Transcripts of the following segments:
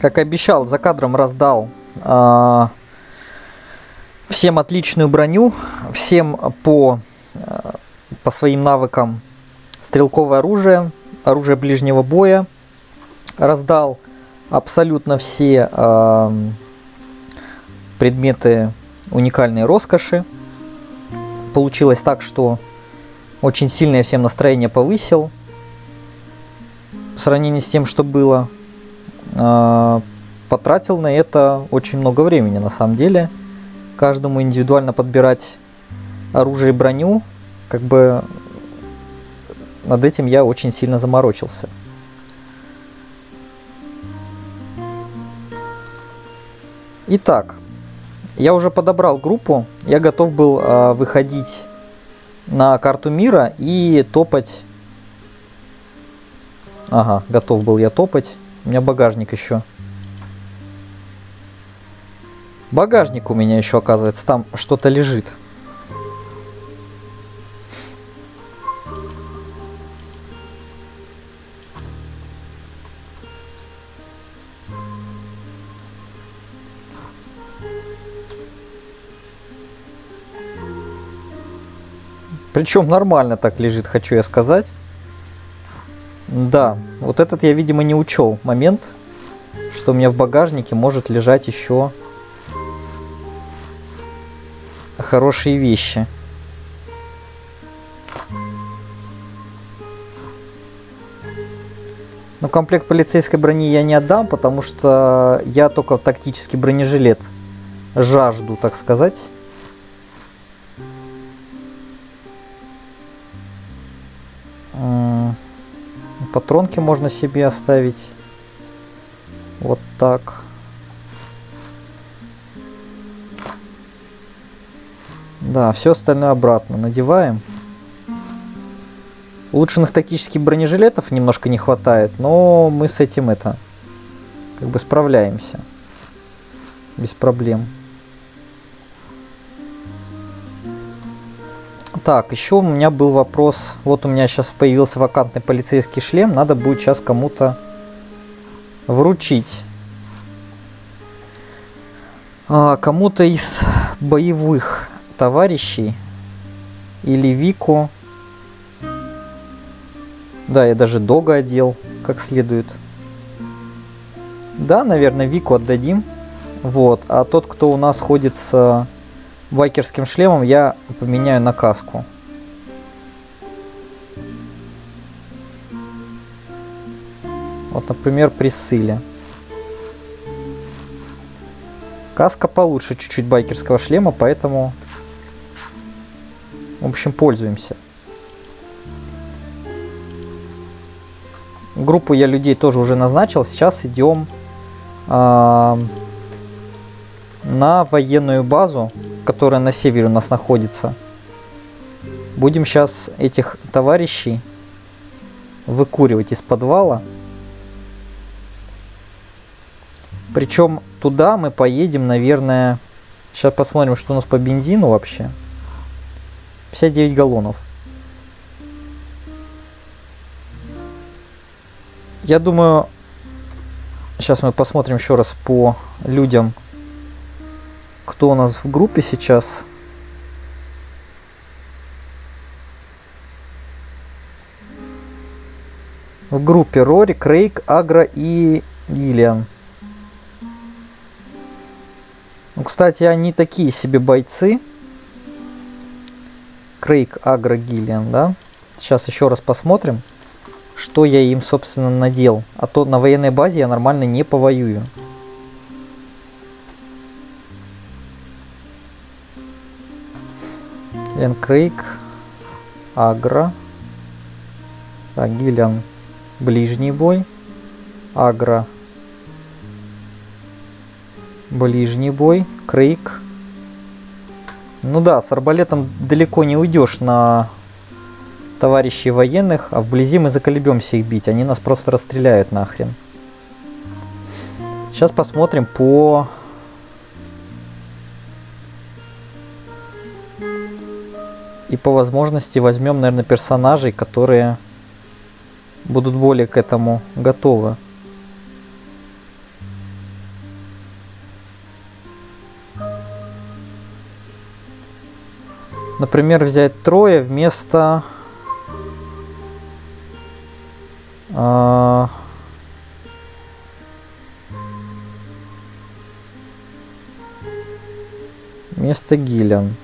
Как обещал, за кадром раздал всем отличную броню, всем по своим навыкам стрелковое оружие, оружие ближнего боя. Раздал абсолютно все предметы уникальной роскоши. Получилось так, что очень сильно я всем настроение повысил в сравнении с тем, что было. Потратил на это очень много времени, на самом деле. Каждому индивидуально подбирать оружие и броню, как бы над этим я очень сильно заморочился. Итак, я уже подобрал группу, я готов был выходить на карту мира и топать. Ага, готов был я топать. У меня багажник еще. Багажник у меня еще, оказывается, там что-то лежит. Причем нормально так лежит, хочу я сказать. Да, вот этот я, видимо, не учел момент, что у меня в багажнике может лежать еще хорошие вещи. Но комплект полицейской брони я не отдам, потому что я только тактический бронежилет жажду, так сказать. Патронки можно себе оставить. Вот так. Да, все остальное обратно надеваем. Улучшенных тактических бронежилетов немножко не хватает, но мы с этим как бы справляемся. Без проблем. Так, еще у меня был вопрос. Вот у меня сейчас появился вакантный полицейский шлем. Надо будет сейчас кому-то вручить. Кому-то из боевых товарищей. Или Вику. Да, я даже дога одел как следует. Да, наверное, Вику отдадим. Вот. А тот, кто у нас ходит с байкерским шлемом, я поменяю на каску. Вот, например, Присцилле. Каска получше чуть-чуть байкерского шлема, поэтому, в общем, пользуемся. Группу я людей тоже уже назначил. Сейчас идем на военную базу, которая на севере у нас находится. Будем сейчас этих товарищей выкуривать из подвала. Причем туда мы поедем, наверное... Сейчас посмотрим, что у нас по бензину вообще. 59 галлонов. Я думаю... Сейчас мы посмотрим еще раз по людям... Кто у нас в группе сейчас? В группе Рори, Крейг, Агра и Гиллиан. Ну, кстати, они такие себе бойцы. Крейг, Агра, Гиллиан, да? Сейчас еще раз посмотрим, что я им, собственно, надел. А то на военной базе я нормально не повоюю. Лен, Крейг, Агра. Так, Гиллиан, ближний бой. Агра, ближний бой. Крейг. Ну да, с арбалетом далеко не уйдешь на товарищей военных, а вблизи мы заколебемся их бить. Они нас просто расстреляют нахрен. Сейчас посмотрим по... И по возможности возьмем, наверное, персонажей, которые будут более к этому готовы. Например, взять Троя вместо... Вместо Гиллиан.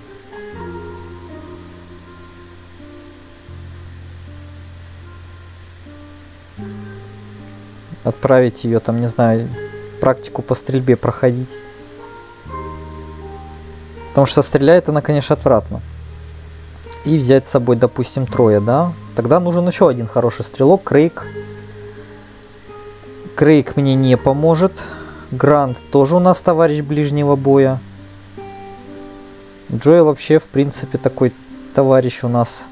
Отправить ее там, не знаю, практику по стрельбе проходить. Потому что стреляет она, конечно, отвратно. И взять с собой, допустим, Троя, да? Тогда нужен еще один хороший стрелок, Крейг. Крейг мне не поможет. Грант тоже у нас товарищ ближнего боя. Джоэл вообще, в принципе, такой товарищ у нас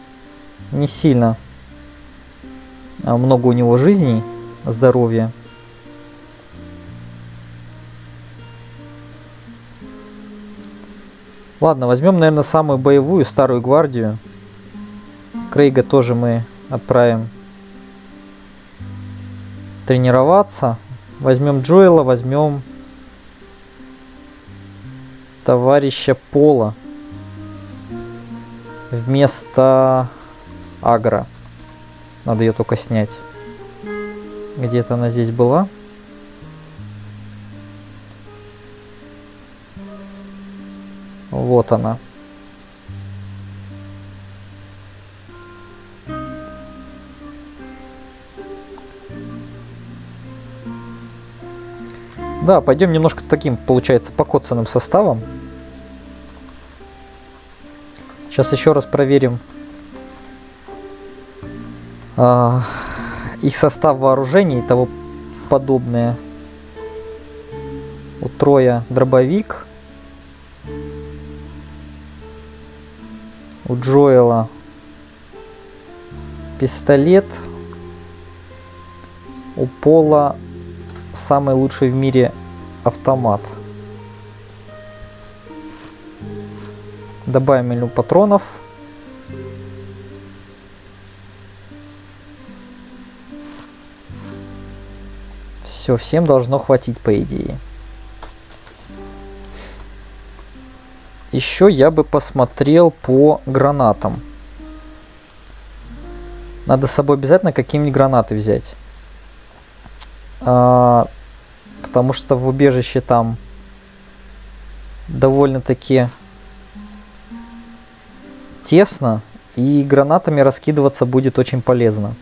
не сильно. Много у него жизней, здоровья. Ладно, возьмем, наверное, самую боевую, старую гвардию. Крейга тоже мы отправим тренироваться. Возьмем Джоэла, возьмем товарища Пола вместо Агра. Надо ее только снять. Где-то она здесь была. Вот она. Да, пойдем немножко таким, получается, покоцанным составом. Сейчас еще раз проверим их состав вооружений и того подобное. У Троя дробовик. У Джоэла пистолет. У Пола самый лучший в мире автомат. Добавим миллион патронов. Все, всем должно хватить, по идее. Еще я бы посмотрел по гранатам. Надо с собой обязательно какие-нибудь гранаты взять. Потому что в убежище там довольно-таки тесно. И гранатами раскидываться будет очень полезно.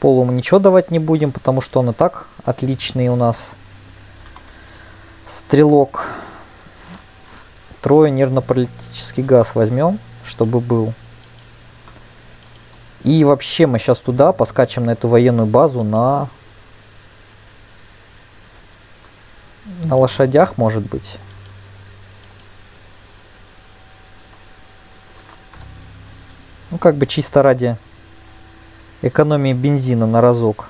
Полу мы ничего давать не будем, потому что он и так отличный у нас стрелок. Трое нервно-паралитический газ возьмем, чтобы был. И вообще мы сейчас туда поскачем на эту военную базу на лошадях, может быть. Ну, как бы чисто ради экономии бензина на разок.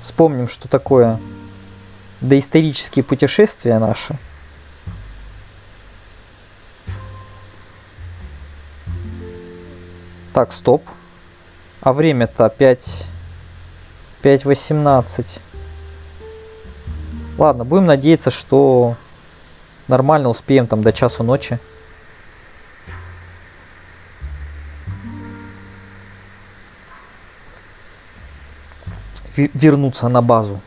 Вспомним, что такое доисторические путешествия наши. Так, стоп. А время-то 5:18. Ладно, будем надеяться, что нормально успеем там до часу ночи. Вернуться на базу.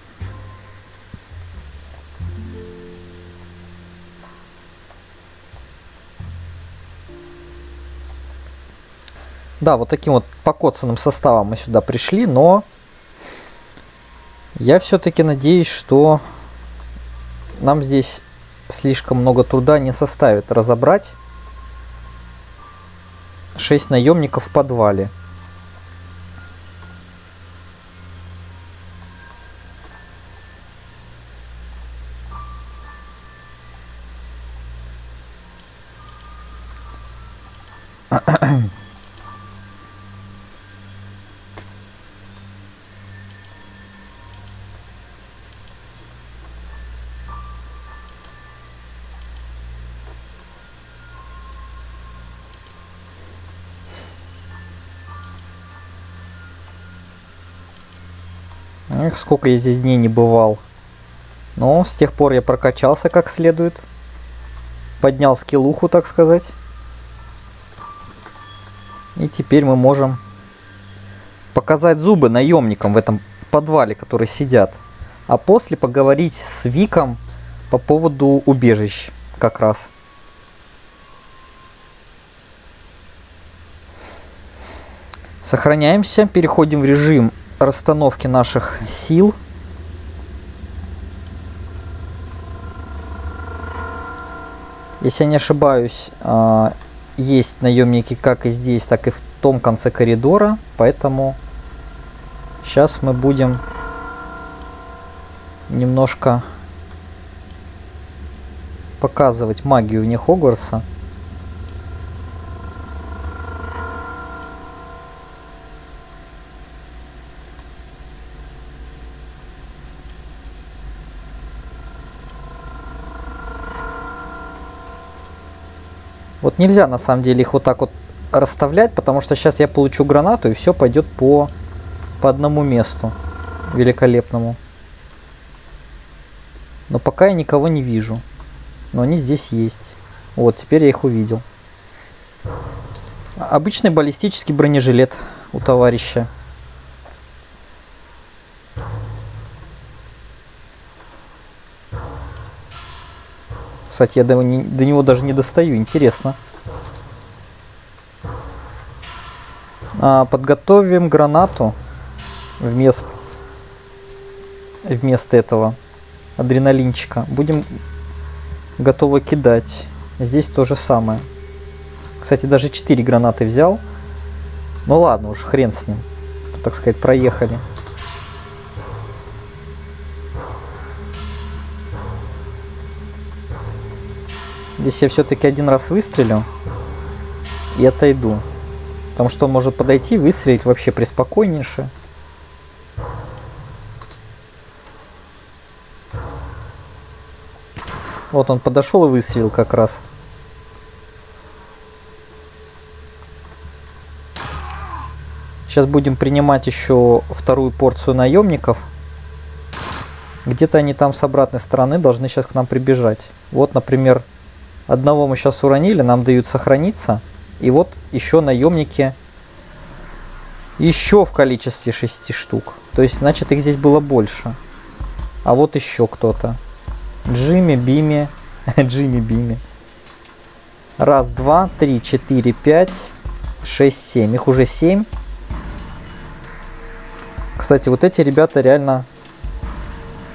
Да, вот таким вот покоцанным составом мы сюда пришли, но я все-таки надеюсь, что нам здесь слишком много труда не составит разобрать 6 наемников в подвале. Эх, сколько я здесь дней не бывал. Но с тех пор я прокачался как следует. поднял скиллуху, так сказать. И теперь мы можем показать зубы наемникам в этом подвале, которые сидят. А после поговорить с Виком по поводу убежищ как раз. Сохраняемся, переходим в режим расстановки наших сил. Если я не ошибаюсь, есть наемники как и здесь, так и в том конце коридора. Поэтому сейчас мы будем немножко показывать магию вне Хогвартса. Вот нельзя на самом деле их вот так вот расставлять, потому что сейчас я получу гранату и все пойдет по одному месту великолепному. Но пока я никого не вижу. Но они здесь есть. Вот, теперь я их увидел. Обычный баллистический бронежилет у товарища. Кстати, я до него даже не достаю, интересно. Подготовим гранату вместо этого адреналинчика. Будем готовы кидать. Здесь то же самое. Кстати, даже 4 гранаты взял. Ну ладно уж, хрен с ним. Так сказать, проехали. Здесь я все-таки один раз выстрелю и отойду. Потому что он может подойти, выстрелить вообще приспокойнейше. Вот он подошел и выстрелил как раз. Сейчас будем принимать еще вторую порцию наемников. Где-то они там с обратной стороны должны сейчас к нам прибежать. Вот, например... Одного мы сейчас уронили, нам дают сохраниться. И вот еще наемники еще в количестве 6 штук. То есть, значит, их здесь было больше. А вот еще кто-то. Джимми, Бимми. Джимми, Бимми. Раз, два, три, четыре, пять, шесть, семь. Их уже 7. Кстати, вот эти ребята реально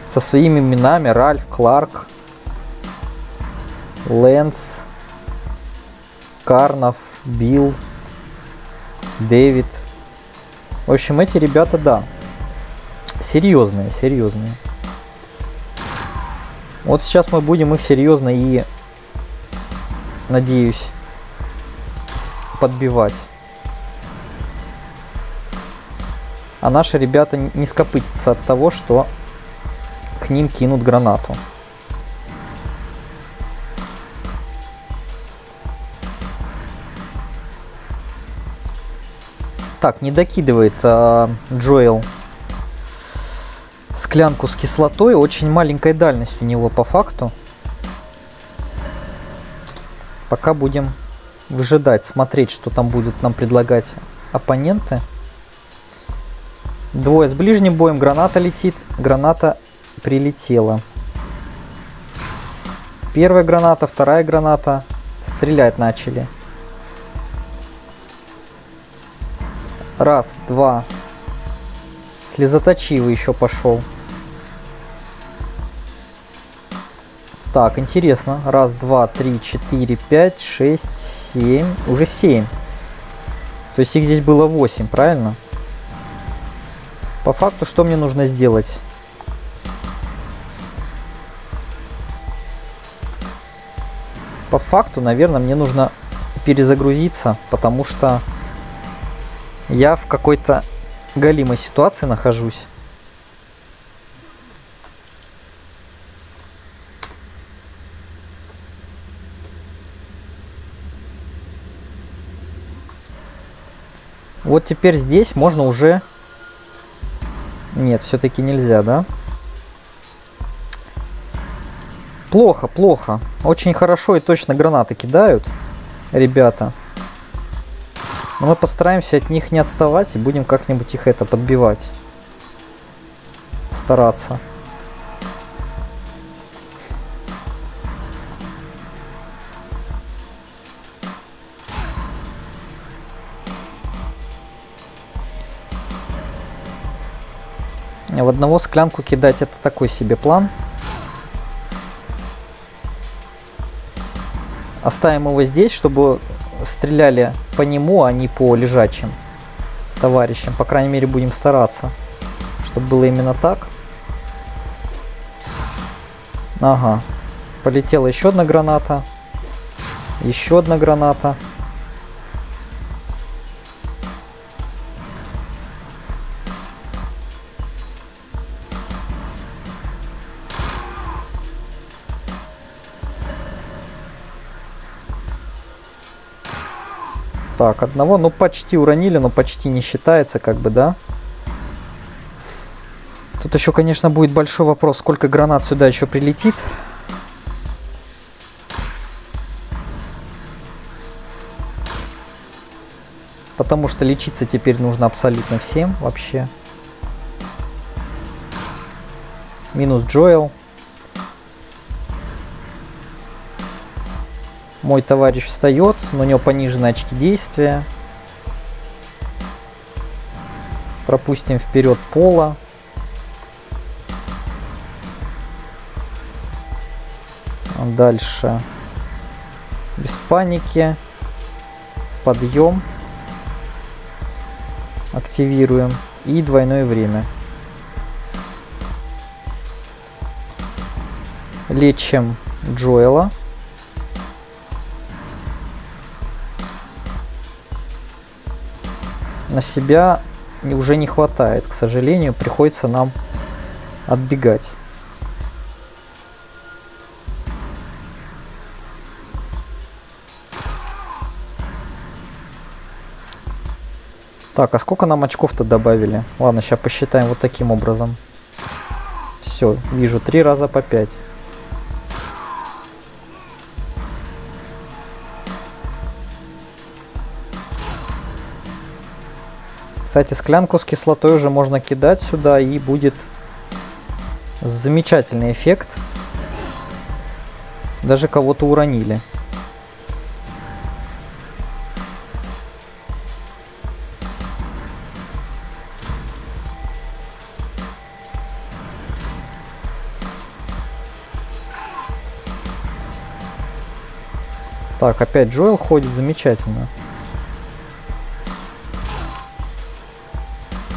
со своими именами. Ральф, Кларк. Лэнс, Карнов, Билл, Дэвид. В общем, эти ребята, да, серьезные. Вот сейчас мы будем их серьезно и, надеюсь, подбивать. А наши ребята не скопытятся от того, что к ним кинут гранату. Так, не докидывает Джоэл склянку с кислотой. Очень маленькая дальность у него по факту. Пока будем выжидать, смотреть, что там будут нам предлагать оппоненты. Двое с ближним боем. Граната летит. Граната прилетела. Первая граната, вторая граната. Стрелять начали. Раз, два. Слезоточивый еще пошел. Так, интересно. Раз, два, три, четыре, пять, шесть, семь. Уже 7. То есть их здесь было 8, правильно? По факту, что мне нужно сделать? По факту, наверное, мне нужно перезагрузиться, потому что... Я в какой-то галимой ситуации нахожусь. Вот теперь здесь можно уже... Нет, все-таки нельзя, да? Плохо, плохо. Очень хорошо и точно гранаты кидают, ребята. Но мы постараемся от них не отставать и будем как-нибудь их это подбивать. Стараться. В одного склянку кидать — это такой себе план. Оставим его здесь, чтобы стреляли по нему, а не по лежачим товарищам. По крайней мере, будем стараться, чтобы было именно так. Ага. Полетела еще одна граната. Еще одна граната. Так, одного, ну почти уронили, но почти не считается, как бы, да. Тут еще, конечно, будет большой вопрос, сколько гранат сюда еще прилетит. Потому что лечиться теперь нужно абсолютно всем вообще. Минус Джоэл. Мой товарищ встает, но у него понижены очки действия. Пропустим вперед Пола. Дальше. Без паники. Подъем. Активируем. И двойное время. Лечим Джоэла. На себя уже не хватает, к сожалению, приходится нам отбегать. Так, а сколько нам очков-то добавили? Ладно, сейчас посчитаем вот таким образом. Все, вижу, 3 раза по 5. Кстати, склянку с кислотой уже можно кидать сюда, и будет замечательный эффект. Даже кого-то уронили. Так, опять Джоэл ходит, замечательно.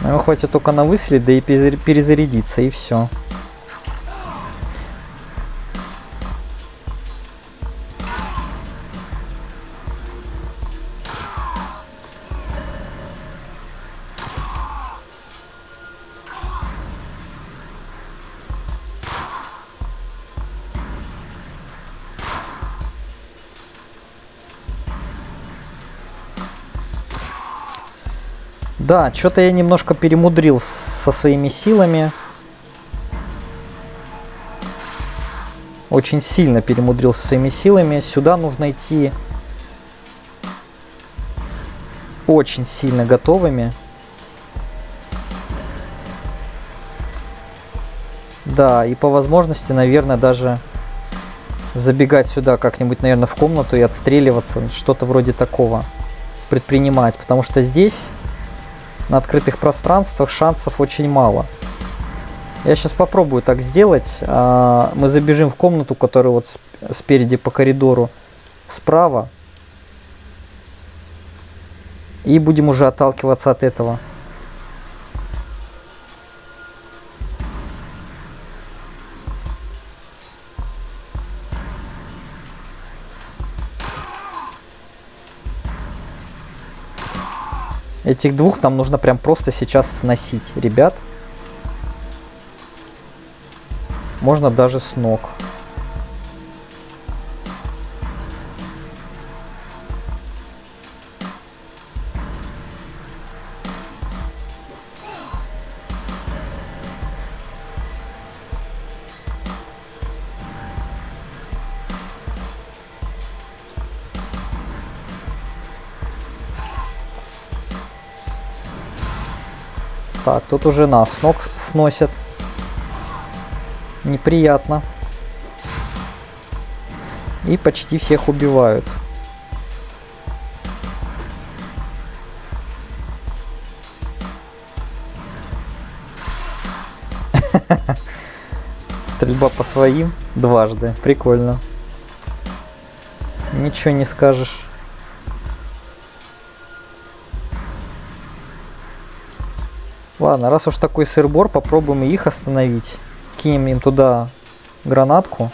Нам хватит только на выстрелить, да и перезарядиться, и все. Да, что-то я немножко перемудрил со своими силами. Очень сильно перемудрил со своими силами. Сюда нужно идти очень сильно готовыми. Да, и по возможности, наверное, даже забегать сюда как-нибудь, наверное, в комнату и отстреливаться. Что-то вроде такого предпринимать. Потому что здесь... На открытых пространствах шансов очень мало. Я сейчас попробую так сделать. Мы забежим в комнату, которая вот спереди по коридору справа. И будем уже отталкиваться от этого. Этих двух нам нужно прям просто сейчас сносить, ребят. Можно даже с ног. Так, тут уже нас с ног сносят. Неприятно. И почти всех убивают. Стрельба по своим дважды. Прикольно. Ничего не скажешь. Ладно, раз уж такой сыр-бор, попробуем и их остановить. Кинем им туда гранатку.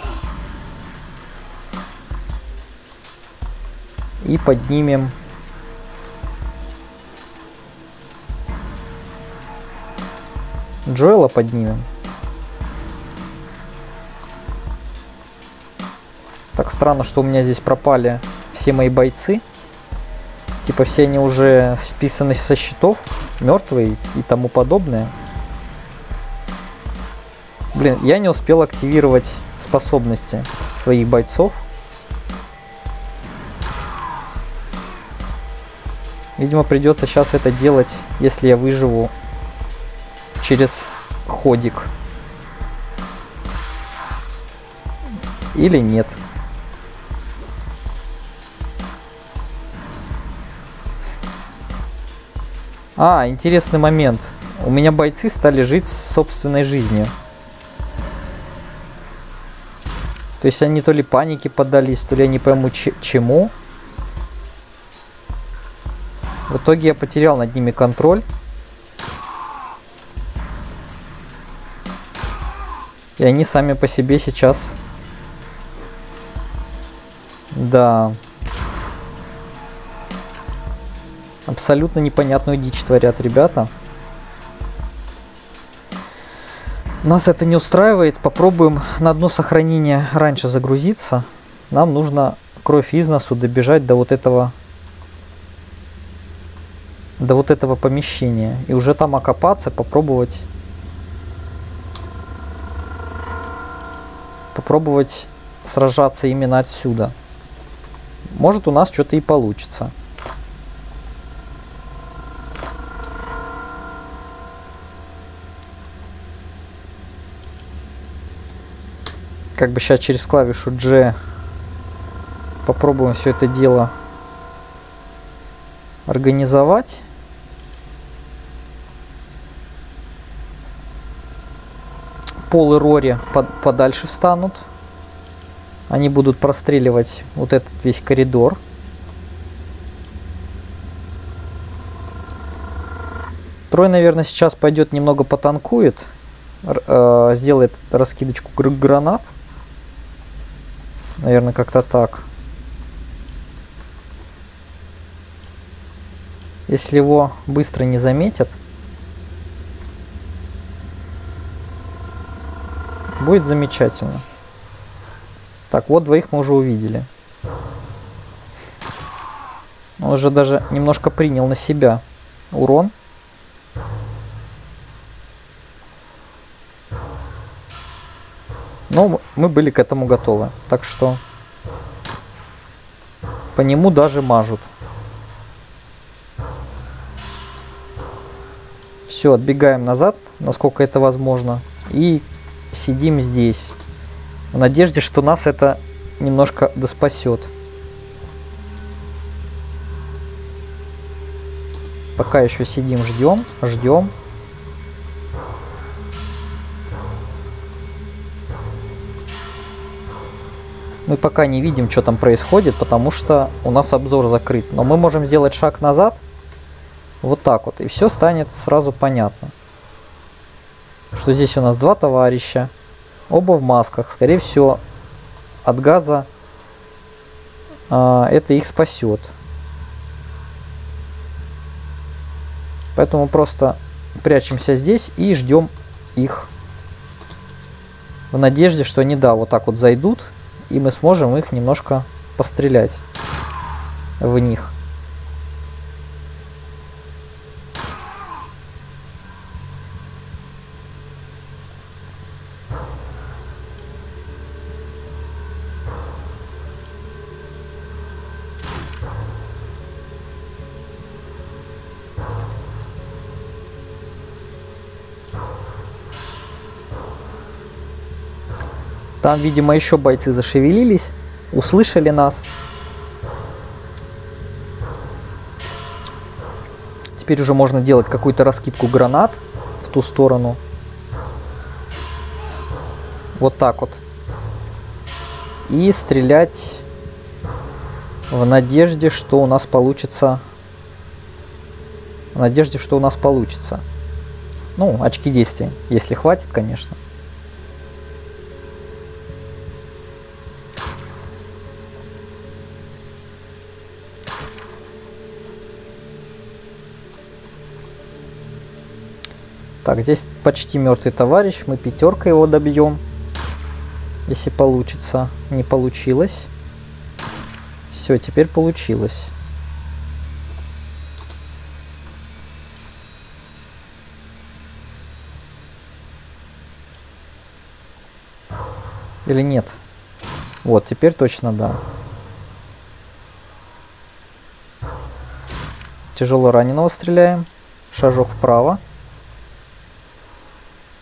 И поднимем. Джоэла поднимем. Так странно, что у меня здесь пропали все мои бойцы. Типа все они уже списаны со счетов, мертвые и тому подобное. Блин, я не успел активировать способности своих бойцов. Видимо, придется сейчас это делать, если я выживу через ходик. Или нет. А, интересный момент. У меня бойцы стали жить собственной жизнью. То есть они то ли панике поддались, то ли я не пойму чему. В итоге я потерял над ними контроль. И они сами по себе сейчас... Да... Абсолютно непонятную дичь творят ребята. Нас это не устраивает. Попробуем на одно сохранение раньше загрузиться. Нам нужно кровь из носу добежать до вот этого помещения. И уже там окопаться, попробовать сражаться именно отсюда. Может, у нас что-то и получится. Как бы сейчас через клавишу G попробуем все это дело организовать. Пол и Рори подальше встанут. Они будут простреливать вот этот весь коридор. Трой, наверное, сейчас пойдет немного потанкует. Сделает раскидочку гранат. Наверное, как-то так. Если его быстро не заметят, будет замечательно. Так, вот двоих мы уже увидели. Он уже даже немножко принял на себя урон. Но мы были к этому готовы. Так что по нему даже мажут. Все, отбегаем назад, насколько это возможно. И сидим здесь. В надежде, что нас это немножко доспасет. Пока еще сидим, ждем, ждем. Мы пока не видим, что там происходит, потому что у нас обзор закрыт. Но мы можем сделать шаг назад, вот так вот, и все станет сразу понятно. Что здесь у нас два товарища, оба в масках. Скорее всего, от газа это их спасет. Поэтому просто прячемся здесь и ждем их. В надежде, что они, да, вот так вот зайдут. И мы сможем их немножко пострелять в них. Там, видимо, еще бойцы зашевелились, услышали нас. Теперь уже можно делать какую-то раскидку гранат в ту сторону. Вот так вот. И стрелять в надежде, что у нас получится. В надежде, что у нас получится. Ну, очки действия, если хватит, конечно. Так, здесь почти мертвый товарищ. Мы пятеркой его добьем. Если получится. Не получилось. Все, теперь получилось. Или нет? Вот, теперь точно да. Тяжело раненого стреляем. Шажок вправо.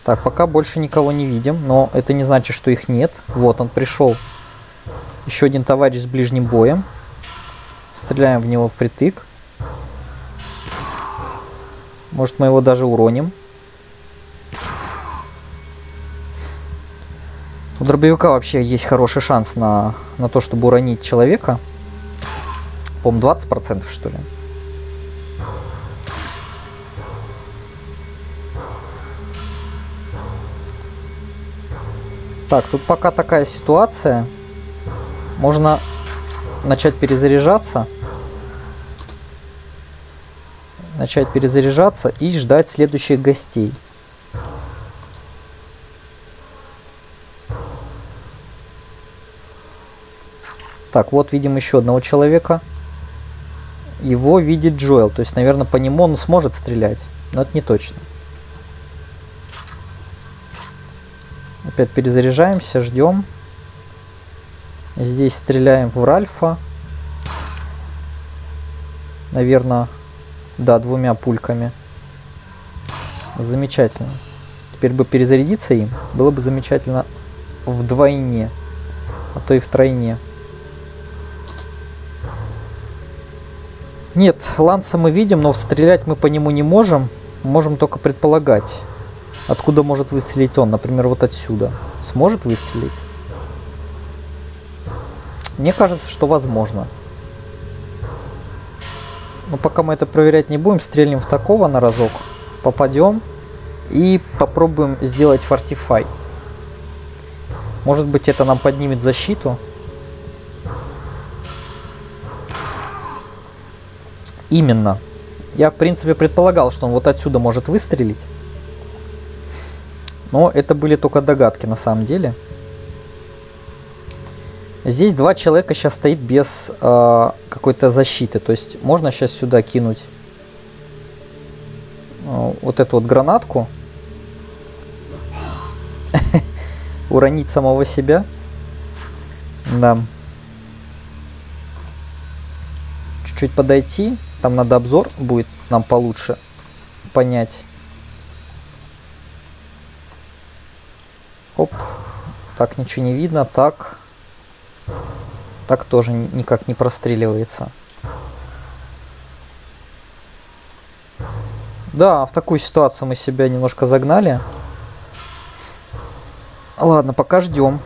Так, пока больше никого не видим, но это не значит, что их нет. Вот он пришел. Еще один товарищ с ближним боем. Стреляем в него впритык. Может, мы его даже уроним. У дробовика вообще есть хороший шанс на то, чтобы уронить человека. По-моему, 20% что ли. Так, тут пока такая ситуация. Можно начать перезаряжаться. Начать перезаряжаться и ждать следующих гостей. Так, вот видим еще одного человека. Его видит Джоэл. То есть, наверное, по нему он сможет стрелять. Но это не точно. Опять перезаряжаемся, ждем. Здесь стреляем в Ральфа. Наверное, да, двумя пульками. Замечательно. Теперь бы перезарядиться им. Было бы замечательно вдвойне. А то и втройне. Нет, Ланса мы видим, но стрелять мы по нему не можем. Можем только предполагать. Откуда может выстрелить он? Например, вот отсюда. Сможет выстрелить? Мне кажется, что возможно. Но пока мы это проверять не будем, стрельнем в такого на разок. Попадем. И попробуем сделать фортифай. Может быть, это нам поднимет защиту. Именно. Я, в принципе, предполагал, что он вот отсюда может выстрелить. Но это были только догадки на самом деле. Здесь два человека сейчас стоит без какой-то защиты. То есть можно сейчас сюда кинуть вот эту вот гранатку. Уронить самого себя. Да. Чуть-чуть подойти. Там надо обзор будет нам получше понять. Оп, так ничего не видно, так тоже никак не простреливается. Да, в такую ситуацию мы себя немножко загнали. Ладно, пока ждем.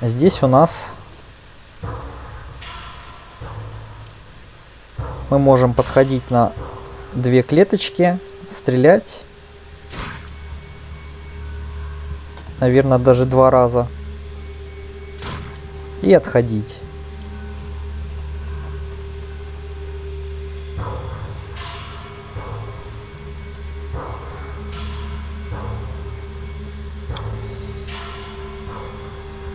Здесь у нас мы можем подходить на две клеточки, стрелять. Наверное, даже два раза. И отходить.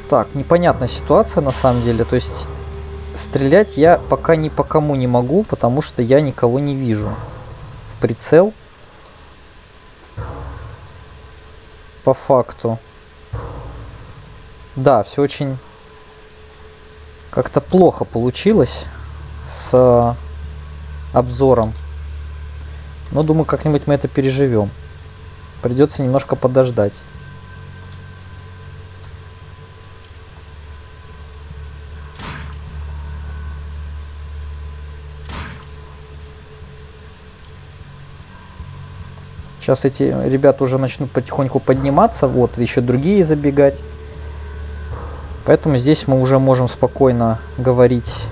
Так, непонятная ситуация на самом деле. То есть стрелять я пока ни по кому не могу, потому что я никого не вижу. В прицел. По факту. Да, все очень как-то плохо получилось с обзором. Но думаю, как-нибудь мы это переживем. Придется немножко подождать. Сейчас эти ребята уже начнут потихоньку подниматься. Вот, еще другие забегать. Поэтому здесь мы уже можем спокойно говорить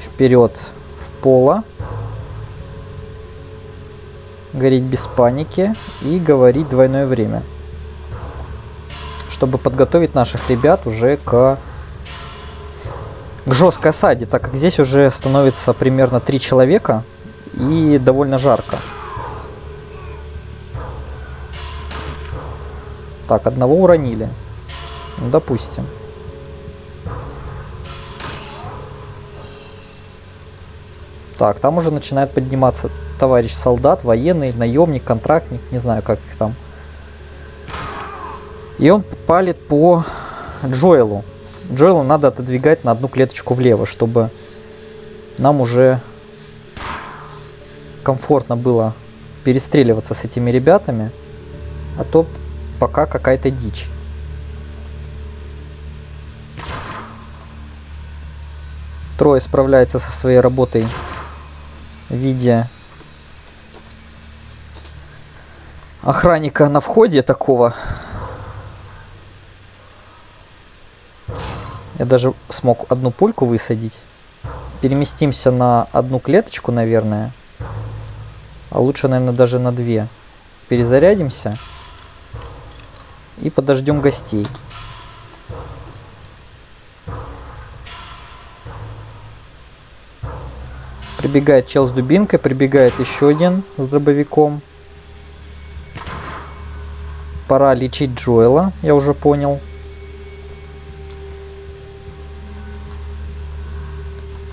вперед в Пола. Говорить без паники и говорить двойное время. Чтобы подготовить наших ребят уже к жесткой осаде. Так как здесь уже становится примерно 3 человека и довольно жарко. Так, одного уронили. Ну, допустим. Так, там уже начинает подниматься товарищ солдат, военный, наемник, контрактник, не знаю, как их там. И он палит по Джоэлу. Джоэлу надо отодвигать на одну клеточку влево, чтобы нам уже комфортно было перестреливаться с этими ребятами. А то пока какая-то дичь. Трой справляется со своей работой в виде охранника на входе такого. Я даже смог одну пульку высадить. Переместимся на одну клеточку, наверное. А лучше, наверное, даже на 2. Перезарядимся. И подождем гостей. Прибегает чел с дубинкой, прибегает еще один с дробовиком. Пора лечить Джоэла, я уже понял.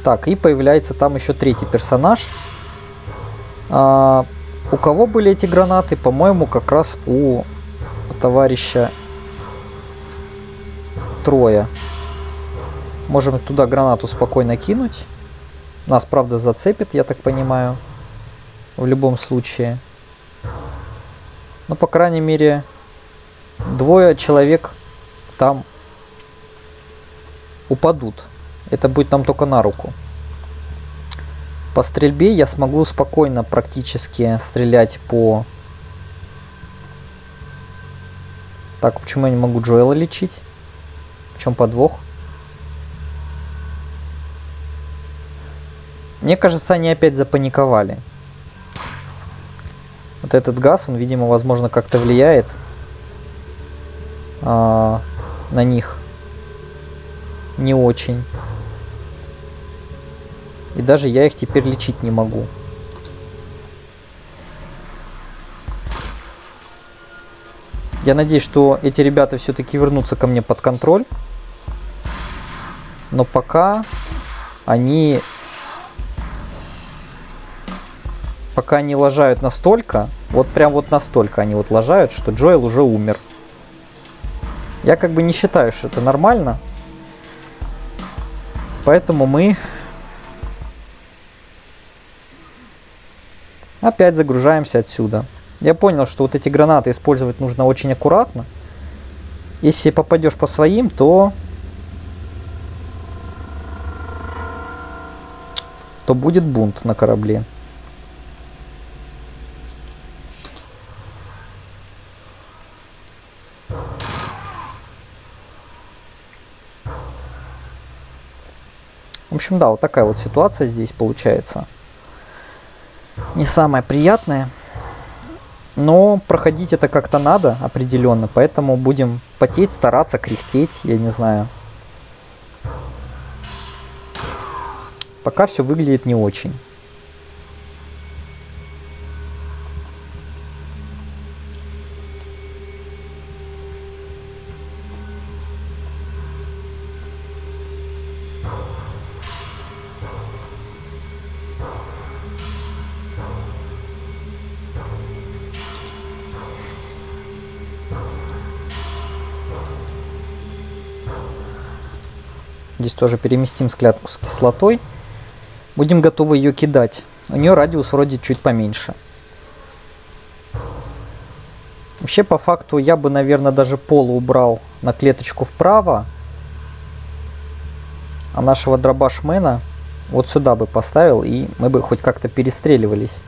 Так, и появляется там еще третий персонаж. У кого были эти гранаты? По-моему, как раз у товарища Троя. Можем туда гранату спокойно кинуть. Нас, правда, зацепит, я так понимаю. В любом случае. Но, по крайней мере, 2 человек там упадут. Это будет нам только на руку. По стрельбе я смогу спокойно практически стрелять по... Так, почему я не могу Джоэла лечить? В чем подвох? Мне кажется, они опять запаниковали. Вот этот газ, он, видимо, возможно, как-то влияет на них. Не очень. И даже я их теперь лечить не могу. Я надеюсь, что эти ребята все-таки вернутся ко мне под контроль. Но пока они... Пока они лажают настолько, вот прям вот настолько они вот лажают, что Джоэл уже умер. Я как бы не считаю, что это нормально. Поэтому мы опять загружаемся отсюда. Я понял, что вот эти гранаты использовать нужно очень аккуратно. Если попадешь по своим, то будет бунт на корабле. В общем, да, вот такая вот ситуация здесь получается. Не самая приятная. Но проходить это как-то надо определенно. Поэтому будем потеть, стараться, кряхтеть, я не знаю. Пока все выглядит не очень. Здесь тоже переместим склянку с кислотой. Будем готовы ее кидать. У нее радиус вроде чуть поменьше. Вообще, по факту, я бы, наверное, даже Пола убрал на клеточку вправо. А нашего дробашмена вот сюда бы поставил. И мы бы хоть как-то перестреливались.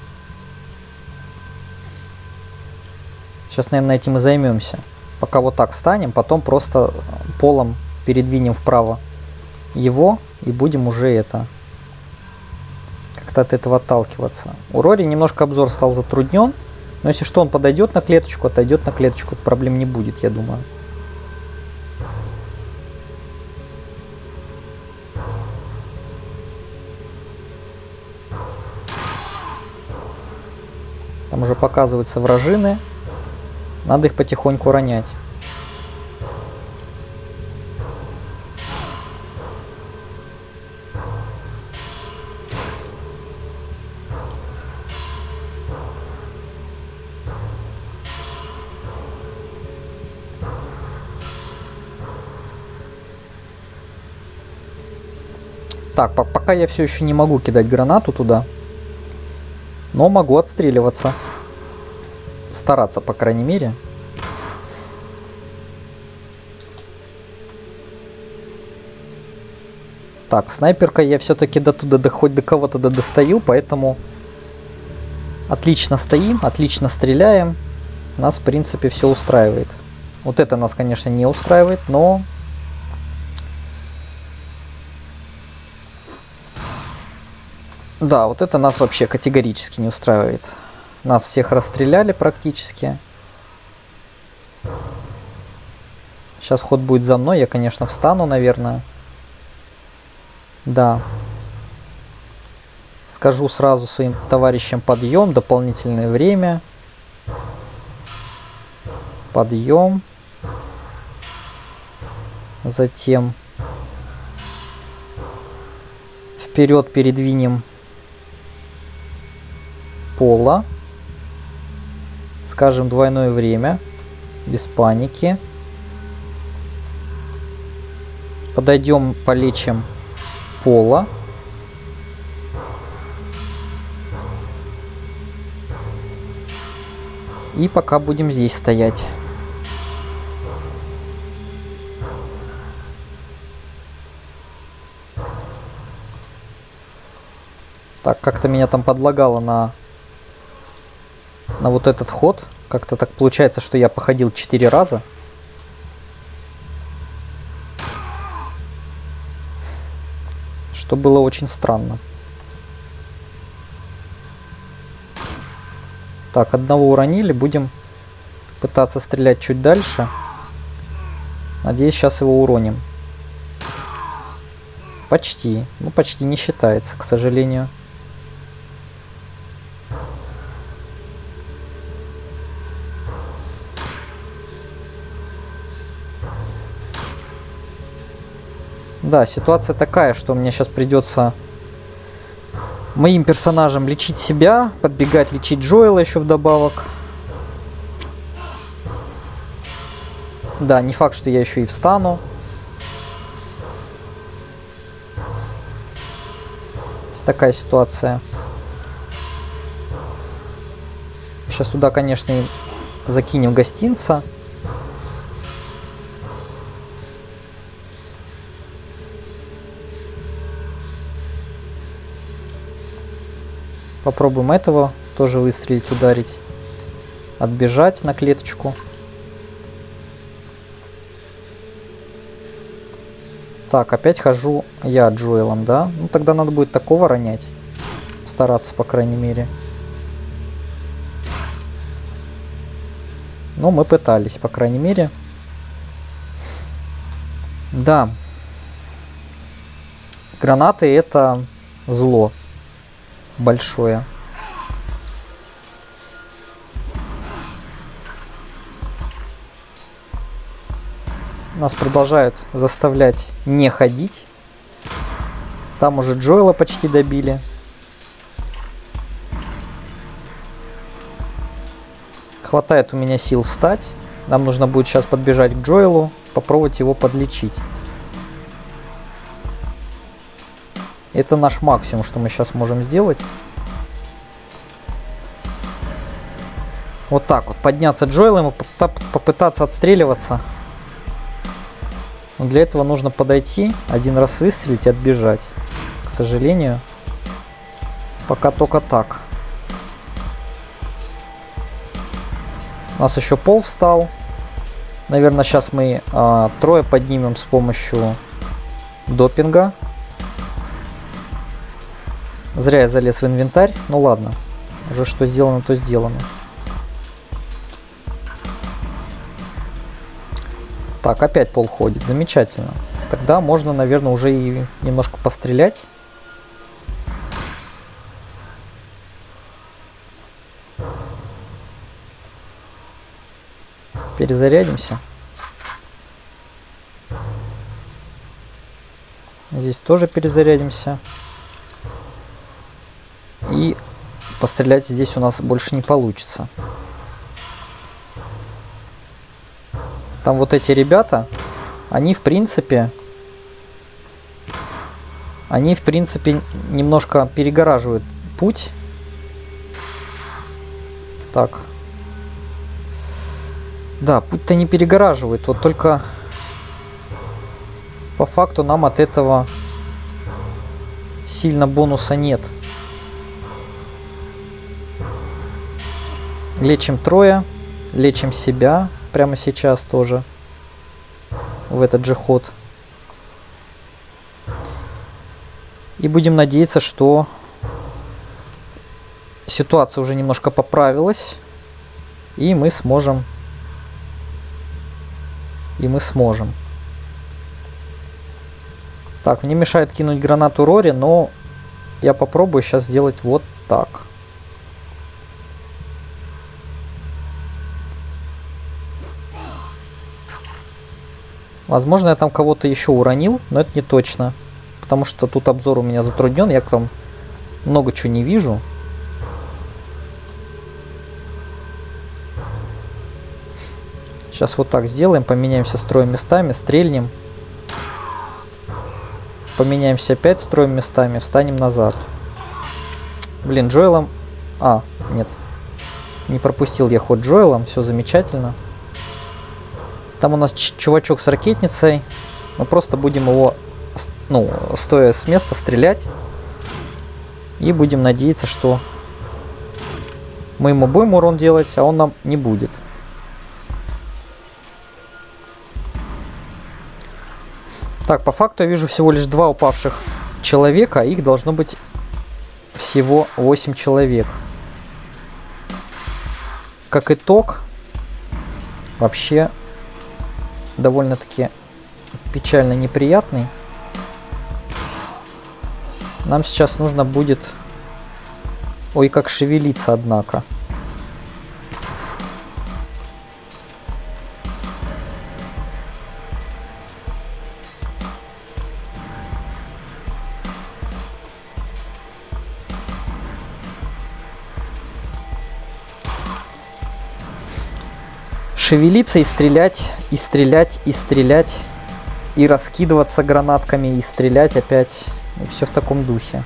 Сейчас, наверное, этим и займемся. Пока вот так встанем, потом просто полом передвинем вправо его и будем уже это как-то от этого отталкиваться. У Рори немножко обзор стал затруднен, но если что, он подойдет на клеточку, отойдет на клеточку, проблем не будет, я думаю. Там уже показываются вражины. Надо их потихоньку ронять. Так, пока я все еще не могу кидать гранату туда. Но могу отстреливаться. Стараться, по крайней мере. Так, снайперка я все-таки до туда, хоть до кого-то достаю, поэтому отлично стоим, отлично стреляем. Нас, в принципе, все устраивает. Вот это нас, конечно, не устраивает, но... Да, вот это нас вообще категорически не устраивает. Нас всех расстреляли практически. Сейчас ход будет за мной. Я, конечно, встану, наверное. Да. Скажу сразу своим товарищам: подъем, дополнительное время. Подъем. Затем вперед передвинем Пола, скажем, двойное время, без паники. Подойдем, полечим Пола. И пока будем здесь стоять. Так, как-то меня там подлагало на вот этот ход. Как-то так получается, что я походил 4 раза. Что было очень странно. Так, одного уронили. Будем пытаться стрелять чуть дальше. Надеюсь, сейчас его уроним. Почти. Ну, почти не считается, к сожалению. Да, ситуация такая, что мне сейчас придется моим персонажам лечить себя, подбегать, лечить Джоэла еще вдобавок. Да, не факт, что я еще и встану. Такая ситуация. Сейчас сюда, конечно, и закинем гостинца. Попробуем этого тоже выстрелить, ударить, отбежать на клеточку. Так, опять хожу я Джоэлом, да? Ну, тогда надо будет такого ронять. Стараться, по крайней мере. Но мы пытались, по крайней мере. Да. Гранаты — это зло. Большое. Нас продолжают заставлять не ходить. Там уже Джоэла почти добили. Хватает у меня сил встать. Нам нужно будет сейчас подбежать к Джоэлу, попробовать его подлечить. Это наш максимум, что мы сейчас можем сделать. Вот так вот. Подняться Джоэлом и попытаться отстреливаться. Но для этого нужно подойти, один раз выстрелить и отбежать. К сожалению, пока только так. У нас еще Пол встал. Наверное, сейчас мы Троя поднимем с помощью допинга. Зря я залез в инвентарь. Ну ладно. Уже что сделано, то сделано. Так, опять Пол ходит. Замечательно. Тогда можно, наверное, уже и немножко пострелять. Перезарядимся. Здесь тоже перезарядимся. И пострелять здесь у нас больше не получится. Там вот эти ребята, они в принципе немножко перегораживают путь. Так. Да, путь-то не перегораживает, вот только по факту нам от этого сильно бонуса нет. Лечим Троя, лечим себя прямо сейчас тоже в этот же ход. И будем надеяться, что ситуация уже немножко поправилась, и мы сможем. Так, мне мешает кинуть гранату Рори, но я попробую сейчас сделать вот так. Возможно, я там кого-то еще уронил, но это не точно. Потому что тут обзор у меня затруднен, я там много чего не вижу. Сейчас вот так сделаем, поменяемся строем местами, стрельнем. Поменяемся опять строем местами, встанем назад. Блин, Джоэлом... А, нет. Не пропустил я ход Джоэлом, все замечательно. Там у нас чувачок с ракетницей. Мы просто будем его, ну, стоя с места, стрелять. И будем надеяться, что мы ему будем урон делать, а он нам не будет. Так, по факту я вижу всего лишь 2 упавших человека. Их должно быть всего 8 человек. Как итог, вообще довольно-таки печально неприятный. Нам сейчас нужно будет... Ой, как шевелиться, однако. Шевелиться и стрелять, и раскидываться гранатками, и стрелять опять, и все в таком духе.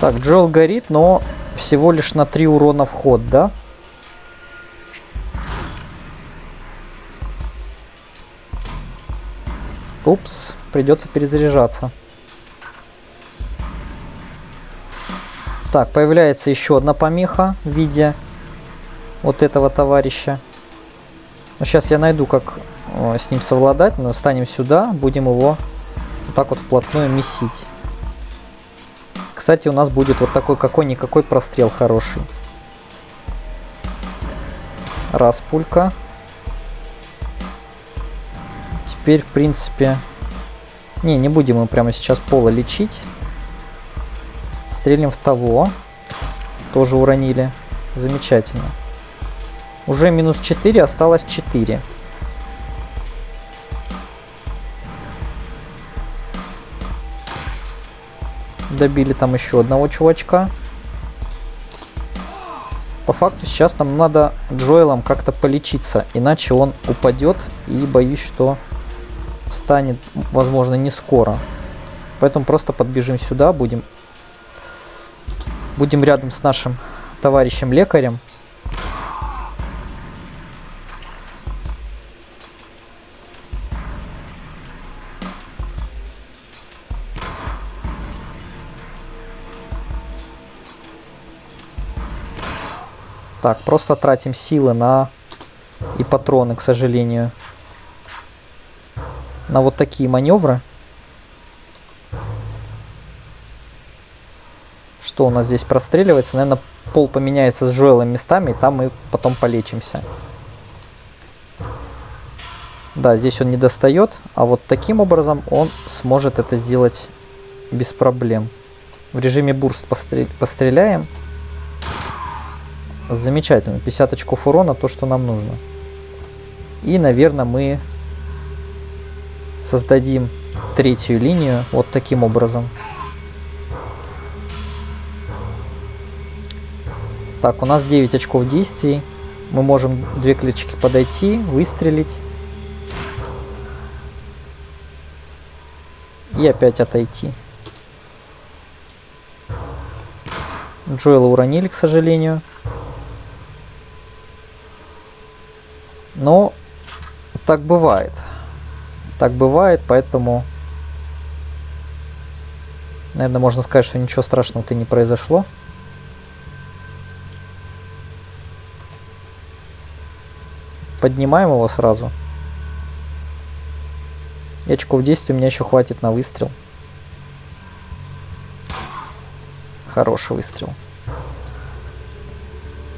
Так, Джоэл горит, но всего лишь на 3 урона в ход, да? Упс, придется перезаряжаться. Так, появляется еще одна помеха в виде вот этого товарища. Ну, сейчас я найду, как с ним совладать. Но встанем сюда, будем его вот так вот вплотную месить. Кстати, у нас будет вот такой какой-никакой прострел хороший. Раз пулька. Теперь, в принципе... Не будем мы прямо сейчас Пола лечить. Стрельнем в того. Тоже уронили. Замечательно. Уже минус 4, осталось 4. Добили там еще одного чувачка. По факту сейчас нам надо Джоэлом как-то полечиться. Иначе он упадет, и боюсь, что... встанет, возможно, не скоро. Поэтому просто подбежим сюда, будем рядом с нашим товарищем-лекарем. Так, просто тратим силы на... и патроны, к сожалению. На вот такие маневры. Что у нас здесь простреливается? Наверное, Пол поменяется с Джоэлом местами, и там мы потом полечимся. Да, здесь он не достает, а вот таким образом он сможет это сделать без проблем. В режиме бурст постреляем. Замечательно, 50 очков урона, то, что нам нужно. И, наверное, мы создадим третью линию вот таким образом. Так, у нас 9 очков действий. Мы можем две клеточки подойти, выстрелить. И опять отойти. Джоэла уронили, к сожалению. Но так бывает. Так бывает, поэтому... Наверное, можно сказать, что ничего страшного-то не произошло. Поднимаем его сразу. И очков 10 у меня еще хватит на выстрел. Хороший выстрел.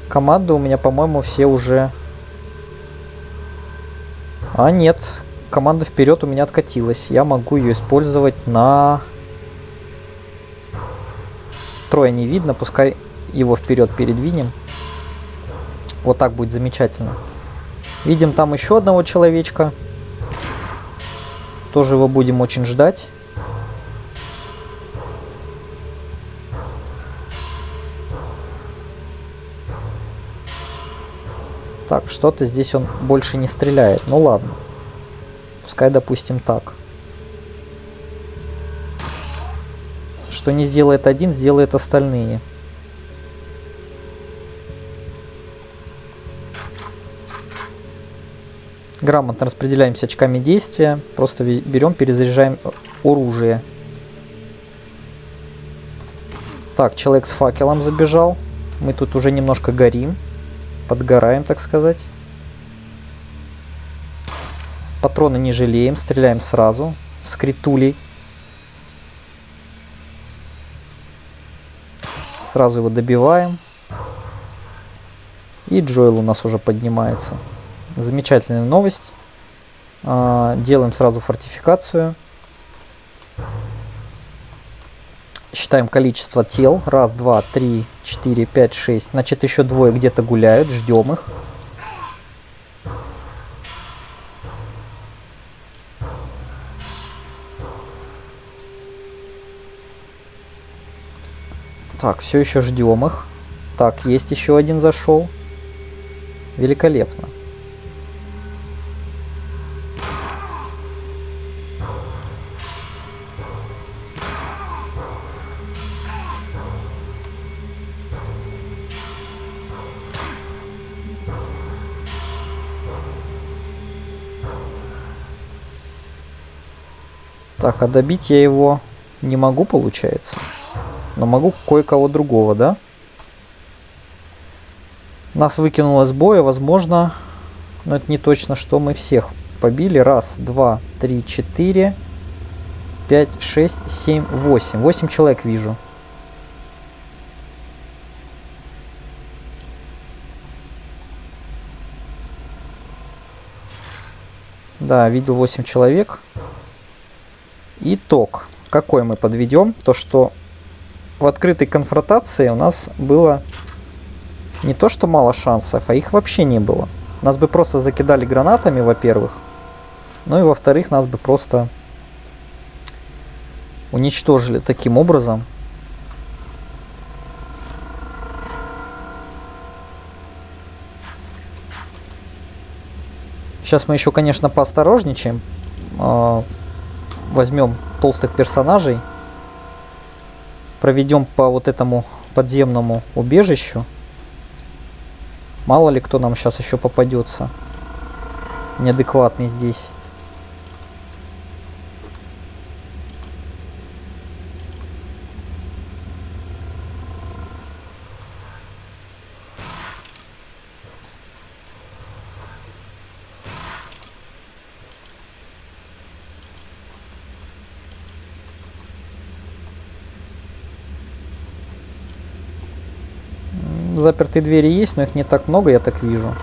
Команды у меня, по-моему, все уже... А нет, команда вперед у меня откатилась. Я могу ее использовать на... Троя не видно, пускай его вперед передвинем. Вот так будет замечательно. Видим там еще одного человечка. Тоже его будем очень ждать. Так, что-то здесь он больше не стреляет. Ну ладно. Пускай, допустим, так. Что не сделает один, сделает остальные. Грамотно распределяемся очками действия. Просто берем, перезаряжаем оружие. Так, человек с факелом забежал. Мы тут уже немножко горим. Подгораем, так сказать. Патроны не жалеем. Стреляем сразу. С критулей. Сразу его добиваем. И Джоэл у нас уже поднимается. Замечательная новость. Делаем сразу фортификацию. Считаем количество тел. Раз, два, три, четыре, пять, шесть. Значит, еще двое где-то гуляют. Ждем их. Так, все еще ждем их. Так, есть еще один зашел. Великолепно. Так, а добить я его не могу, получается. Но могу кое-кого другого, да? Нас выкинуло из боя, возможно. Но это не точно, что мы всех побили. Раз, два, три, четыре, пять, шесть, семь, восемь. 8 человек вижу. Да, видел 8 человек. Итог, какой мы подведем, то что в открытой конфронтации у нас было не то что мало шансов, а их вообще не было. Нас бы просто закидали гранатами, во-первых, ну и во-вторых, нас бы просто уничтожили таким образом. Сейчас мы еще, конечно, поосторожничаем. Возьмем толстых персонажей, проведем по вот этому подземному убежищу. Мало ли кто нам сейчас еще попадется неадекватный здесь. Запертые двери есть, но их не так много, я так вижу.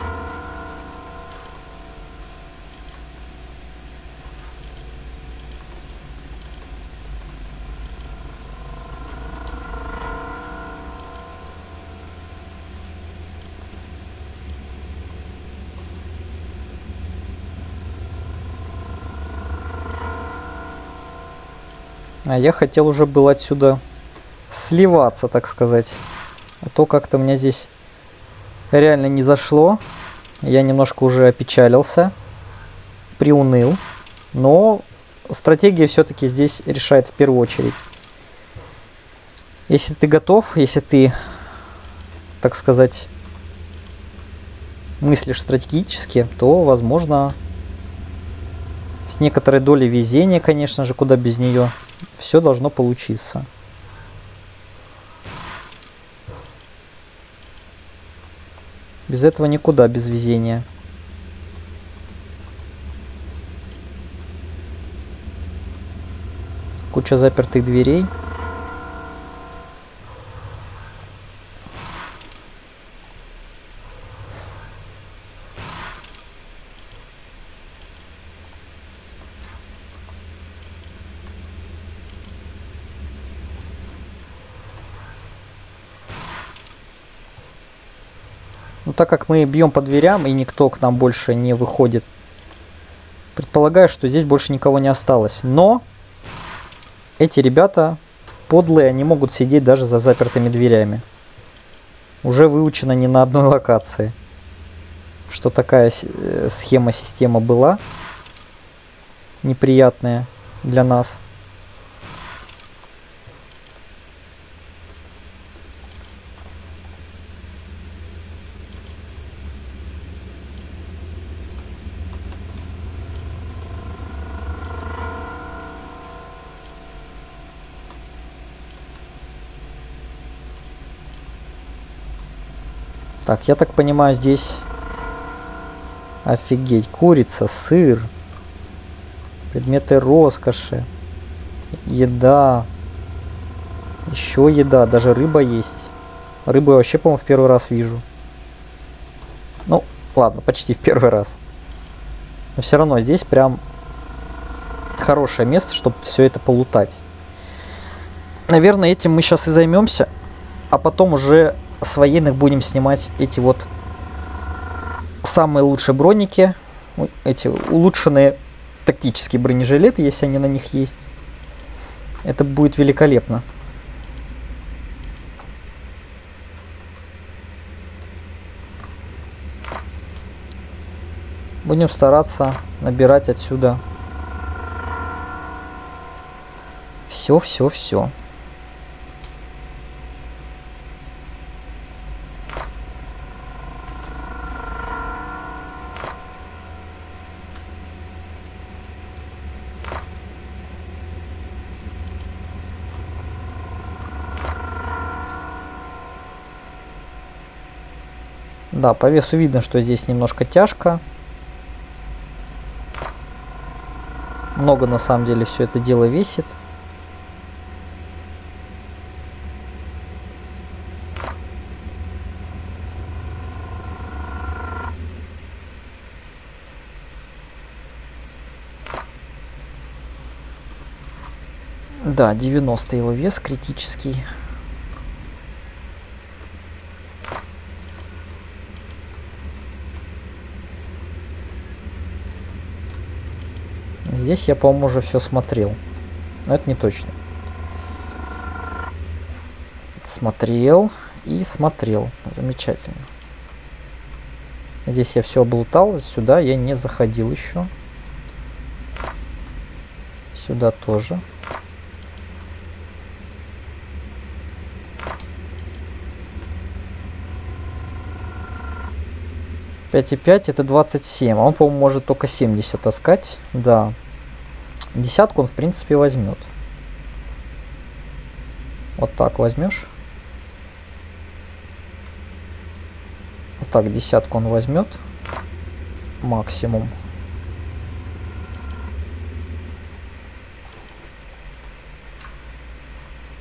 А я хотел уже был отсюда сливаться, так сказать. А то как-то мне здесь реально не зашло. Я немножко уже опечалился, приуныл. Но стратегия все-таки здесь решает в первую очередь. Если ты готов, если ты, так сказать, мыслишь стратегически, то, возможно, с некоторой долей везения, конечно же, куда без нее, все должно получиться. Без этого никуда, без везения. Куча запертых дверей. Так как мы бьем по дверям и никто к нам больше не выходит, предполагаю, что здесь больше никого не осталось. Но эти ребята подлые, они могут сидеть даже за запертыми дверями. Уже выучено не на одной локации, что такая схема, система была неприятная для нас. Так, я так понимаю, здесь, офигеть, курица, сыр, предметы роскоши, еда, еще еда, даже рыба есть. Рыбу я вообще, по-моему, в первый раз вижу. Ну, ладно, почти в первый раз. Но все равно здесь прям хорошее место, чтобы все это полутать. Наверное, этим мы сейчас и займемся, а потом уже с военных будем снимать эти вот самые лучшие броники, эти улучшенные тактические бронежилеты, если они на них есть. Это будет великолепно. Будем стараться набирать отсюда все. Да, по весу видно, что здесь немножко тяжко. Много на самом деле все это дело весит. Да, 90 его вес, критический. Здесь я, по-моему, уже все смотрел. Но это не точно. Смотрел и смотрел. Замечательно. Здесь я все облутал. Сюда я не заходил еще. Сюда тоже. Пять и пять — это 27. А он, по-моему, может только 70 таскать. Да. Десятку он, в принципе, возьмет. Вот так возьмешь. Вот так десятку он возьмет. Максимум.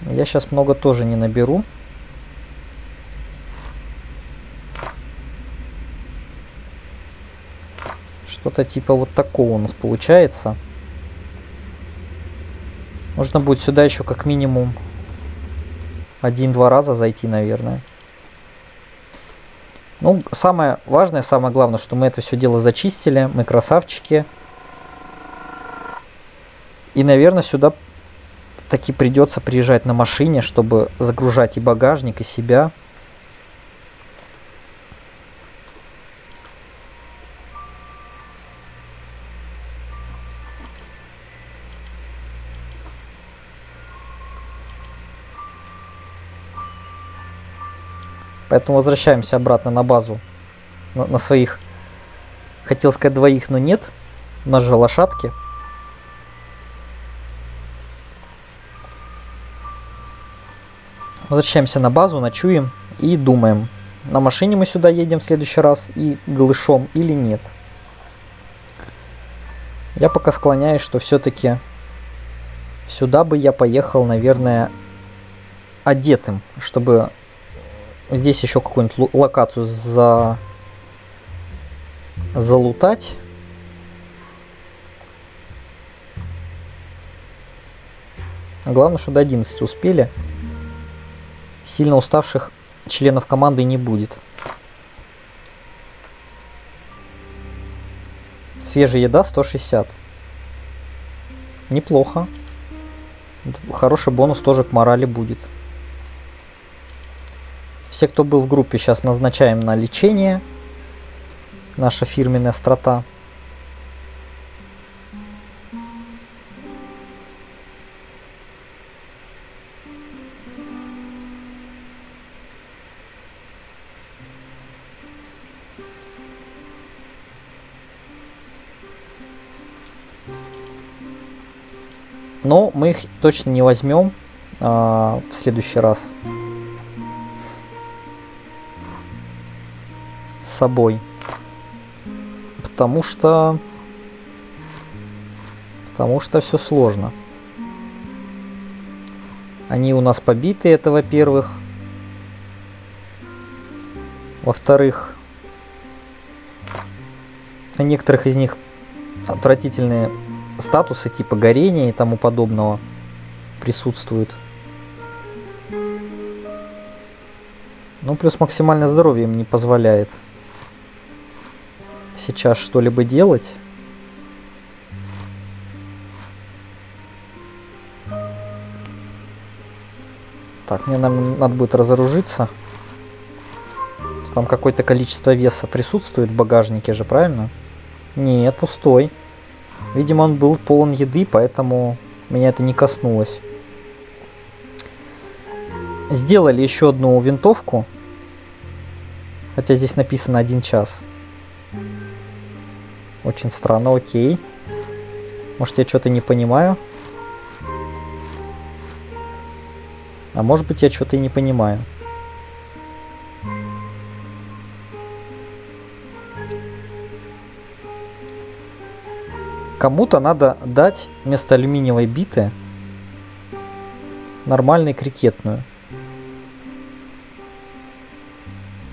Я сейчас много тоже не наберу. Что-то типа вот такого у нас получается. Можно будет сюда еще как минимум 1-2 раза зайти, наверное. Ну, самое важное, самое главное, что мы это все дело зачистили. Мы красавчики. И, наверное, сюда таки придется приезжать на машине, чтобы загружать и багажник, и себя. Поэтому возвращаемся обратно на базу, на своих, хотел сказать двоих, но нет, у нас же лошадки. Возвращаемся на базу, ночуем и думаем, на машине мы сюда едем в следующий раз и голышом или нет. Я пока склоняюсь, что все-таки сюда бы я поехал, наверное, одетым, чтобы... Здесь еще какую-нибудь локацию залутать. Главное, что до 11 успели. Сильно уставших членов команды не будет. Свежая еда 160. Неплохо. Хороший бонус тоже к морали будет. Все, кто был в группе, сейчас назначаем на лечение. Наша фирменная острота. Но мы их точно не возьмем в следующий раз. Собой, потому что все сложно. Они у нас побиты, это во-первых. Во-вторых, на некоторых из них отвратительные статусы типа горения и тому подобного присутствуют. Ну плюс максимальное здоровье им не позволяет сейчас что-либо делать. Так, мне надо будет разоружиться. Там какое-то количество веса присутствует в багажнике же, правильно? Нет, пустой. Видимо, он был полон еды, поэтому меня это не коснулось. Сделали еще одну винтовку. Хотя здесь написано 1 час. Очень странно, окей. Может, я что-то не понимаю? А может быть, я что-то и не понимаю. Кому-то надо дать вместо алюминиевой биты нормальную крикетную.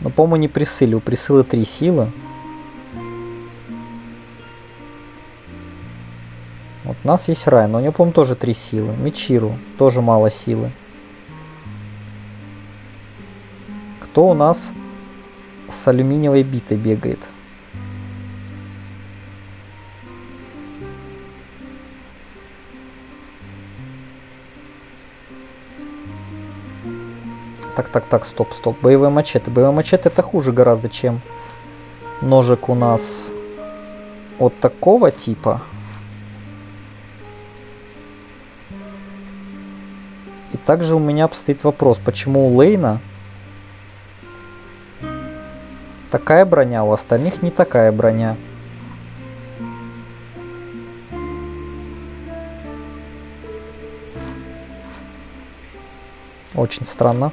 Но, по-моему, не Присцилле. У Присциллы 3 силы. У нас есть Райан, но у него, по-моему, тоже 3 силы. Мичиру тоже мало силы. Кто у нас с алюминиевой битой бегает? Так, стоп. Боевые мачете. Боевые мачете это хуже гораздо, чем ножик у нас вот такого типа. Также у меня обстоит вопрос, почему у Лейна такая броня, у остальных не такая броня. Очень странно.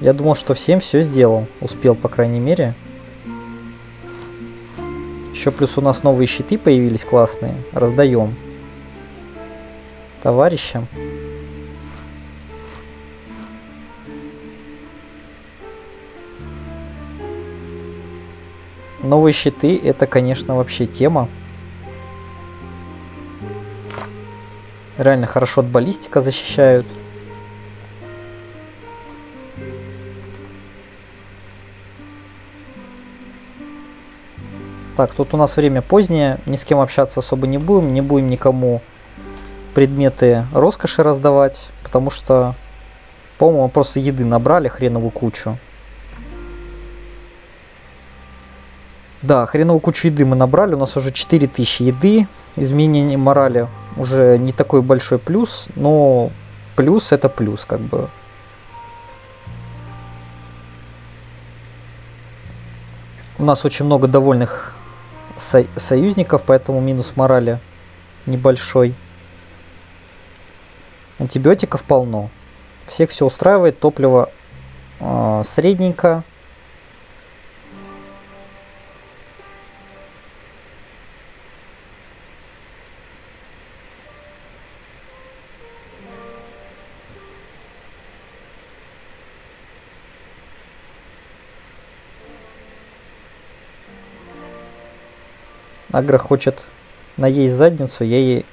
Я думал, что всем все сделал. Успел, по крайней мере. Еще плюс у нас новые щиты появились классные. Раздаем товарищам. Новые щиты, это, конечно, вообще тема. Реально хорошо от баллистика защищают. Так, тут у нас время позднее, ни с кем общаться особо не будем. Не будем никому предметы роскоши раздавать, потому что, по-моему, просто еды набрали хреновую кучу. Да, хреновую кучу еды мы набрали, у нас уже 4000 еды. Изменение морали уже не такой большой плюс, но плюс это плюс, как бы. У нас очень много довольных союзников, поэтому минус морали небольшой. Антибиотиков полно. Всех все устраивает, топливо средненько. Агра хочет наесть задницу, я ей,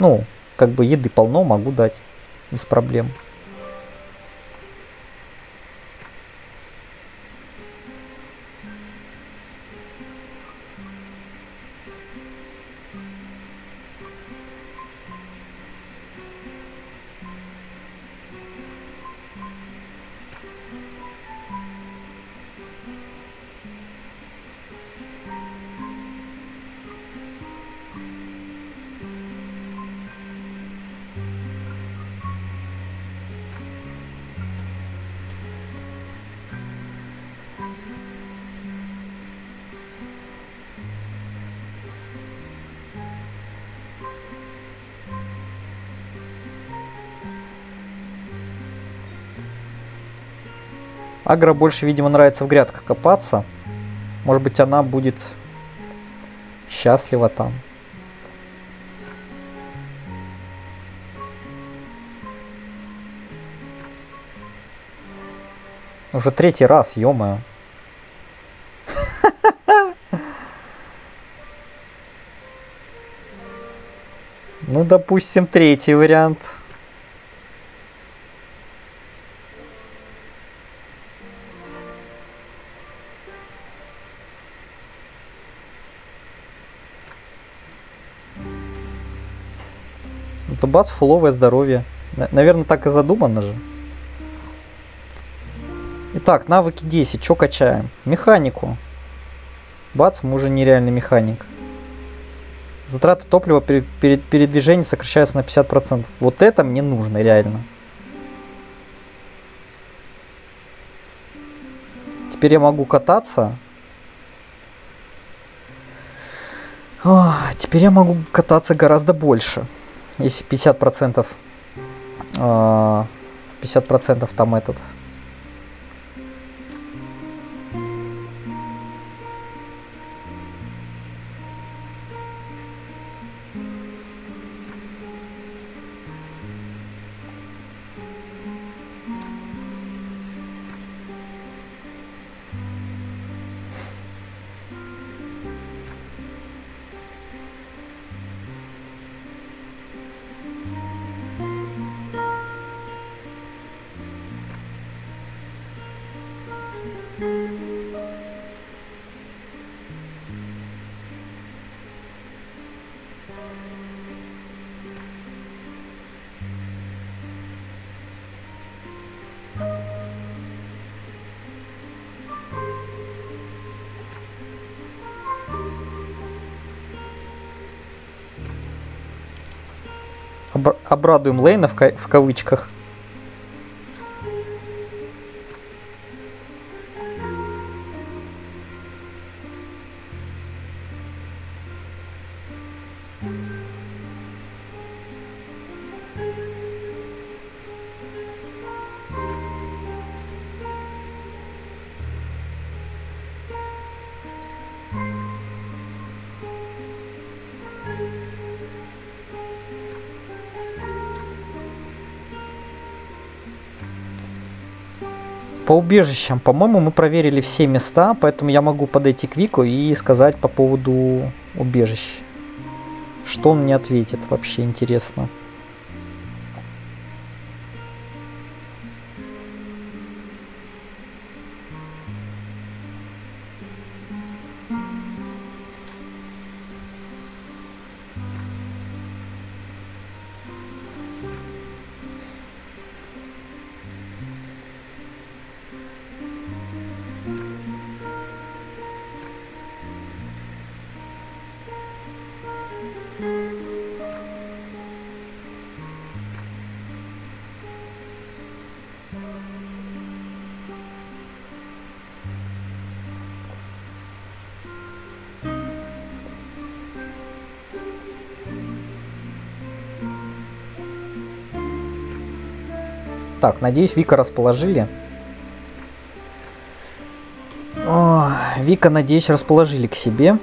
ну, как бы еды полно, могу дать, без проблем. Агра больше, видимо, нравится в грядках копаться. Может быть, она будет счастлива там. Уже третий раз, ё-моё. Ну, допустим, третий вариант. Бац, фуловое здоровье. Наверное, так и задумано же. Итак, навыки 10. Что качаем? Механику. Бац, мы уже нереальный механик. Затраты топлива при передвижении сокращаются на 50%. Вот это мне нужно, реально. Теперь я могу кататься. О, теперь я могу кататься гораздо больше. Если 50% там этот. Обрадуем Лейна в кавычках. По убежищам, по-моему, мы проверили все места, поэтому я могу подойти к Вику и сказать по поводу убежищ. Что он мне ответит, вообще интересно. Так, надеюсь, Вика расположили. О, Вика, надеюсь, расположили к себе.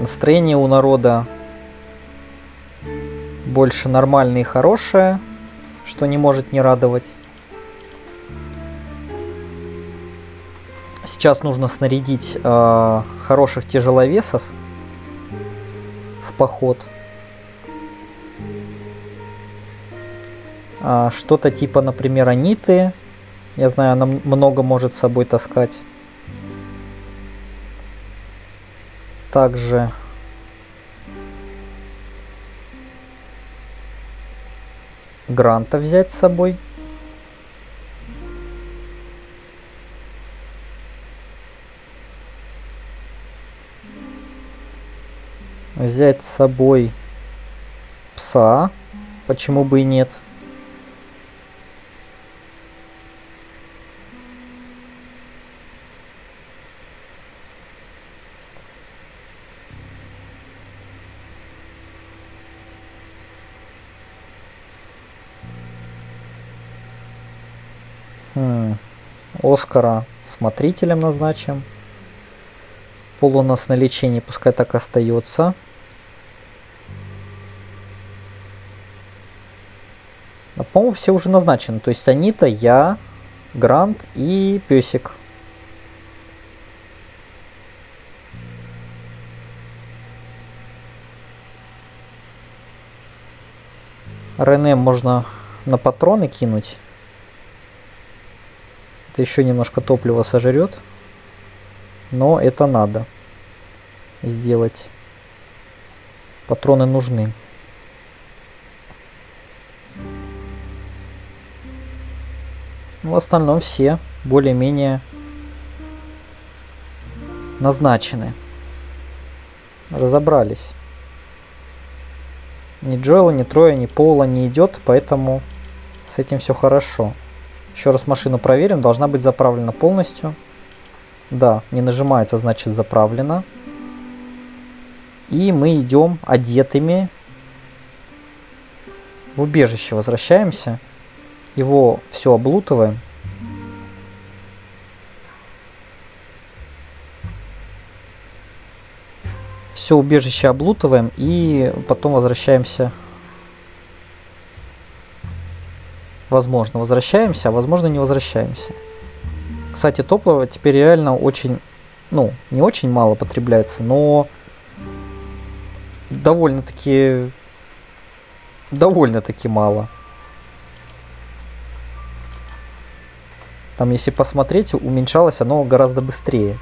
Настроение у народа больше нормальное и хорошее, что не может не радовать. Сейчас нужно снарядить хороших тяжеловесов в поход. Что-то типа, например, Аниты. Я знаю, она много может с собой таскать. Также Гранта взять с собой. Взять с собой пса, почему бы и нет. Оскара смотрителем назначим. Пол у нас на лечении, пускай так остается. По-моему, все уже назначены. То есть Анита, я, Грант и песик. Рене можно на патроны кинуть. Это еще немножко топлива сожрет. Но это надо сделать. Патроны нужны. В остальном все более-менее назначены. Разобрались. Ни Джоэла, ни Троя, ни Пола не идет, поэтому с этим все хорошо. Еще раз машину проверим. Должна быть заправлена полностью. Да, не нажимается, значит заправлена. И мы идем одетыми. В убежище возвращаемся. Его все облутываем. Все убежище облутываем и потом возвращаемся. Возможно, возвращаемся, а возможно, не возвращаемся. Кстати, топливо теперь реально очень, ну, не очень мало потребляется, но довольно-таки мало. Там, если посмотреть, уменьшалось оно гораздо быстрее.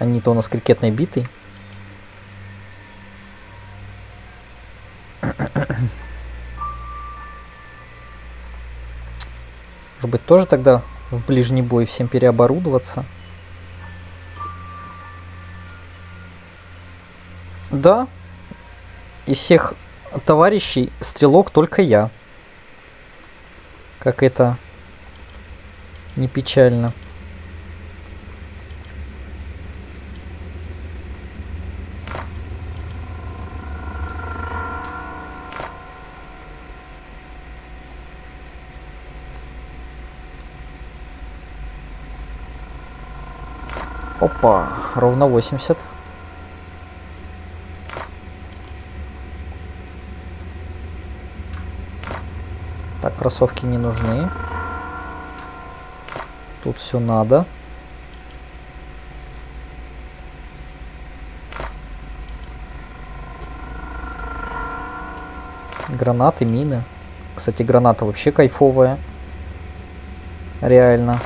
Анита у нас крикетной битой. Может быть, тоже тогда в ближний бой всем переоборудоваться? Да. Из всех товарищей стрелок только я. Как это не печально. Опа, ровно 80. Так, кроссовки не нужны. Тут все надо. Гранаты, мины. Кстати, граната вообще кайфовая. Реально.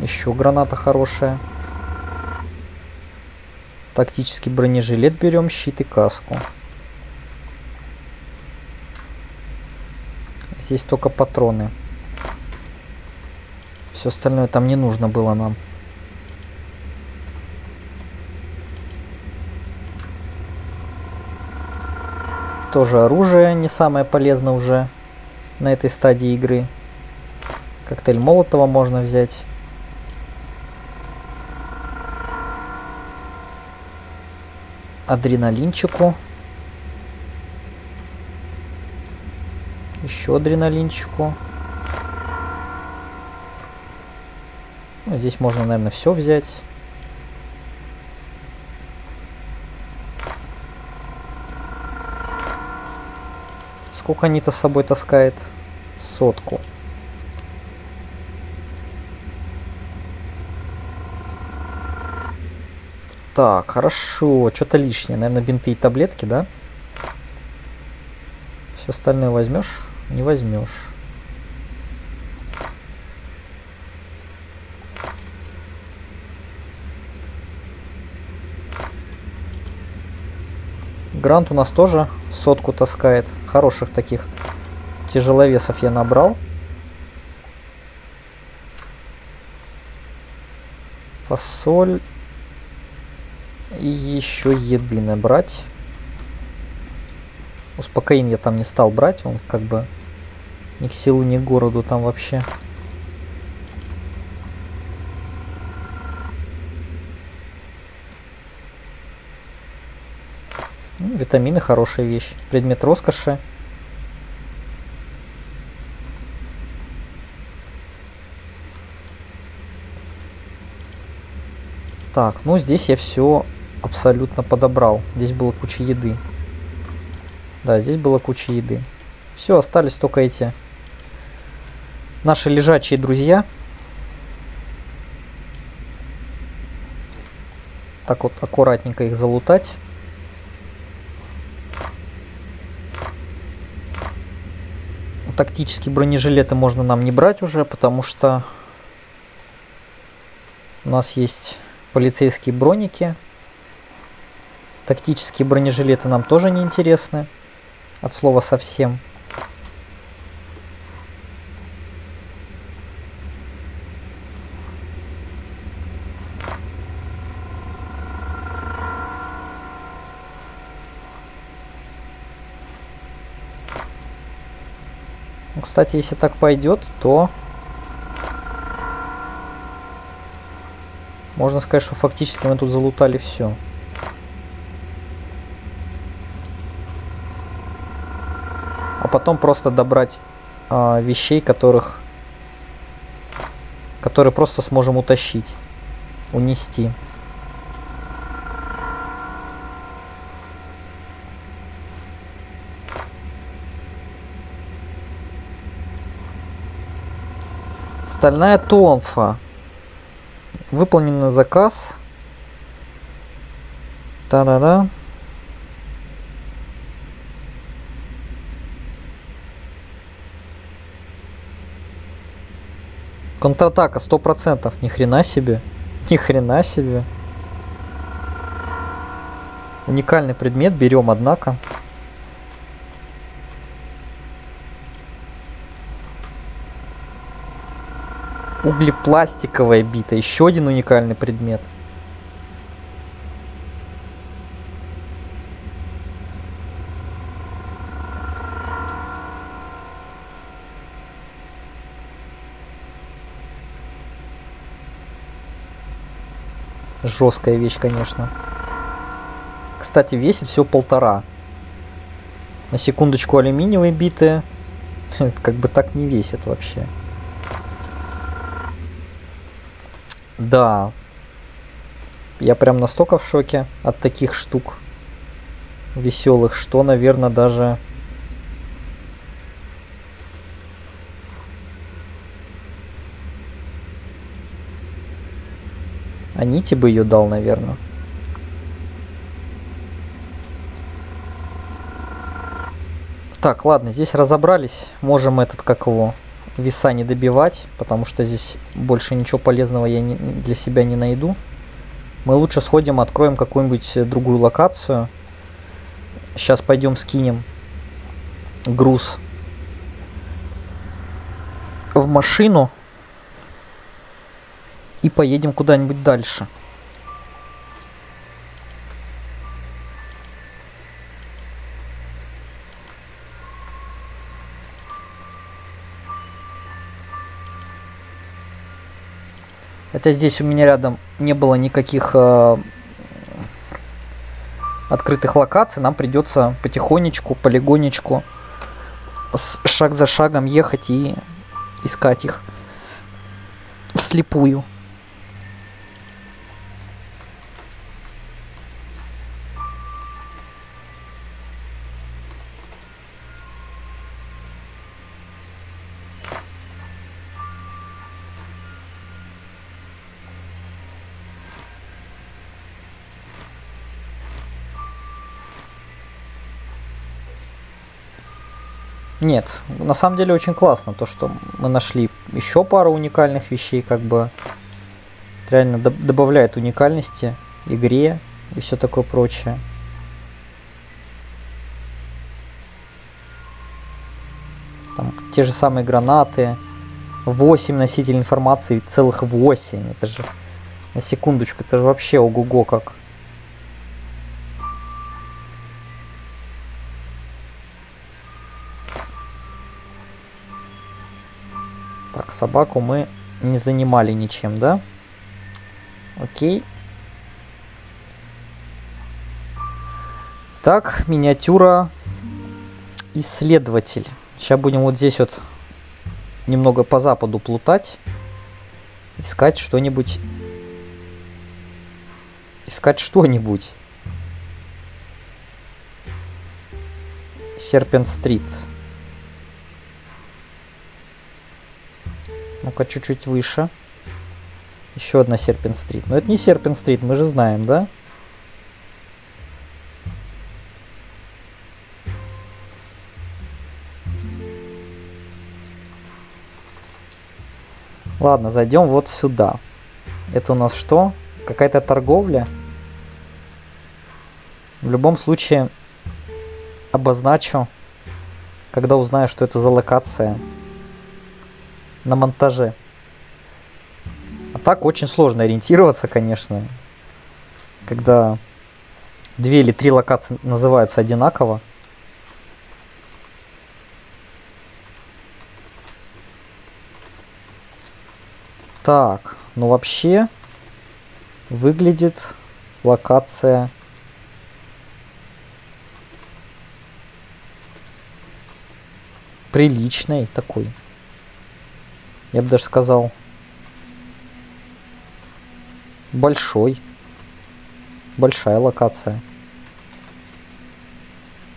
Еще граната хорошая. Тактический бронежилет берем, щит и каску. Здесь только патроны. Все остальное там не нужно было нам. Тоже оружие не самое полезное уже на этой стадии игры. Коктейль Молотова можно взять. Адреналинчику. Еще адреналинчику. Ну, здесь можно, наверное, все взять. Сколько Анита с собой таскает? 100. Так, хорошо. Что-то лишнее. Наверное, бинты и таблетки, да? Все остальное возьмешь? Не возьмешь. Грант у нас тоже 100 таскает. Хороших таких тяжеловесов я набрал. Фасоль. И еще еды набрать. Успокоим я там не стал брать. Он как бы ни к селу, ни к городу там вообще. Витамины хорошая вещь. Предмет роскоши. Так, ну здесь я все абсолютно подобрал. Здесь было куча еды. Да, здесь было куча еды. Все, остались только эти наши лежачие друзья. Так вот, аккуратненько их залутать. Тактические бронежилеты можно нам не брать уже, потому что у нас есть полицейские броники. Тактические бронежилеты нам тоже не интересны. От слова совсем. Кстати, если так пойдет, то можно сказать, что фактически мы тут залутали все. А потом просто добрать вещей, которые просто сможем утащить, унести. Стальная тонфа. Выполнен на заказ. Та-да-да. Контратака 100%. Ни хрена себе. Ни хрена себе. Уникальный предмет. Берем, однако. Углепластиковая бита. Еще один уникальный предмет. Жесткая вещь, конечно. Кстати, весит всего 1,5. На секундочку, алюминиевые биты как бы так не весят вообще. Да, Я прям настолько в шоке от таких штук веселых, что, наверное, даже... Аните бы ее дал, наверное. Так, ладно, здесь разобрались. Можем этот, как его, веса не добивать, потому что здесь больше ничего полезного я для себя не найду. Мы лучше сходим, откроем какую-нибудь другую локацию. Сейчас пойдем скинем груз в машину и поедем куда-нибудь дальше. Хотя здесь у меня рядом не было никаких открытых локаций. Нам придется потихонечку, полигонечку, шаг за шагом ехать и искать их вслепую. Нет, на самом деле очень классно то, что мы нашли еще пару уникальных вещей, как бы реально добавляет уникальности игре и все такое прочее. Там те же самые гранаты, 8 носителей информации, целых 8, это же на секундочку, это же вообще ого-го как. Собаку мы не занимали ничем, да? Окей. Так, миниатюра исследователь. Сейчас будем вот здесь вот немного по западу плутать. Искать что-нибудь. Искать что-нибудь. Серпент-стрит. Ну-ка, чуть-чуть выше. Еще одна Серпент-стрит. Но это не Серпент-стрит, мы же знаем, да? Ладно, зайдем вот сюда. Это у нас что? Какая-то торговля? В любом случае, обозначу, когда узнаю, что это за локация. На монтаже. А так очень сложно ориентироваться, конечно, когда 2 или 3 локации называются одинаково. Так, ну вообще выглядит локация приличной такой. Я бы даже сказал, большая локация.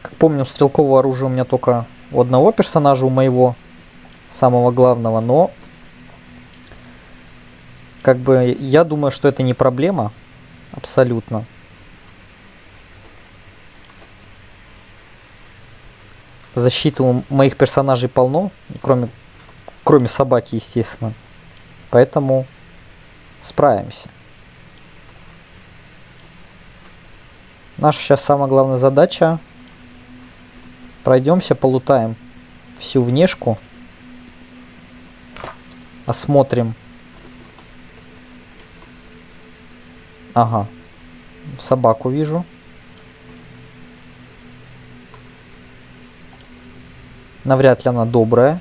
Как помню, стрелкового оружия у меня только у одного персонажа, у моего самого главного, но как бы я думаю, что это не проблема абсолютно. Защиты у моих персонажей полно, кроме собаки, естественно. Поэтому справимся. Наша сейчас самая главная задача. Пройдемся, полутаем всю внешку. Осмотрим. Ага. Собаку вижу. Навряд ли она добрая.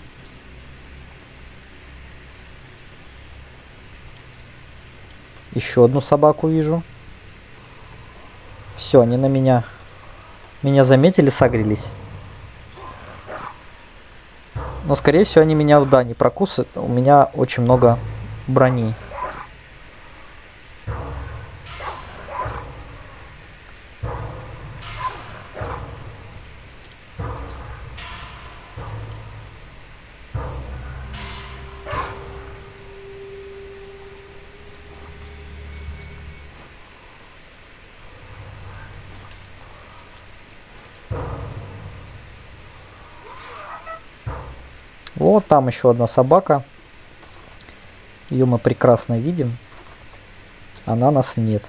Еще одну собаку вижу. Все, они на меня заметили, согрелись. Но, скорее всего, они меня, да, не прокусят. У меня очень много брони. Вот там еще одна собака. Ее мы прекрасно видим. Она нас нет.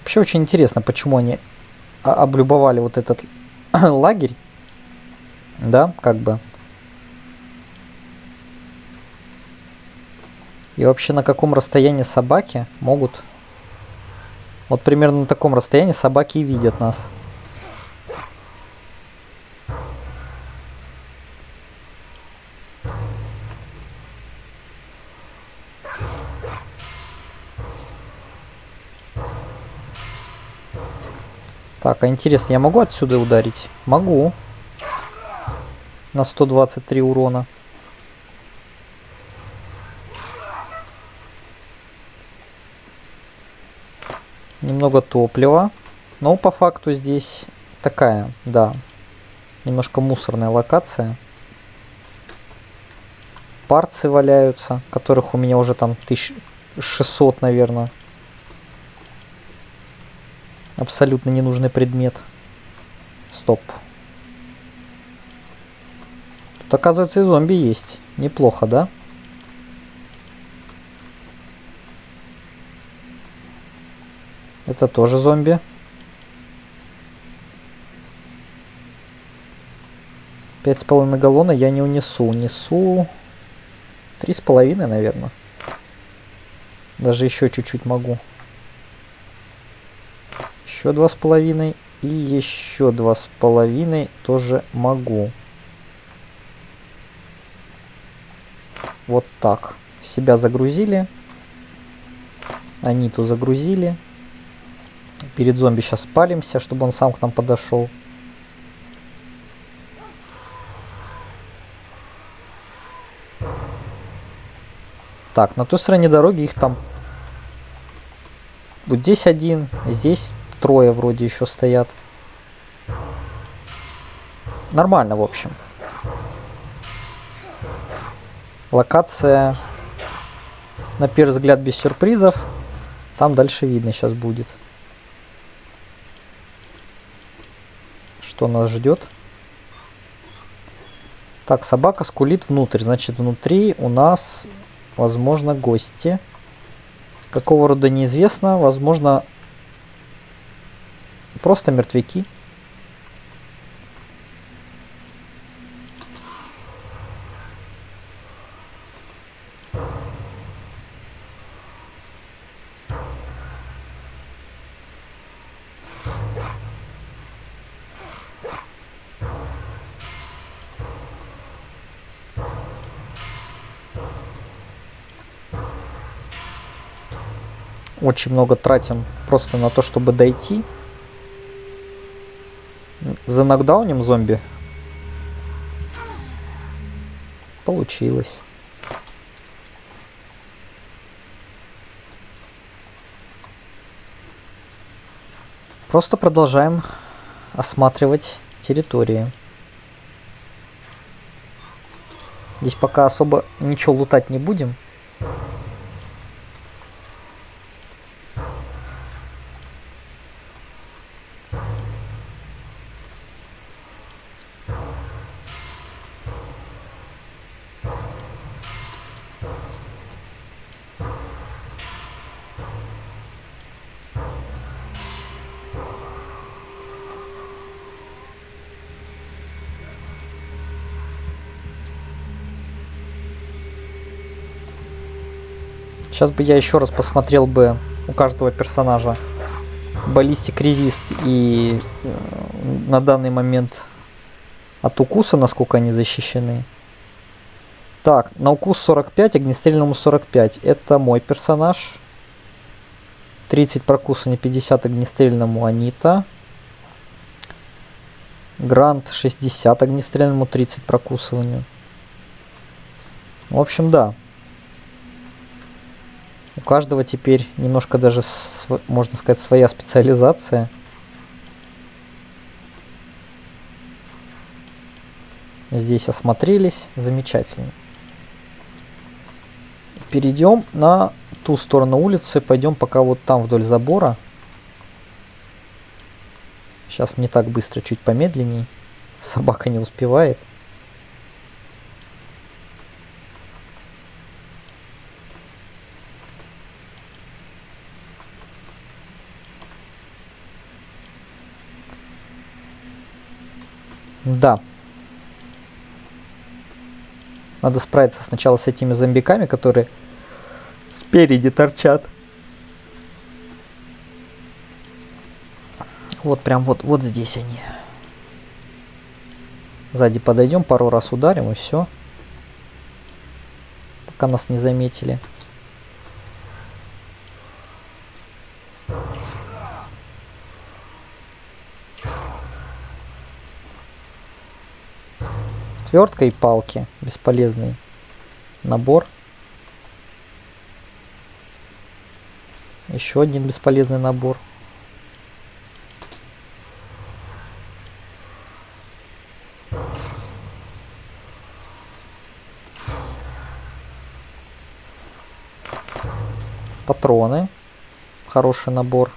Вообще очень интересно, почему они облюбовали вот этот лагерь. Да, как бы. И вообще на каком расстоянии собаки могут... Вот примерно на таком расстоянии собаки и видят нас. Так, а интересно, я могу отсюда ударить? Могу. На 123 урона. Немного топлива. Но по факту здесь такая, да, немножко мусорная локация. Парцы валяются, которых у меня уже там 1600, наверное. Абсолютно ненужный предмет. Стоп. Тут, оказывается, и зомби есть. Неплохо, да? Это тоже зомби. Пять с половиной галлона я не унесу. Несу 3,5, наверное. Даже еще чуть-чуть могу. Еще 2,5. И еще 2,5 тоже могу. Вот так. Себя загрузили. Аниту загрузили. Перед зомби сейчас палимся, чтобы он сам к нам подошел. Так, на той стороне дороги их там... Вот здесь один, здесь трое вроде еще стоят. Нормально, в общем. Локация, на первый взгляд, без сюрпризов. Там дальше видно сейчас будет. Что нас ждет. Так, собака скулит внутрь. Значит, внутри у нас, возможно, гости. Какого рода неизвестно. Возможно, просто мертвяки. Очень много тратим просто на то, чтобы дойти. За нокдаунем зомби. Получилось. Просто продолжаем осматривать территории. Здесь пока особо ничего лутать не будем. Сейчас бы я еще раз посмотрел бы у каждого персонажа баллистик, резист и на данный момент от укуса, насколько они защищены. Так, на укус 45, огнестрельному 45. Это мой персонаж. 30 прокусывания, 50 огнестрельному Анита. Грант 60 огнестрельному, 30 прокусыванию. В общем, да. У каждого теперь немножко даже, можно сказать, своя специализация. Здесь осмотрелись. Замечательно. перейдем на ту сторону улицы. Пойдем пока вот там вдоль забора. Сейчас не так быстро, чуть помедленней. Собака не успевает. Да. Надо справиться сначала с этими зомбиками, которые спереди торчат. Вот прям вот здесь они. Сзади подойдем, пару раз ударим и все. Пока нас не заметили. Отвертка и палки. Бесполезный набор. Еще один бесполезный набор. Патроны. Хороший набор.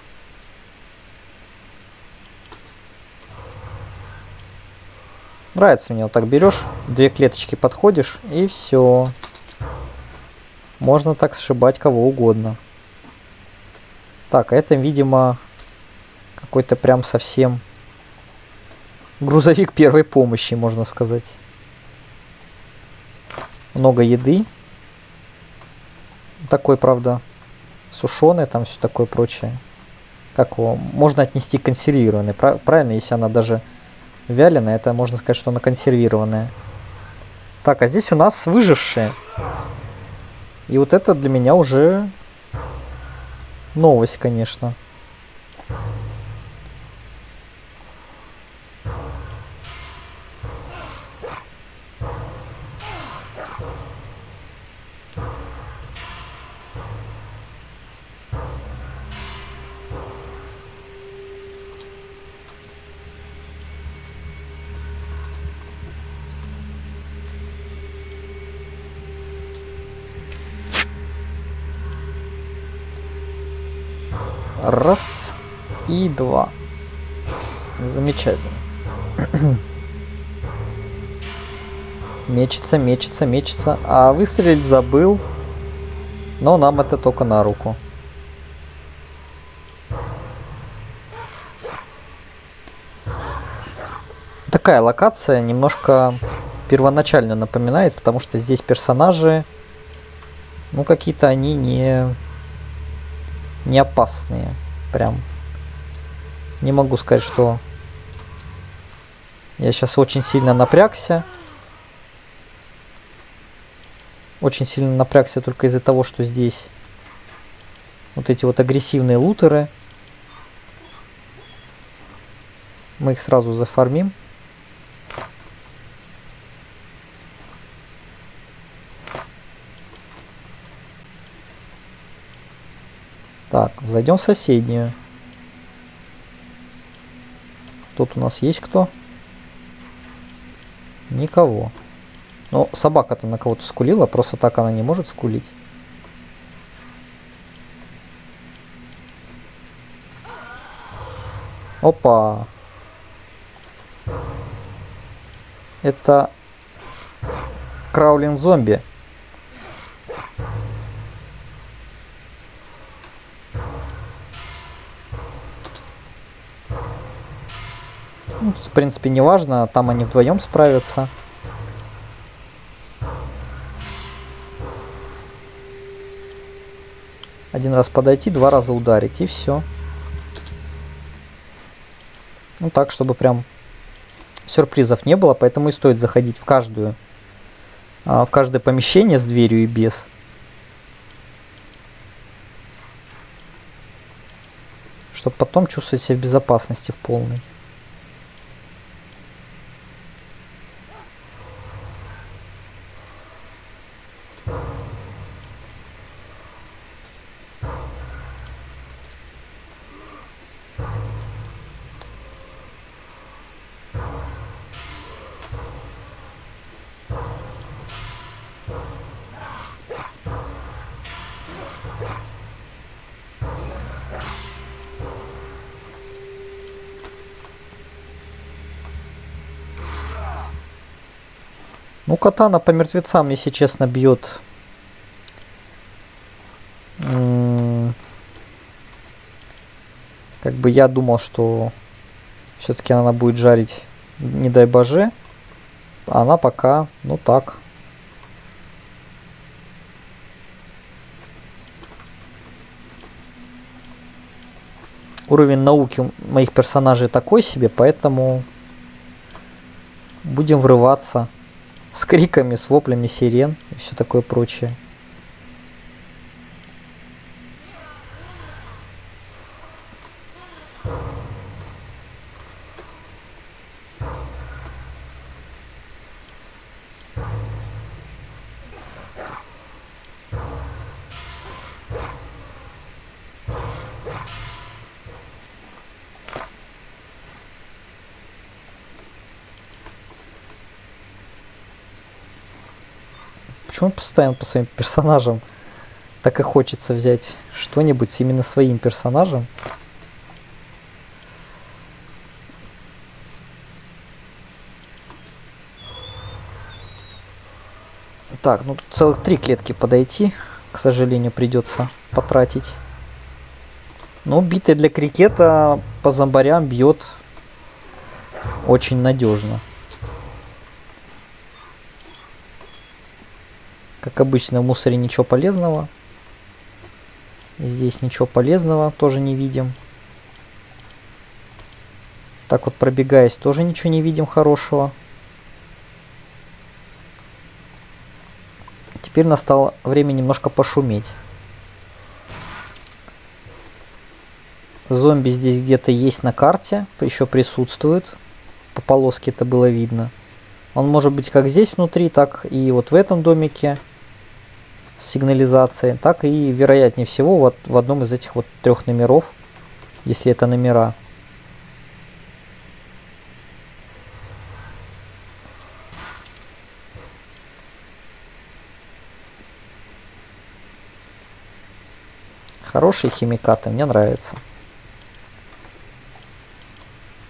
Нравится мне. Вот так берешь, две клеточки подходишь, и все. Можно так сшибать кого угодно. Так, а это, видимо, какой-то прям совсем грузовик первой помощи, можно сказать. Много еды. Такой, правда, сушеный, там все такое прочее. Как его? Можно отнести консервированный. Правильно, если она даже... вяленая, это можно сказать, что она консервированная. Так, а здесь у нас выжившие. И вот это для меня уже новость, конечно. Раз и два. Замечательно. Мечется, мечется, мечется. А выстрелить забыл. Но нам это только на руку. Такая локация немножко первоначально напоминает, потому что здесь персонажи, ну какие-то они не опасные. Прям не могу сказать, что я сейчас очень сильно напрягся. Очень сильно напрягся только из-за того, что здесь вот эти вот агрессивные лутеры. Мы их сразу зафармим. Так, зайдем в соседнюю. Тут у нас есть кто? Никого. Но собака-то на кого-то скулила, просто так она не может скулить. Опа! Это краулинг зомби. Ну, в принципе, не важно, там они вдвоем справятся. Один раз подойти, два раза ударить, и все. Ну так, чтобы прям сюрпризов не было, поэтому и стоит заходить в каждое помещение с дверью и без. Чтобы потом чувствовать себя в безопасности в полной. Ну, катана по мертвецам, если честно, бьет. Как бы я думал, что все-таки она будет жарить, не дай боже. А она пока, ну так. Уровень науки у моих персонажей такой себе, поэтому будем врываться с криками, с воплями сирен и все такое прочее. Почему постоянно по своим персонажам так и хочется взять что-нибудь именно своим персонажем? Так, ну тут целых 3 клетки подойти, к сожалению, придется потратить. Но битая для крикета по зомбарям бьет очень надежно. Как обычно, в мусоре ничего полезного. Здесь ничего полезного тоже не видим. Так вот, пробегаясь, тоже ничего не видим хорошего. Теперь настало время немножко пошуметь. Зомби здесь где-то есть на карте, еще присутствуют. По полоске это было видно. Он может быть как здесь внутри, так и вот в этом домике. Сигнализации, так и вероятнее всего вот в одном из этих вот 3 номеров, если это номера. Хорошие химикаты, мне нравится.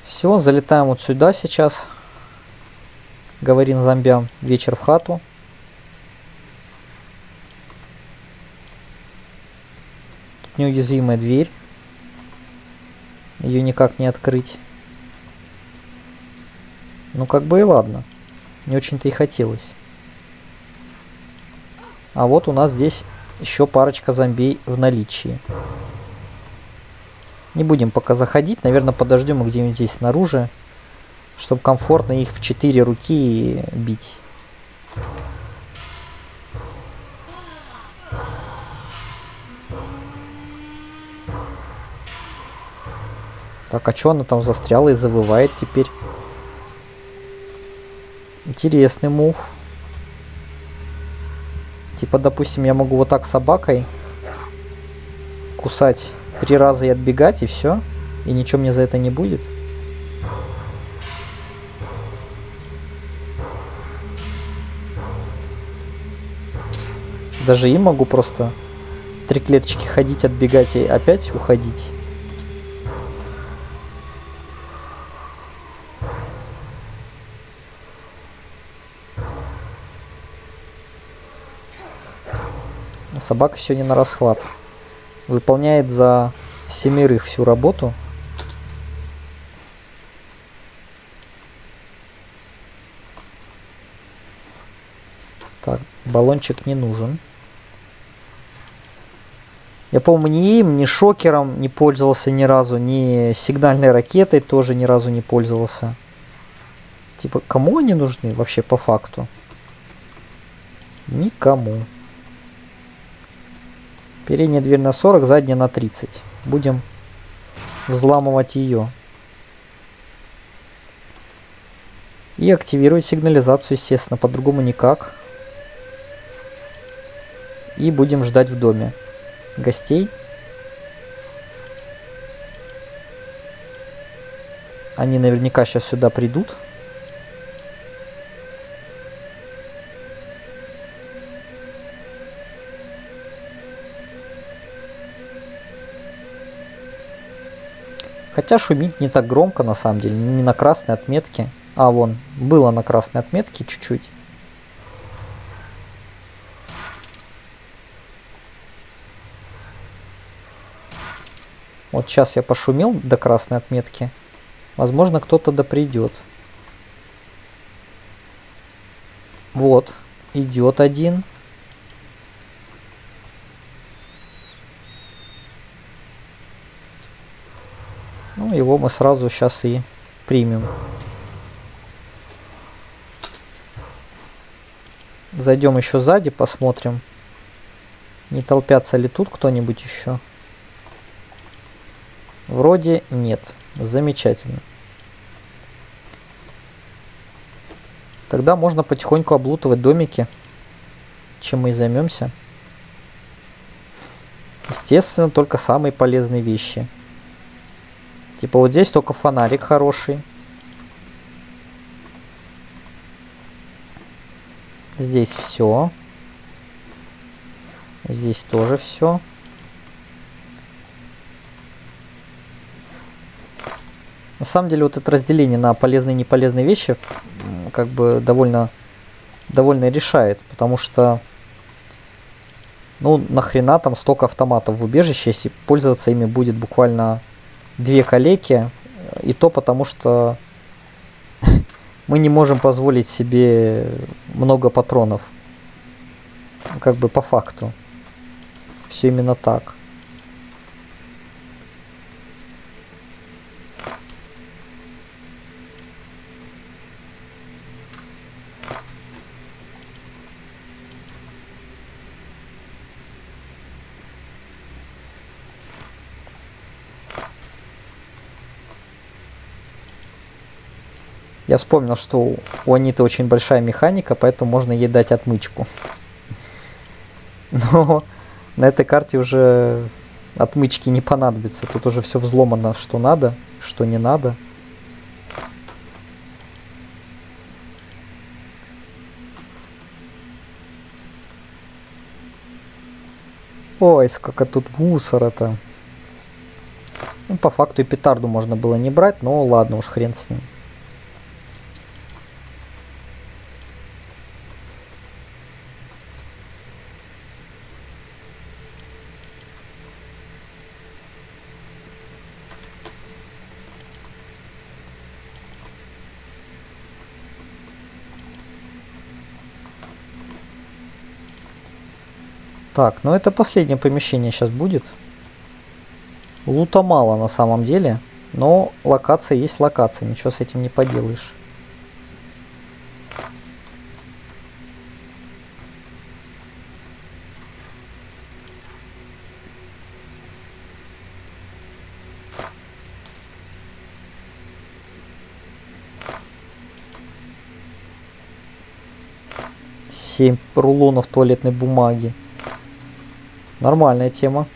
Все, залетаем вот сюда сейчас. Говорим зомбям: вечер в хату. Неуязвимая дверь, ее никак не открыть. Ну как бы и ладно, не очень-то и хотелось. А вот у нас здесь еще парочка зомбей в наличии. Не будем пока заходить, наверное, подождем их где-нибудь здесь снаружи, чтобы комфортно их в 4 руки бить. Так, а что она там застряла и завывает теперь? Интересный мув. Типа, допустим, я могу вот так собакой кусать 3 раза и отбегать, и все. И ничего мне за это не будет. Даже им могу просто 3 клеточки ходить, отбегать и опять уходить. Собака сегодня на расхват. Выполняет за 7 всю работу. Так, баллончик не нужен. Я, по-моему, ни им, ни шокером не пользовался ни разу, ни сигнальной ракетой тоже ни разу не пользовался. Типа, кому они нужны вообще по факту? Никому. Передняя дверь на 40, задняя на 30. Будем взламывать ее. И активировать сигнализацию, естественно, по-другому никак. И будем ждать в доме гостей. Они наверняка сейчас сюда придут. Хотя шумит не так громко, на самом деле, не на красной отметке. А, вон, было на красной отметке чуть-чуть. Вот сейчас я пошумел до красной отметки. Возможно, кто-то да придет. Вот. Идет один. Ну, его мы сразу сейчас и примем. Зайдем еще сзади, посмотрим, не толпятся ли тут кто-нибудь еще. Вроде нет. Замечательно. Тогда можно потихоньку облутывать домики, чем мы и займемся. Естественно, только самые полезные вещи. Типа вот здесь только фонарик хороший. Здесь все. Здесь тоже все. На самом деле вот это разделение на полезные и неполезные вещи как бы довольно решает, потому что ну нахрена там столько автоматов в убежище, если пользоваться ими будет буквально 2 коллеги, и то потому что мы не можем позволить себе много патронов, как бы по факту, все именно так. Я вспомнил, что у Аниты очень большая механика, поэтому можно ей дать отмычку. Но на этой карте уже отмычки не понадобится. Тут уже все взломано, что надо, что не надо. Ой, сколько тут мусора-то. Ну, по факту и петарду можно было не брать, но ладно, уж хрен с ним. Так, ну это последнее помещение сейчас будет. Лута мало на самом деле, но локация есть локация, ничего с этим не поделаешь. Семь рулонов туалетной бумаги. Нормальная тема.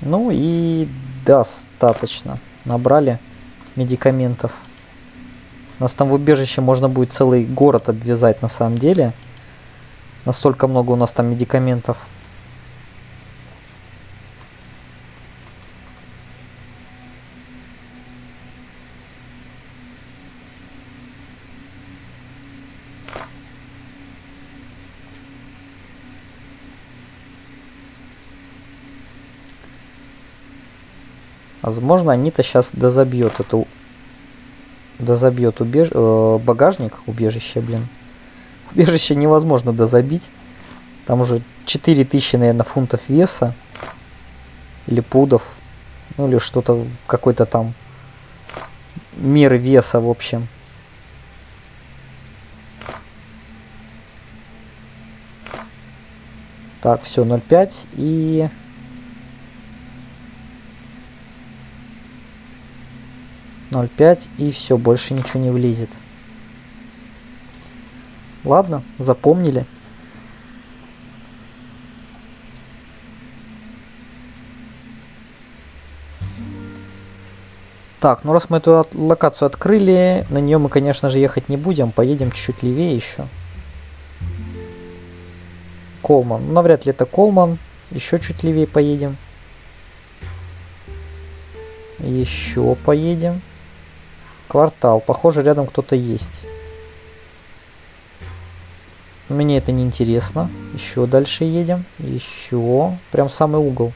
Ну и достаточно. Набрали медикаментов. Нас там в убежище можно будет целый город обвязать на самом деле. Настолько много у нас там медикаментов. Возможно, Анита сейчас дозабьет багажник, убежище, блин. Убежище невозможно дозабить. Там уже 4000, наверное, фунтов веса. Или пудов. Ну, или что-то, какой-то там мир веса, в общем. Так, все, 0,5 и... и все, больше ничего не влезет. Ладно, запомнили. Так, ну раз мы эту локацию открыли, на нее мы, конечно же, ехать не будем. Поедем чуть-чуть левее еще. Колман. Ну, навряд ли это Колман. Еще чуть левее поедем. Еще поедем. Квартал. Похоже, рядом кто-то есть. Мне это не интересно. Еще дальше едем. Еще. Прям в самый угол.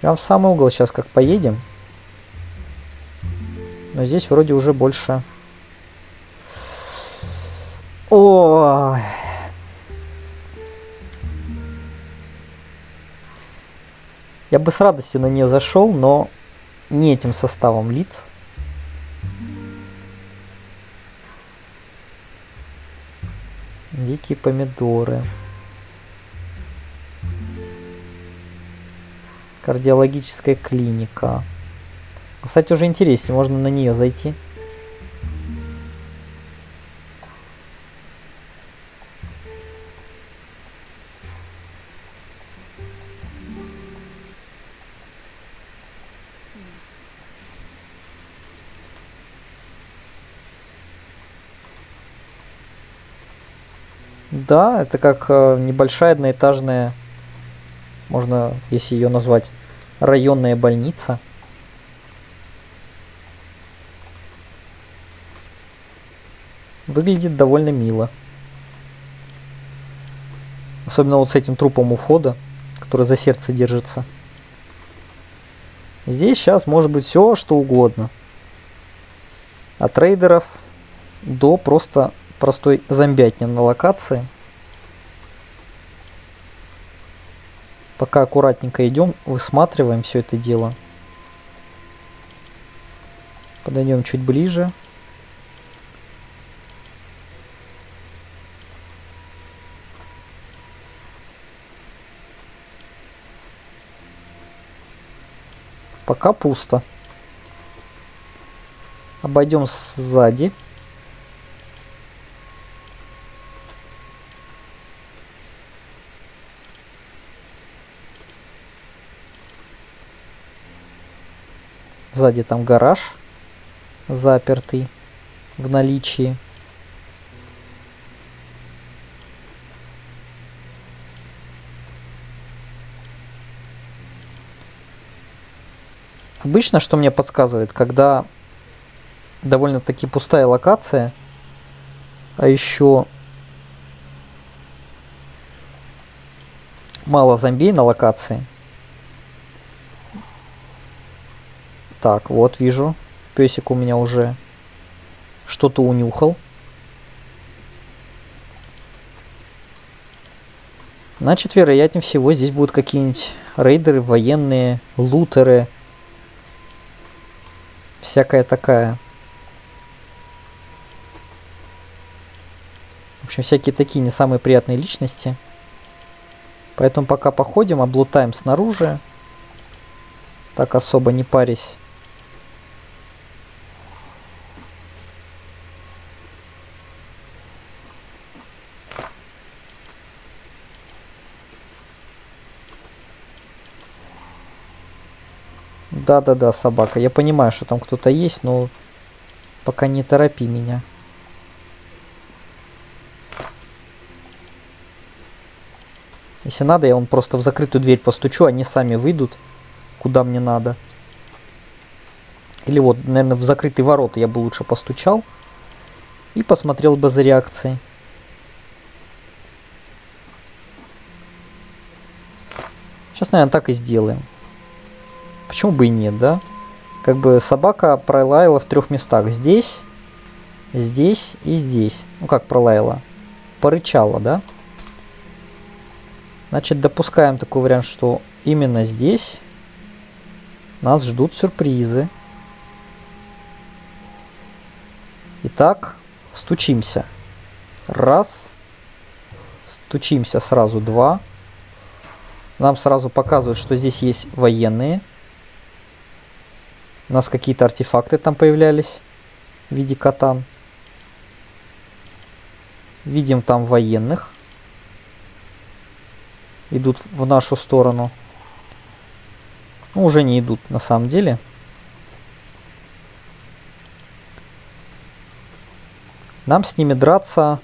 Прям в самый угол сейчас как поедем. Но здесь вроде уже больше... О! Я бы с радостью на нее зашел, но не этим составом лиц. Дикие помидоры. Кардиологическая клиника. Кстати, уже интереснее, можно на нее зайти. Да, это как небольшая одноэтажная, можно, если ее назвать, районная больница. Выглядит довольно мило. Особенно вот с этим трупом у входа, который за сердце держится. Здесь сейчас может быть все, что угодно. От рейдеров до просто... простой зомбятни на локации. Пока аккуратненько идем, высматриваем все это дело. Подойдем чуть ближе. Пока пусто. Обойдем сзади. Сзади там гараж запертый в наличии. Обычно, что мне подсказывает, когда довольно-таки пустая локация, а еще мало зомби на локации. Так, вот вижу, песик у меня уже что-то унюхал. Значит, вероятнее всего, здесь будут какие-нибудь рейдеры, военные, лутеры. Всякая такая. В общем, всякие такие не самые приятные личности. Поэтому пока походим, облутаем снаружи. Так особо не парясь. Да-да-да, собака. Я понимаю, что там кто-то есть, но пока не торопи меня. Если надо, я вам просто в закрытую дверь постучу, они сами выйдут, куда мне надо. Или вот, наверное, в закрытые ворота я бы лучше постучал и посмотрел бы за реакцией. Сейчас, наверное, так и сделаем. Почему бы и нет, да? Как бы собака пролаяла в трех местах. Здесь, здесь и здесь. Ну как пролаяла? Порычала, да? Значит, допускаем такой вариант, что именно здесь нас ждут сюрпризы. Итак, стучимся. Раз. Стучимся сразу два. Нам сразу показывают, что здесь есть военные. У нас какие-то артефакты там появлялись в виде катан. Видим там военных. Идут в нашу сторону. Ну, уже не идут на самом деле. Нам с ними драться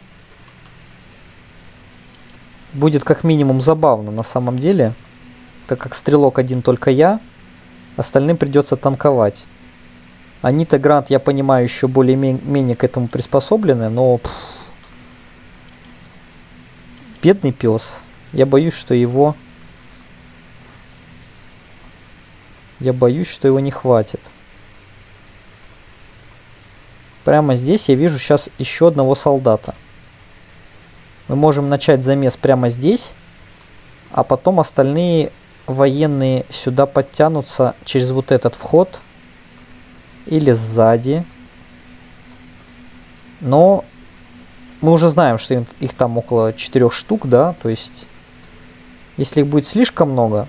будет как минимум забавно на самом деле. Так как стрелок один только я. Остальным придется танковать. Анита, Грант, я понимаю, еще более-менее к этому приспособлены, но... Бедный пес. Я боюсь, что его... не хватит. Прямо здесь я вижу сейчас еще одного солдата. Мы можем начать замес прямо здесь, а потом остальные военные сюда подтянутся через вот этот вход или сзади. Но мы уже знаем, что их там около 4 штук, да, то есть если их будет слишком много,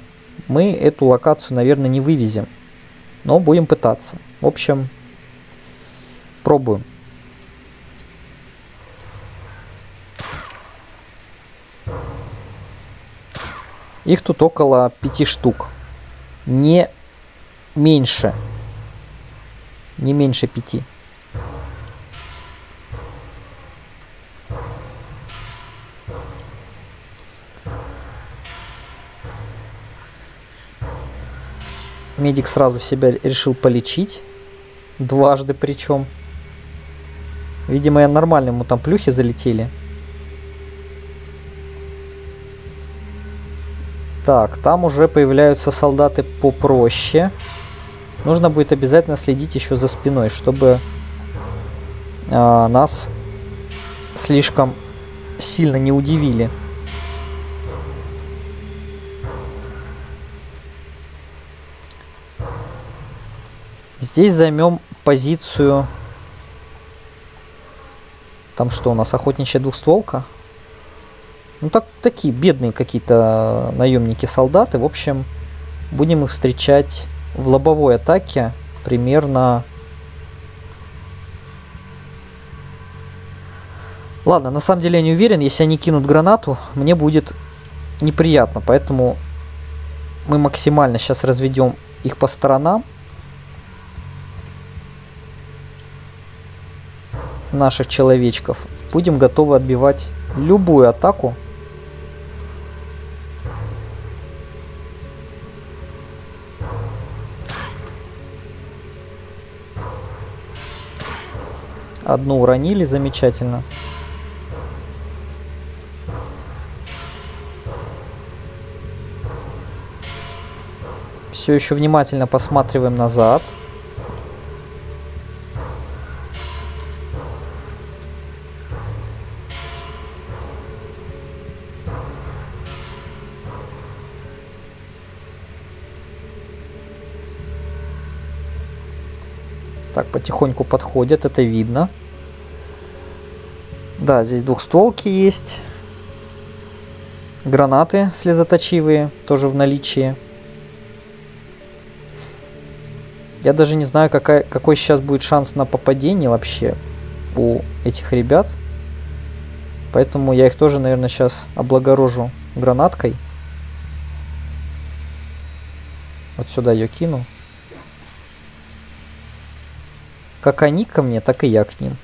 мы эту локацию, наверное, не вывезем, но будем пытаться. В общем... Пробуем. Их тут около 5 штук. Не меньше. Не меньше 5. Медик сразу себя решил полечить. Дважды причем. Видимо, я нормально, ему там плюхи залетели. Так, там уже появляются солдаты попроще. Нужно будет обязательно следить еще за спиной, чтобы нас слишком сильно не удивили. Здесь займем позицию... Там что у нас, охотничья двухстволка? Ну так, такие бедные какие-то наемники-солдаты. В общем, будем их встречать в лобовой атаке примерно... Ладно, на самом деле я не уверен, если они кинут гранату, мне будет неприятно. Поэтому мы максимально сейчас разведем их по сторонам. Наших человечков. Будем готовы отбивать любую атаку. Одну уронили, замечательно. Все еще внимательно посматриваем назад. Так, потихоньку подходят, это видно. Да, здесь двухстволки есть. Гранаты слезоточивые тоже в наличии. Я даже не знаю, какой сейчас будет шанс на попадение вообще у этих ребят. Поэтому я их тоже, наверное, сейчас облагорожу гранаткой. Вот сюда ее кину. Как они ко мне, так и я к ним.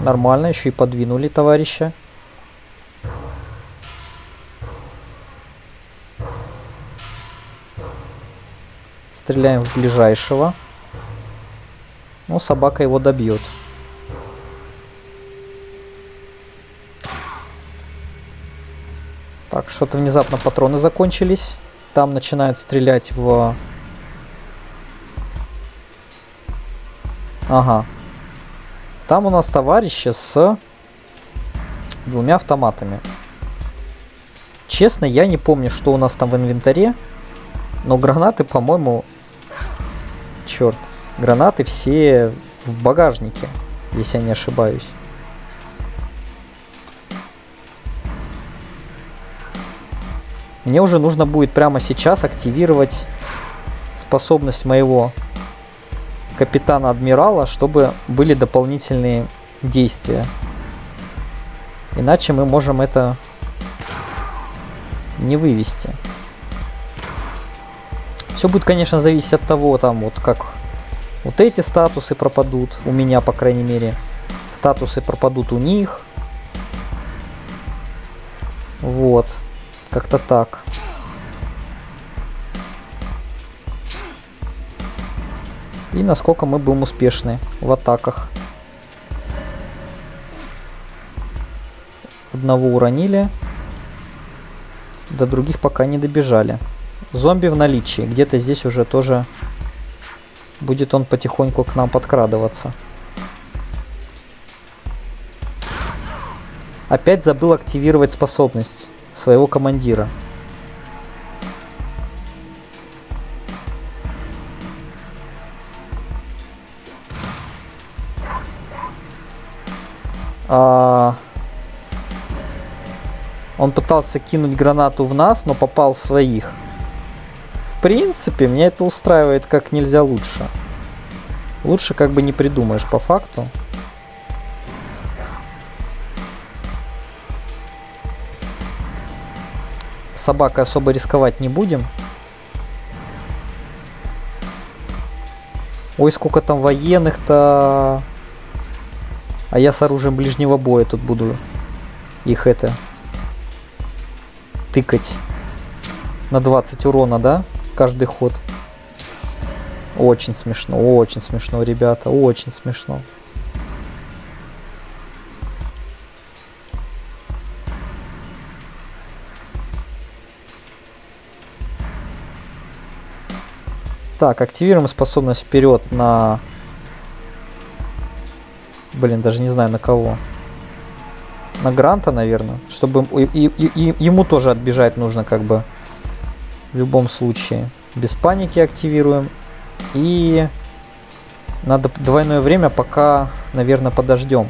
Нормально, еще и подвинули товарища. Стреляем в ближайшего. Ну, собака его добьет. Так, что-то внезапно патроны закончились. Там начинают стрелять в... Ага. Там у нас товарищи с 2 автоматами. Честно, я не помню, что у нас там в инвентаре. Но гранаты, по-моему... Черт. Гранаты все в багажнике, если я не ошибаюсь. Мне уже нужно будет прямо сейчас активировать способность моего капитана-адмирала, чтобы были дополнительные действия. Иначе мы можем это не вывести. Все будет, конечно, зависеть от того, там вот как вот эти статусы пропадут. У меня, по крайней мере, статусы пропадут у них. Вот. Как-то так. И насколько мы будем успешны в атаках. Одного уронили. До других пока не добежали. Зомби в наличии. Где-то здесь уже тоже будет он потихоньку к нам подкрадываться. Опять забыл активировать способность своего командира. Он пытался кинуть гранату в нас, но попал в своих. В принципе, меня это устраивает как нельзя лучше. Лучше как бы не придумаешь по факту. Собакой особо рисковать не будем. Ой, сколько там военных-то. А я с оружием ближнего боя тут буду их это... тыкать на 20 урона, да? Каждый ход. Очень смешно, ребята, очень смешно. Так, активируем способность вперед на... Блин, даже не знаю на кого. На Гранта, наверное, чтобы ему тоже отбежать нужно как бы в любом случае. Без паники активируем. И надо двойное время пока, наверное, подождем.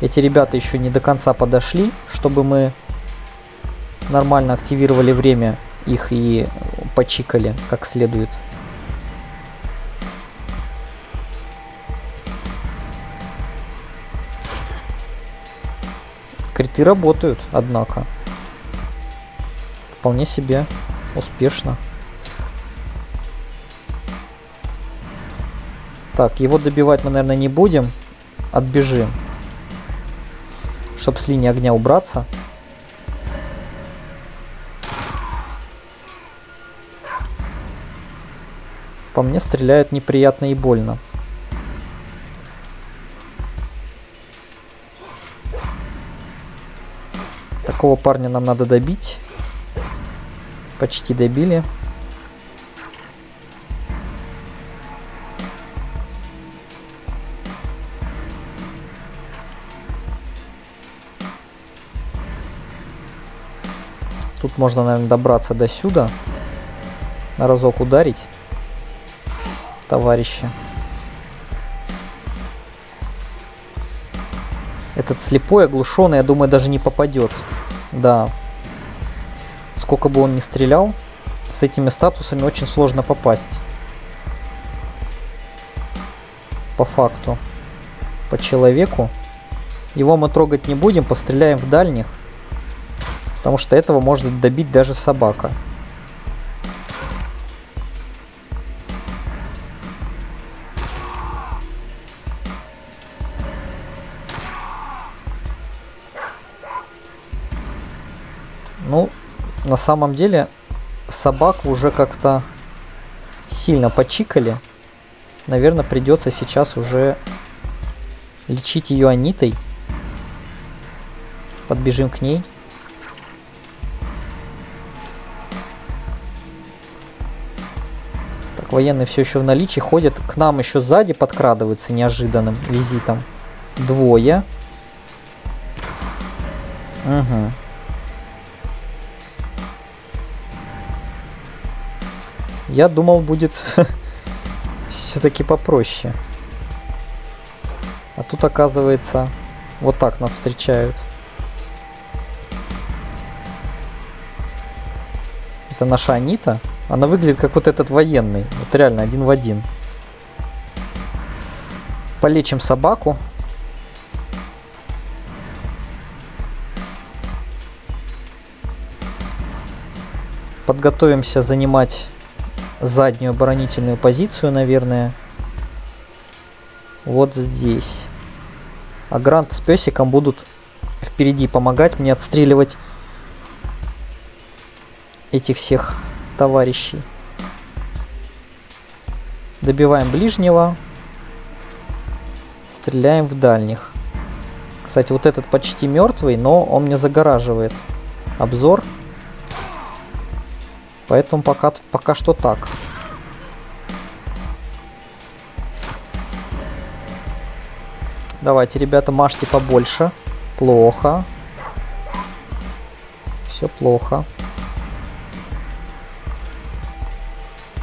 Эти ребята еще не до конца подошли, чтобы мы нормально активировали время их и почикали как следует. Криты работают, однако. Вполне себе успешно. Так, его добивать мы, наверное, не будем. Отбежим. Чтобы с линии огня убраться. По мне стреляют неприятно и больно. Такого парня нам надо добить. Почти добили. Тут можно, наверное, добраться до сюда. На разок ударить товарища. Этот слепой, оглушенный, я думаю, даже не попадет. Да. Сколько бы он ни стрелял, с этими статусами очень сложно попасть. По факту. По человеку. Его мы трогать не будем, постреляем в дальних. Потому что этого может добить даже собака. Ну, на самом деле, собаку уже как-то сильно почикали. Наверное, придется сейчас уже лечить ее Анитой. Подбежим к ней. Так, военные все еще в наличии ходят. К нам еще сзади подкрадываются неожиданным визитом. Двое. Угу. Я думал, будет все-таки попроще. А тут, оказывается, вот так нас встречают. Это наша Анита. Она выглядит как вот этот военный. Вот реально, один в один. Полечим собаку. Подготовимся занимать... заднюю оборонительную позицию, наверное. Вот здесь. А Грант с песиком будут впереди помогать мне отстреливать этих всех товарищей. Добиваем ближнего. Стреляем в дальних. Кстати, вот этот почти мертвый, но он мне загораживает обзор. Поэтому пока что так. Давайте, ребята, мажьте побольше. Плохо. Все плохо.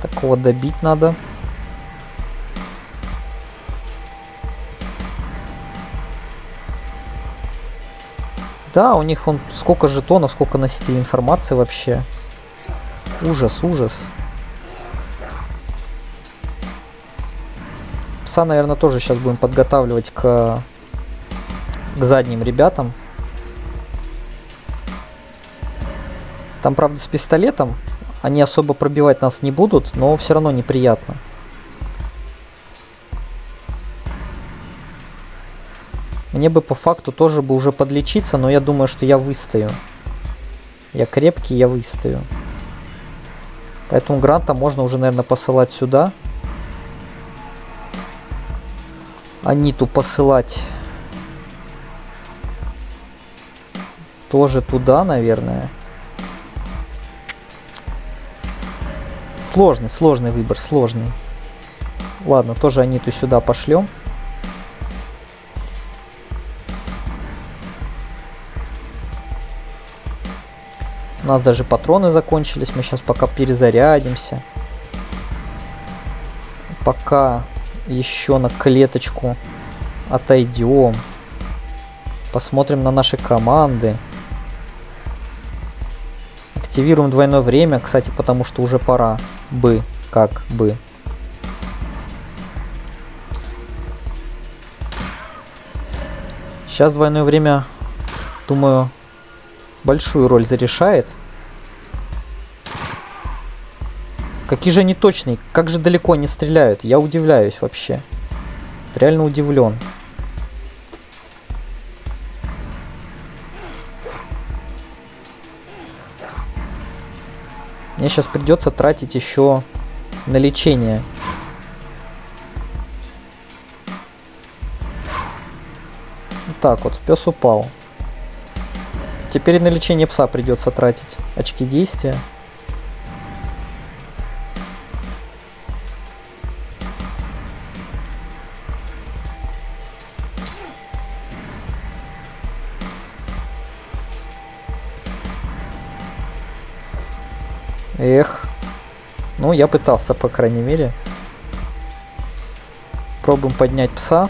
Такого добить надо. Да, у них вон сколько жетонов, сколько носителей информации вообще. Ужас, ужас. Пса, наверное, тоже сейчас будем подготавливать к задним ребятам. Там, правда, с пистолетом. Они особо пробивать нас не будут, но все равно неприятно. Мне бы по факту тоже бы уже подлечиться, но я думаю, что я выстою. Я крепкий, я выстою. Поэтому Гранта можно уже, наверное, посылать сюда. Аниту посылать тоже туда, наверное. Сложный, сложный выбор, сложный. Ладно, тоже Аниту сюда пошлем. У нас даже патроны закончились. Мы сейчас пока перезарядимся. Пока еще на клеточку отойдем. Посмотрим на наши команды. Активируем двойное время, кстати, потому что уже пора бы, как бы. Сейчас двойное время, думаю, большую роль зарешает. Какие же они точные, как же далеко они стреляют. Я удивляюсь вообще. Реально удивлен. Мне сейчас придется тратить еще на лечение. Вот так вот, пес упал. Теперь на лечение пса придется тратить очки действия. Эх. Ну, я пытался, по крайней мере. Пробуем поднять пса.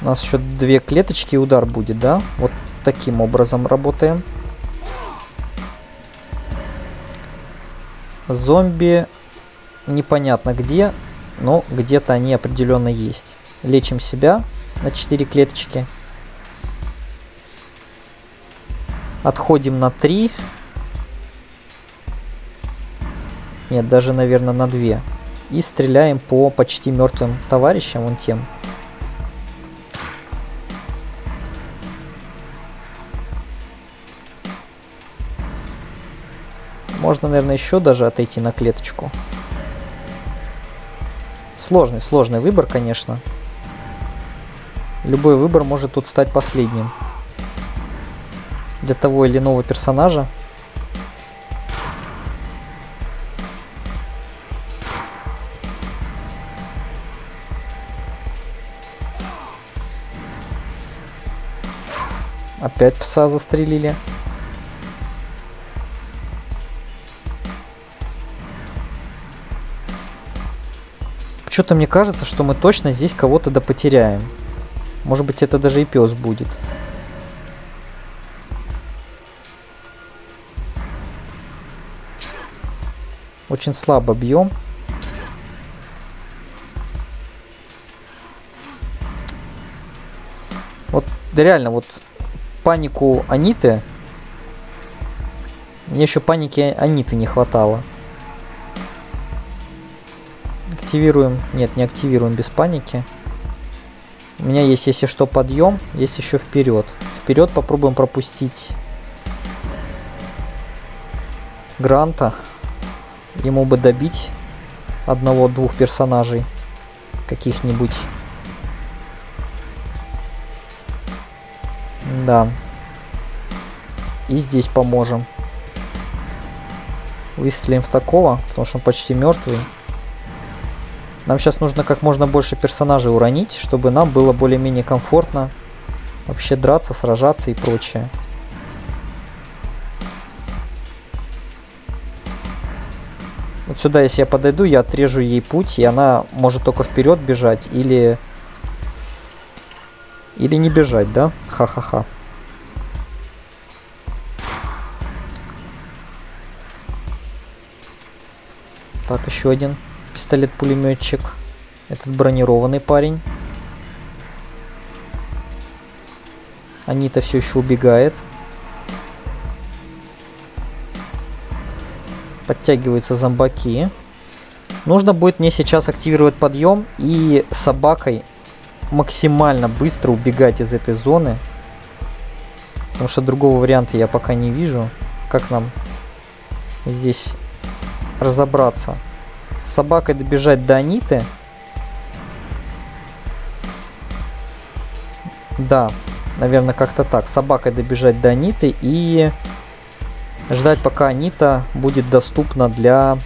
У нас еще две клеточки и удар будет, да? Вот таким образом работаем. Зомби непонятно где, но где-то они определенно есть. Лечим себя на 4 клеточки. Отходим на 3. Нет, даже, наверное, на 2. И стреляем по почти мертвым товарищам, вон тем. Можно, наверное, еще даже отойти на клеточку. Сложный, сложный выбор, конечно. Любой выбор может тут стать последним для того или иного персонажа. Опять пса застрелили. Что-то мне кажется, что мы точно здесь кого-то допотеряем. Может быть, это даже и пес будет. Очень слабо бьем. Вот да, реально, вот панику Аниты. Мне еще паники Аниты не хватало. Активируем. Нет, не активируем без паники. У меня есть, если что, подъем. Есть еще вперед. Вперед попробуем пропустить Гранта. Ему бы добить одного-двух персонажей каких-нибудь. Да. И здесь поможем. Выстрелим в такого, потому что он почти мертвый. Нам сейчас нужно как можно больше персонажей уронить, чтобы нам было более-менее комфортно вообще драться, сражаться и прочее. Вот сюда, если я подойду, я отрежу ей путь, и она может только вперед бежать или не бежать, да? Ха-ха-ха. Так, еще один пистолет-пулеметчик. Этот бронированный парень. Анита все еще убегает. Подтягиваются зомбаки. Нужно будет мне сейчас активировать подъем и собакой максимально быстро убегать из этой зоны. Потому что другого варианта я пока не вижу. Как нам здесь разобраться? С собакой добежать до Аниты. Да, наверное, как-то так. С собакой добежать до Аниты и ждать, пока Анита будет доступна для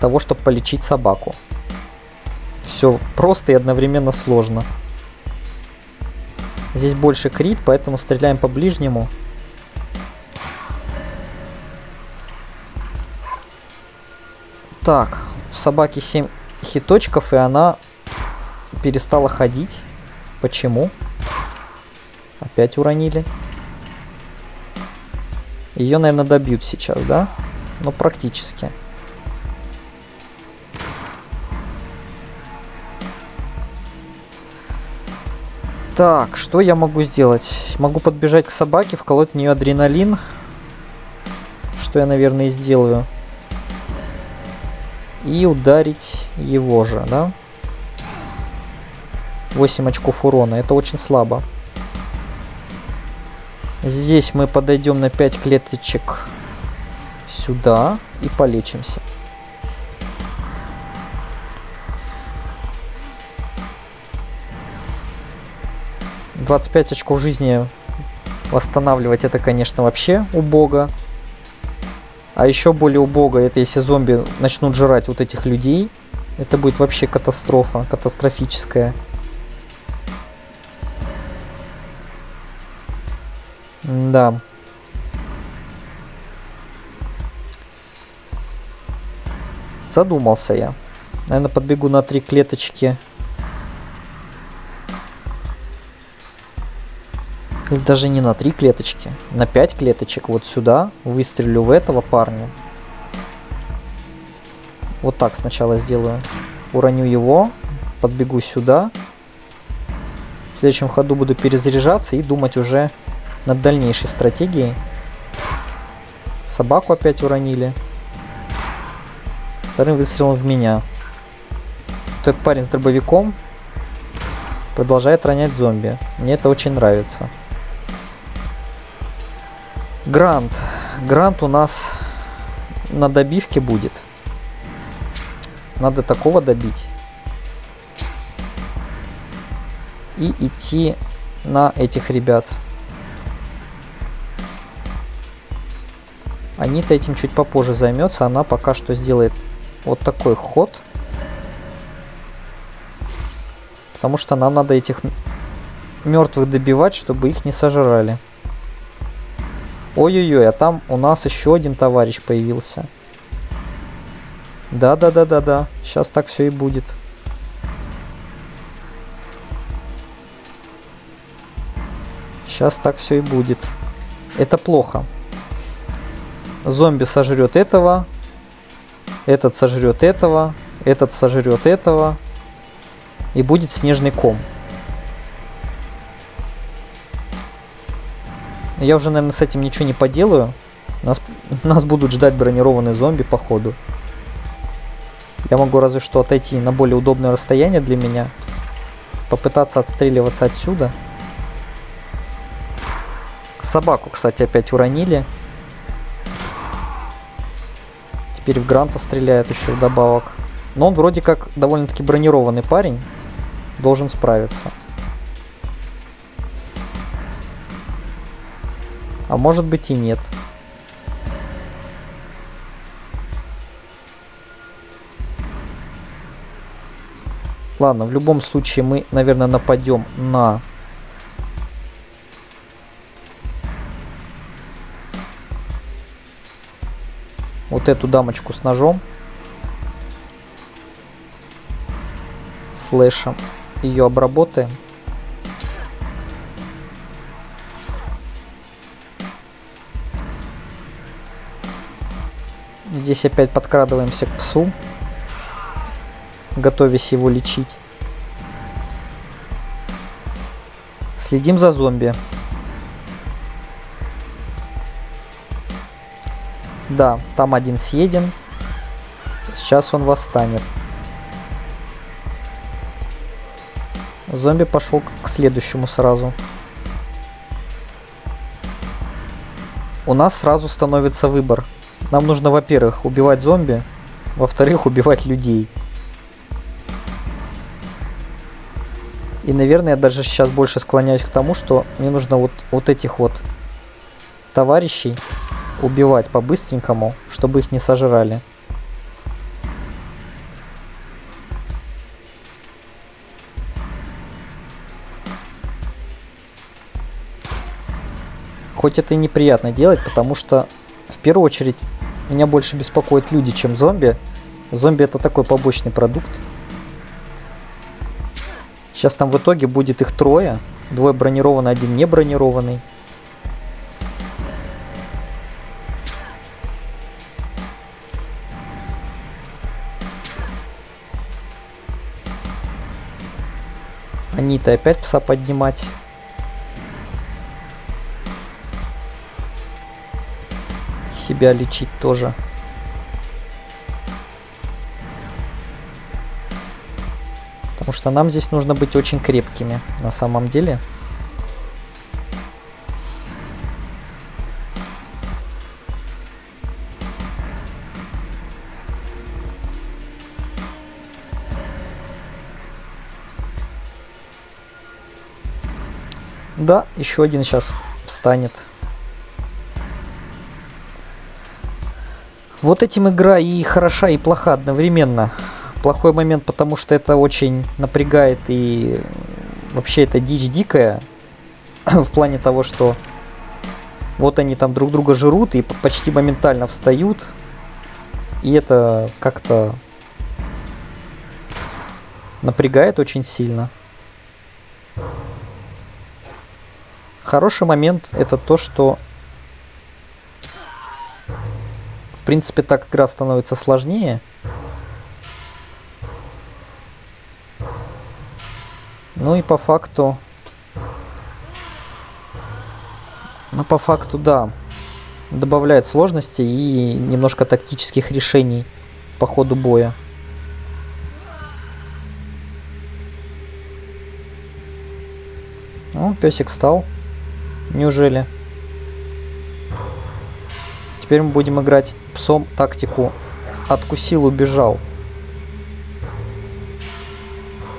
того, чтобы полечить собаку. Все просто и одновременно сложно. Здесь больше крит, поэтому стреляем по ближнему. Так, у собаки 7 хиточков, и она перестала ходить. Почему? Опять уронили. Ее, наверное, добьют сейчас, да? Ну, практически. Так, что я могу сделать? Могу подбежать к собаке, вколоть в нее адреналин. Что я, наверное, и сделаю. И ударить его же, да? 8 очков урона. Это очень слабо. Здесь мы подойдем на 5 клеточек сюда и полечимся. — 25 очков жизни восстанавливать — это, конечно, вообще убого. А еще более убого — это если зомби начнут жрать вот этих людей. Это будет вообще катастрофа, катастрофическая. Да. Задумался я. Наверное, подбегу на 3 клеточки. Или даже не на 3 клеточки, на 5 клеточек вот сюда, выстрелю в этого парня. Вот так сначала сделаю. Уроню его, подбегу сюда. В следующем ходу буду перезаряжаться и думать уже над дальнейшей стратегией. Собаку опять уронили. Вторым выстрелом в меня. Вот этот парень с дробовиком продолжает ронять зомби. Мне это очень нравится. Грант. Грант у нас на добивке будет. Надо такого добить. И идти на этих ребят. Анита этим чуть попозже займется. Она пока что сделает вот такой ход. Потому что нам надо этих мертвых добивать, чтобы их не сожрали. Ой-ой-ой, а там у нас еще один товарищ появился. Да-да-да-да-да, сейчас так все и будет. Сейчас так все и будет. Это плохо. Зомби сожрет этого, этот сожрет этого, этот сожрет этого. И будет снежный ком. Я уже, наверное, с этим ничего не поделаю. Нас будут ждать бронированные зомби, походу. Я могу разве что отойти на более удобное расстояние для меня. Попытаться отстреливаться отсюда. Собаку, кстати, опять уронили. Теперь в Гранта стреляет еще вдобавок. Но он вроде как довольно-таки бронированный парень. Должен справиться. А может быть и нет. Ладно, в любом случае мы, наверное, нападем на... вот эту дамочку с ножом. Слэшем. Ее обработаем. Здесь опять подкрадываемся к псу, готовясь его лечить. Следим за зомби. Да, там один съеден. Сейчас он восстанет. Зомби пошел к следующему сразу. У нас сразу становится выбор. Нам нужно, во-первых, убивать зомби, во-вторых, убивать людей. И, наверное, я даже сейчас больше склоняюсь к тому, что мне нужно вот этих вот товарищей убивать по-быстренькому, чтобы их не сожрали. Хоть это и неприятно делать, потому что в первую очередь меня больше беспокоят люди, чем зомби. Зомби — это такой побочный продукт. Сейчас там в итоге будет их трое. Двое бронированный, один не бронированный. Анита опять пса поднимать. Себя лечить тоже. Потому что нам здесь нужно быть очень крепкими на самом деле. Да, еще один сейчас встанет. Вот этим игра и хороша, и плоха одновременно. Плохой момент, потому что это очень напрягает, и вообще это дичь дикая в плане того, что вот они там друг друга жрут и почти моментально встают, и это как-то напрягает очень сильно. Хороший момент — это то, что в принципе так игра становится сложнее. Ну и по факту... ну по факту, да. Добавляет сложности и немножко тактических решений по ходу боя. Ну, песик встал. Неужели? Теперь мы будем играть псом тактику «откусил, убежал».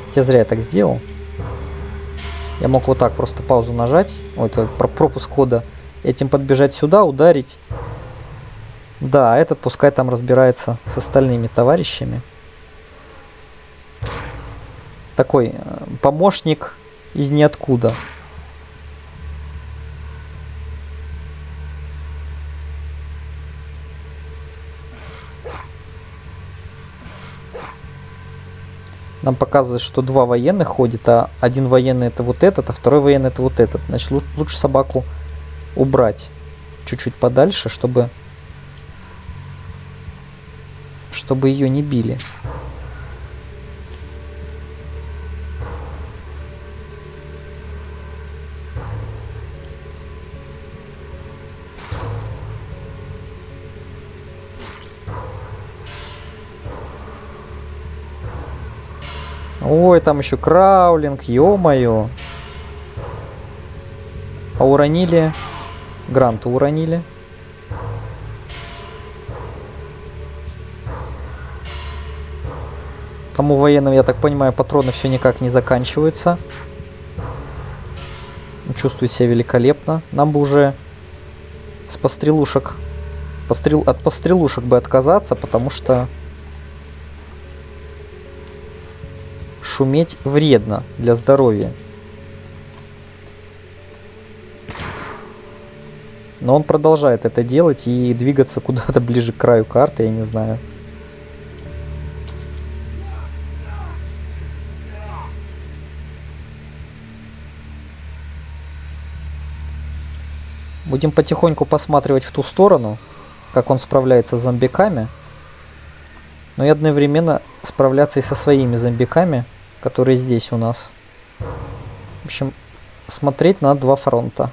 Хотя зря я так сделал. Я мог вот так просто паузу нажать. Ой, это пропуск хода. Этим подбежать сюда, ударить. Да, а этот пускай там разбирается с остальными товарищами. Такой помощник из ниоткуда. Нам показывает, что два военных ходит, а один военный — это вот этот, а второй военный — это вот этот. Значит, лучше собаку убрать чуть-чуть подальше, чтобы ее не били. Ой, там еще краулинг, ё-моё. А уронили? Гранту уронили. Там у военного, я так понимаю, патроны все никак не заканчиваются. Чувствую себя великолепно. Нам бы уже с пострелушек... От пострелушек бы отказаться, потому что шуметь вредно для здоровья. Но он продолжает это делать и двигаться куда-то ближе к краю карты, я не знаю. Будем потихоньку посматривать в ту сторону, как он справляется с зомбиками, но и одновременно справляться и со своими зомбиками, которые здесь у нас. В общем, смотреть на два фронта.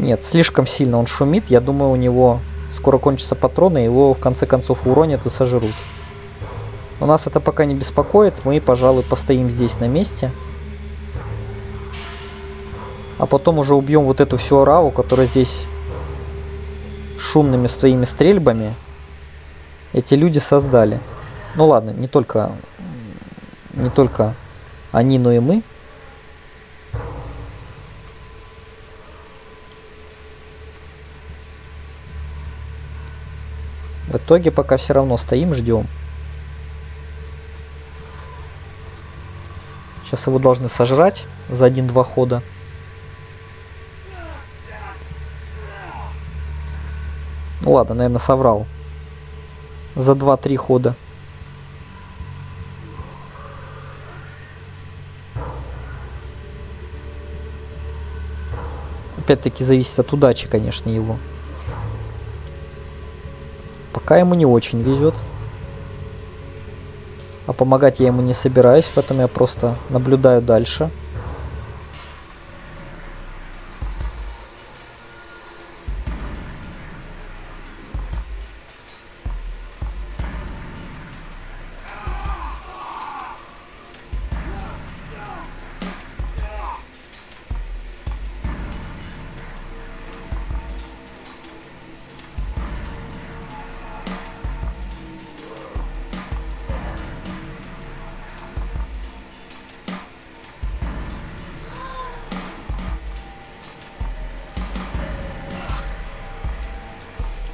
Нет, слишком сильно он шумит. Я думаю, у него скоро кончатся патроны, его в конце концов уронят и сожрут. Но нас это пока не беспокоит. Мы, пожалуй, постоим здесь на месте. А потом уже убьем вот эту всю ораву, которая здесь шумными своими стрельбами эти люди создали. Ну ладно, не только они, но и мы. В итоге пока все равно стоим, ждем. Сейчас его должны сожрать за 1-2 хода. Ну ладно, наверное, соврал. За 2-3 хода. Опять-таки зависит от удачи, конечно, его. Пока ему не очень везет. А помогать я ему не собираюсь, поэтому я просто наблюдаю дальше.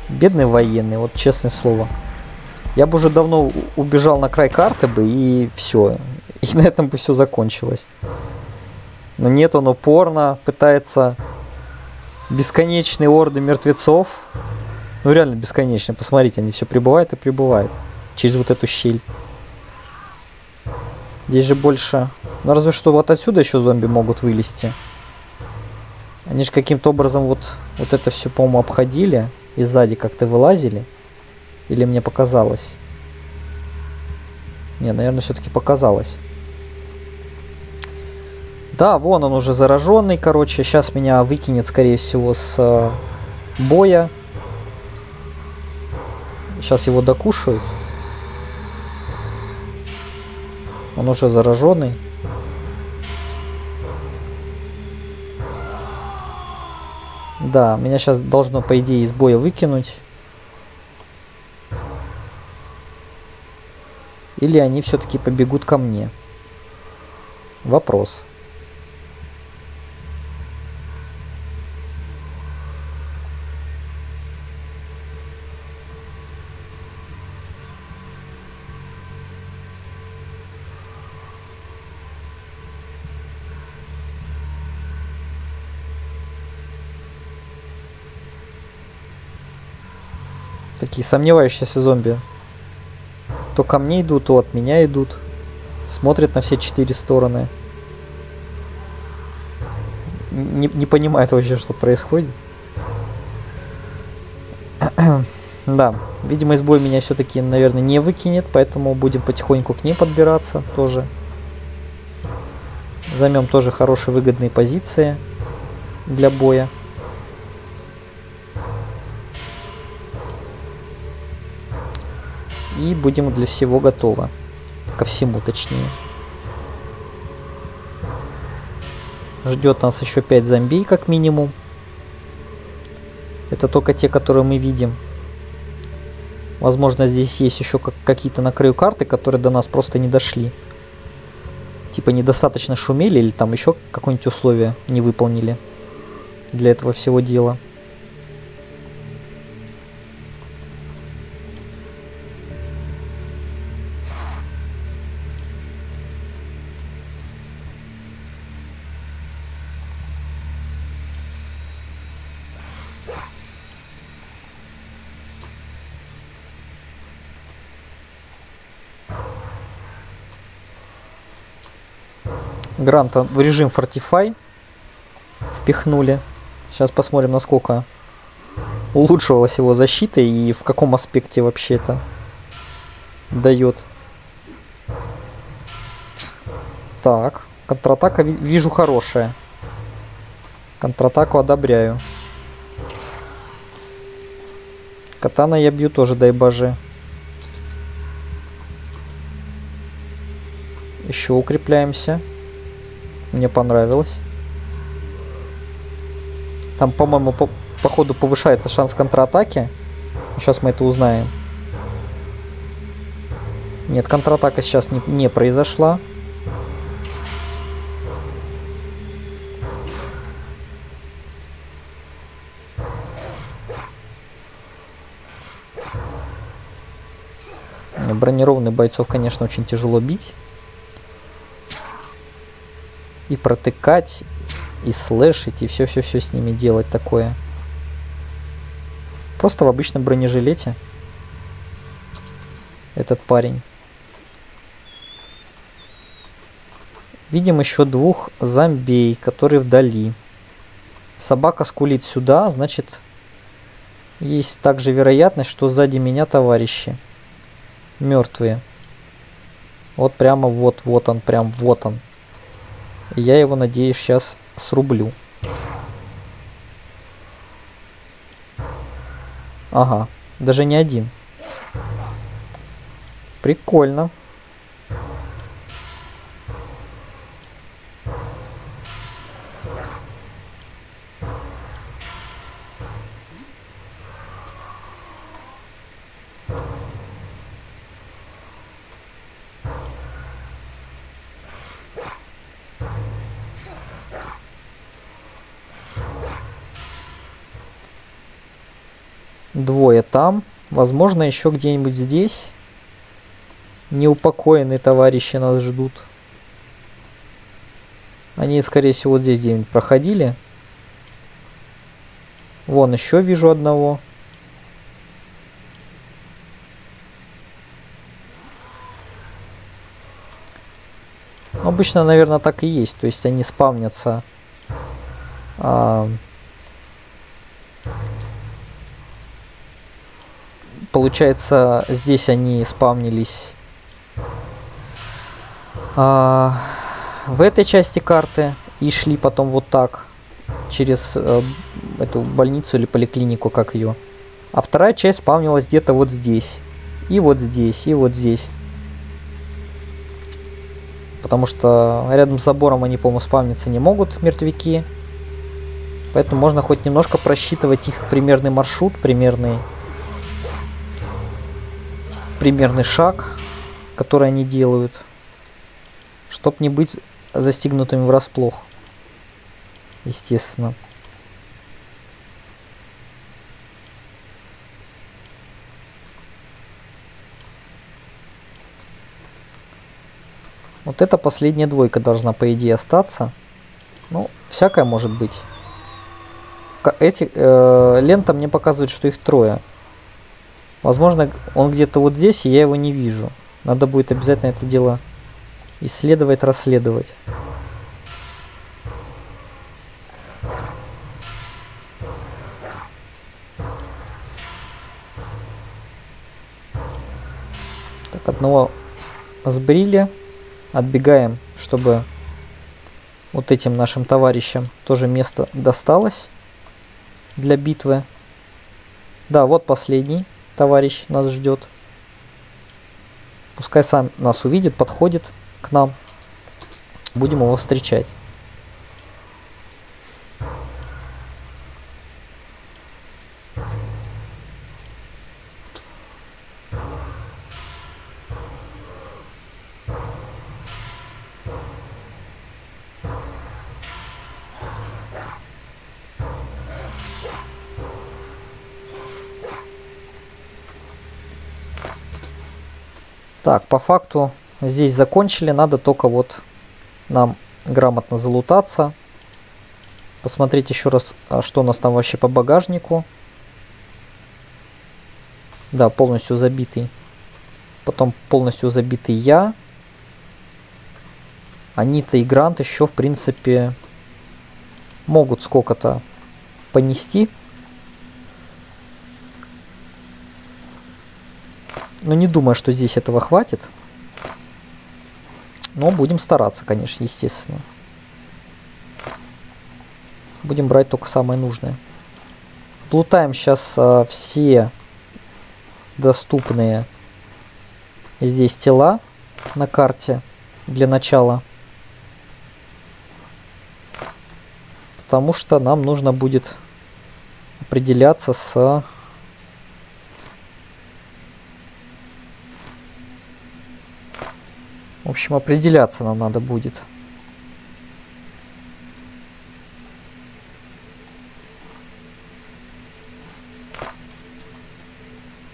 Бедный военный, вот честное слово. Я бы уже давно убежал на край карты бы, и все. И на этом бы все закончилось. Но нет, он упорно пытается. Бесконечные орды мертвецов. Ну реально бесконечно, посмотрите, они все прибывают и прибывают. Через вот эту щель. Здесь же больше... Ну разве что вот отсюда еще зомби могут вылезти. Они же каким-то образом вот это все, по-моему, обходили. И сзади как-то вылазили? Или мне показалось? Не, наверное, все-таки показалось. Да, вон он уже зараженный, короче. Сейчас меня выкинет, скорее всего, с боя. Сейчас его докушают. Он уже зараженный. Да, меня сейчас должно, по идее, из боя выкинуть. Или они все-таки побегут ко мне? Вопрос. Такие сомневающиеся зомби. То ко мне идут, то от меня идут. Смотрят на все четыре стороны. не понимает вообще, что происходит. Да, видимо, избой меня все-таки, наверное, не выкинет, поэтому будем потихоньку к ней подбираться тоже. Займем тоже хорошие выгодные позиции для боя. И будем для всего готовы. Ко всему, точнее. Ждет нас еще 5 зомби, как минимум. Это только те, которые мы видим. Возможно, здесь есть еще какие-то на краю карты, которые до нас просто не дошли. Типа недостаточно шумели или там еще какое-нибудь условие не выполнили для этого всего дела. Гранта в режим Fortify впихнули. Сейчас посмотрим, насколько улучшилась его защита и в каком аспекте вообще это дает. Так, контратака вижу хорошая. Контратаку одобряю. Катана я бью тоже, дай боже. Еще укрепляемся. Мне понравилось. Там, по-моему, походу повышается шанс контратаки. Сейчас мы это узнаем. Нет, контратака сейчас не произошла. Бронированных бойцов, конечно, очень тяжело бить. И протыкать, и слэшить, и все-все-все с ними делать такое. Просто в обычном бронежилете этот парень. Видим еще двух зомбей, которые вдали. Собака скулит сюда, значит, есть также вероятность, что сзади меня товарищи мертвые. Вот прямо вот он, прям вот он. Я его, надеюсь, сейчас срублю. Ага, даже не один. Прикольно. Двое там. Возможно, еще где-нибудь здесь неупокоенные товарищи нас ждут. Они, скорее всего, вот здесь где-нибудь проходили. Вон еще вижу одного. Обычно, наверное, так и есть. То есть они спавнятся... Получается, здесь они спавнились в этой части карты и шли потом вот так через эту больницу или поликлинику, как ее. А вторая часть спавнилась где-то вот здесь. И вот здесь, и вот здесь. Потому что рядом с забором они, по-моему, спавниться не могут, мертвяки. Поэтому можно хоть немножко просчитывать их примерный маршрут, примерный шаг, который они делают, чтобы не быть застигнутыми врасплох, естественно. Вот эта последняя двойка должна, по идее, остаться. Ну, всякое может быть. Эти лента мне показывает, что их трое. Возможно, он где-то вот здесь, и я его не вижу. Надо будет обязательно это дело исследовать, расследовать. Так, одного сбрили. Отбегаем, чтобы вот этим нашим товарищам тоже место досталось для битвы. Да, вот последний товарищ нас ждет. Пускай сам нас увидит, подходит к нам. Будем его встречать. Так, по факту здесь закончили. Надо только вот нам грамотно залутаться. Посмотреть еще раз, что у нас там вообще по багажнику. Да, полностью забитый. Потом полностью забитый я. Анита и Грант еще, в принципе, могут сколько-то понести. Но не думаю, что здесь этого хватит. Но будем стараться, конечно, естественно. Будем брать только самое нужное. Плутаем сейчас все доступные здесь тела на карте для начала. Потому что нам нужно будет определяться с... В общем, определяться нам надо будет.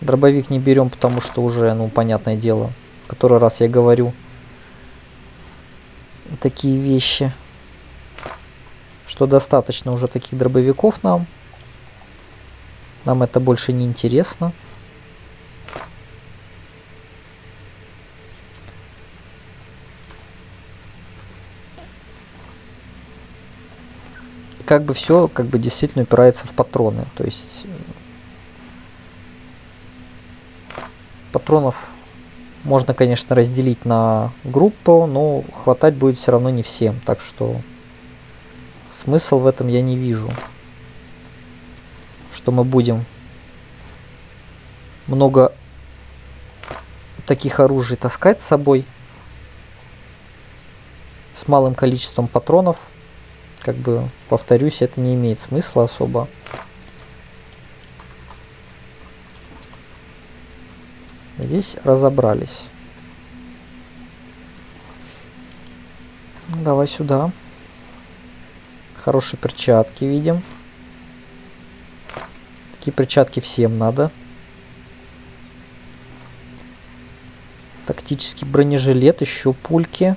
Дробовик не берем, потому что уже, ну, понятное дело, который раз я говорю такие вещи, что достаточно уже таких дробовиков нам. Нам это больше не интересно. Как бы все как бы действительно упирается в патроны, то есть патронов можно, конечно, разделить на группу, но хватать будет все равно не всем, так что смысл в этом я не вижу, что мы будем много таких оружий таскать с собой с малым количеством патронов. Как бы, повторюсь, это не имеет смысла особо. Здесь разобрались. Давай сюда. Хорошие перчатки видим. Такие перчатки всем надо. Тактический бронежилет, еще пульки.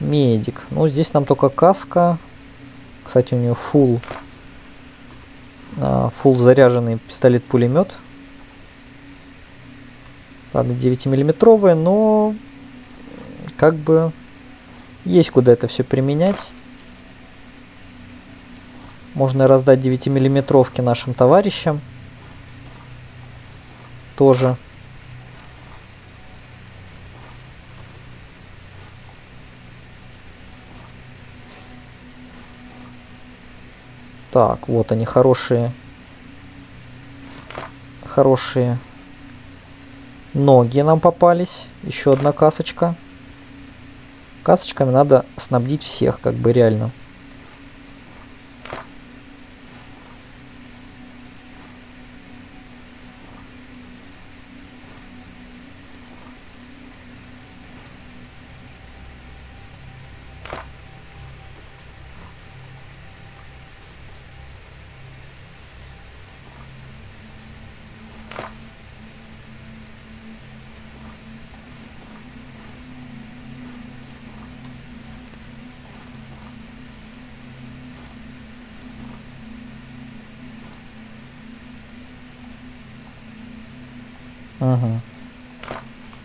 Медик. Ну, здесь нам только каска. Кстати, у нее full заряженный пистолет-пулемет. Правда, 9-миллиметровый, но как бы есть куда это все применять. Можно раздать 9-миллиметровки нашим товарищам. Тоже. Так, вот они, хорошие ноги нам попались. Еще одна касочка. Касочками надо снабдить всех, как бы реально.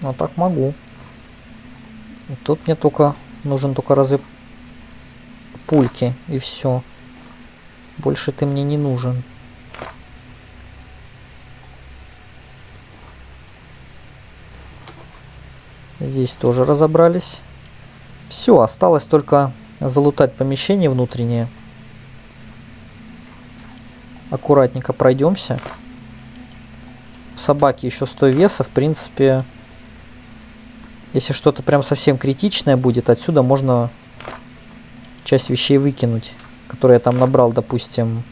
А так могу. Тут мне только нужен разве пульки и все. Больше ты мне не нужен. Здесь тоже разобрались. Все, осталось только залутать помещение внутреннее. Аккуратненько пройдемся. Собаки еще 100 веса, в принципе, если что-то прям совсем критичное будет, отсюда можно часть вещей выкинуть, которые я там набрал, допустим,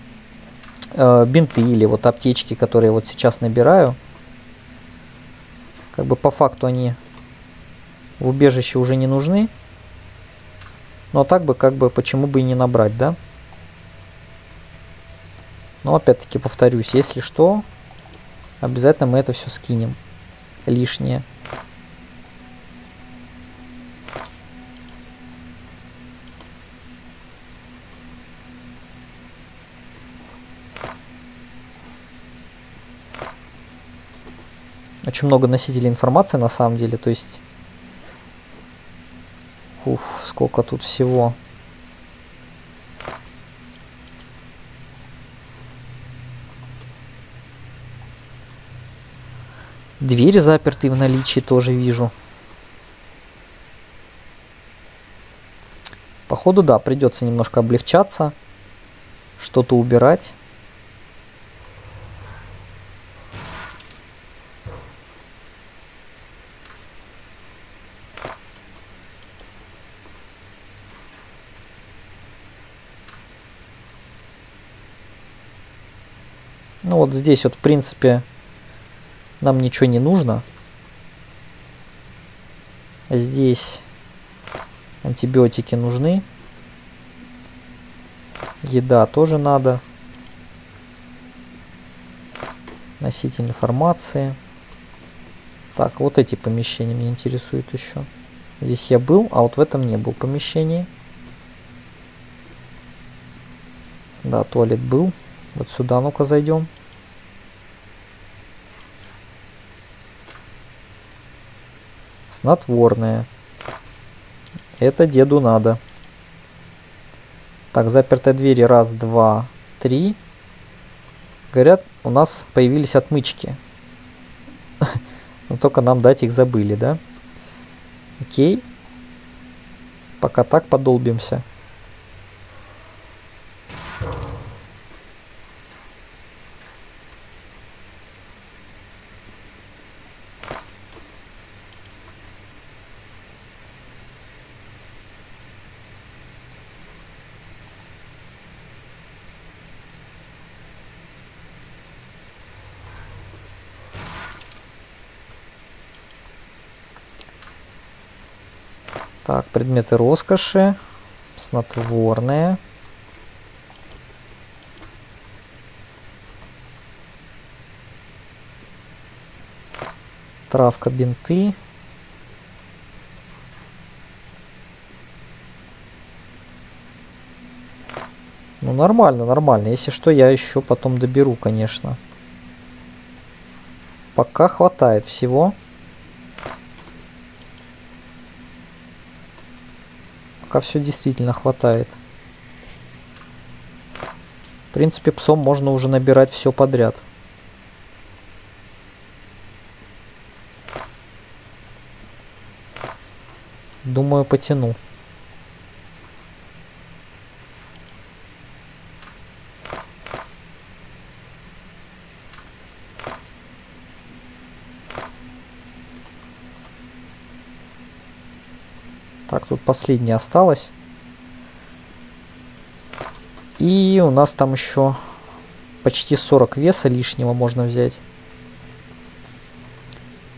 бинты или вот аптечки, которые вот сейчас набираю. Как бы по факту они в убежище уже не нужны, но так бы как бы почему бы и не набрать, да? Но опять-таки повторюсь, если что, обязательно мы это все скинем. Лишнее. Очень много носителей информации на самом деле, то есть... Уф, сколько тут всего. Двери заперты в наличии, тоже вижу. Походу, да, придется немножко облегчаться, что-то убирать. Ну вот здесь вот, в принципе, нам ничего не нужно. Здесь антибиотики нужны. Еда тоже надо. Носитель информации. Так, вот эти помещения меня интересуют еще. Здесь я был, а вот в этом не был помещении. Да, туалет был. Вот сюда ну-ка зайдем. Снотворное. Это деду надо. Так, запертые двери. Раз, два, три. Говорят, у нас появились отмычки. Но только нам дать их забыли, да? Окей. Пока так подолбимся. Так, предметы роскоши, снотворные. Травка, бинты. Ну, нормально, нормально. Если что, я еще потом доберу, конечно. Пока хватает всего. Пока все действительно хватает. В принципе, псом можно уже набирать все подряд. Думаю, потяну. Так, тут последняя осталась. И у нас там еще почти 40 веса лишнего можно взять.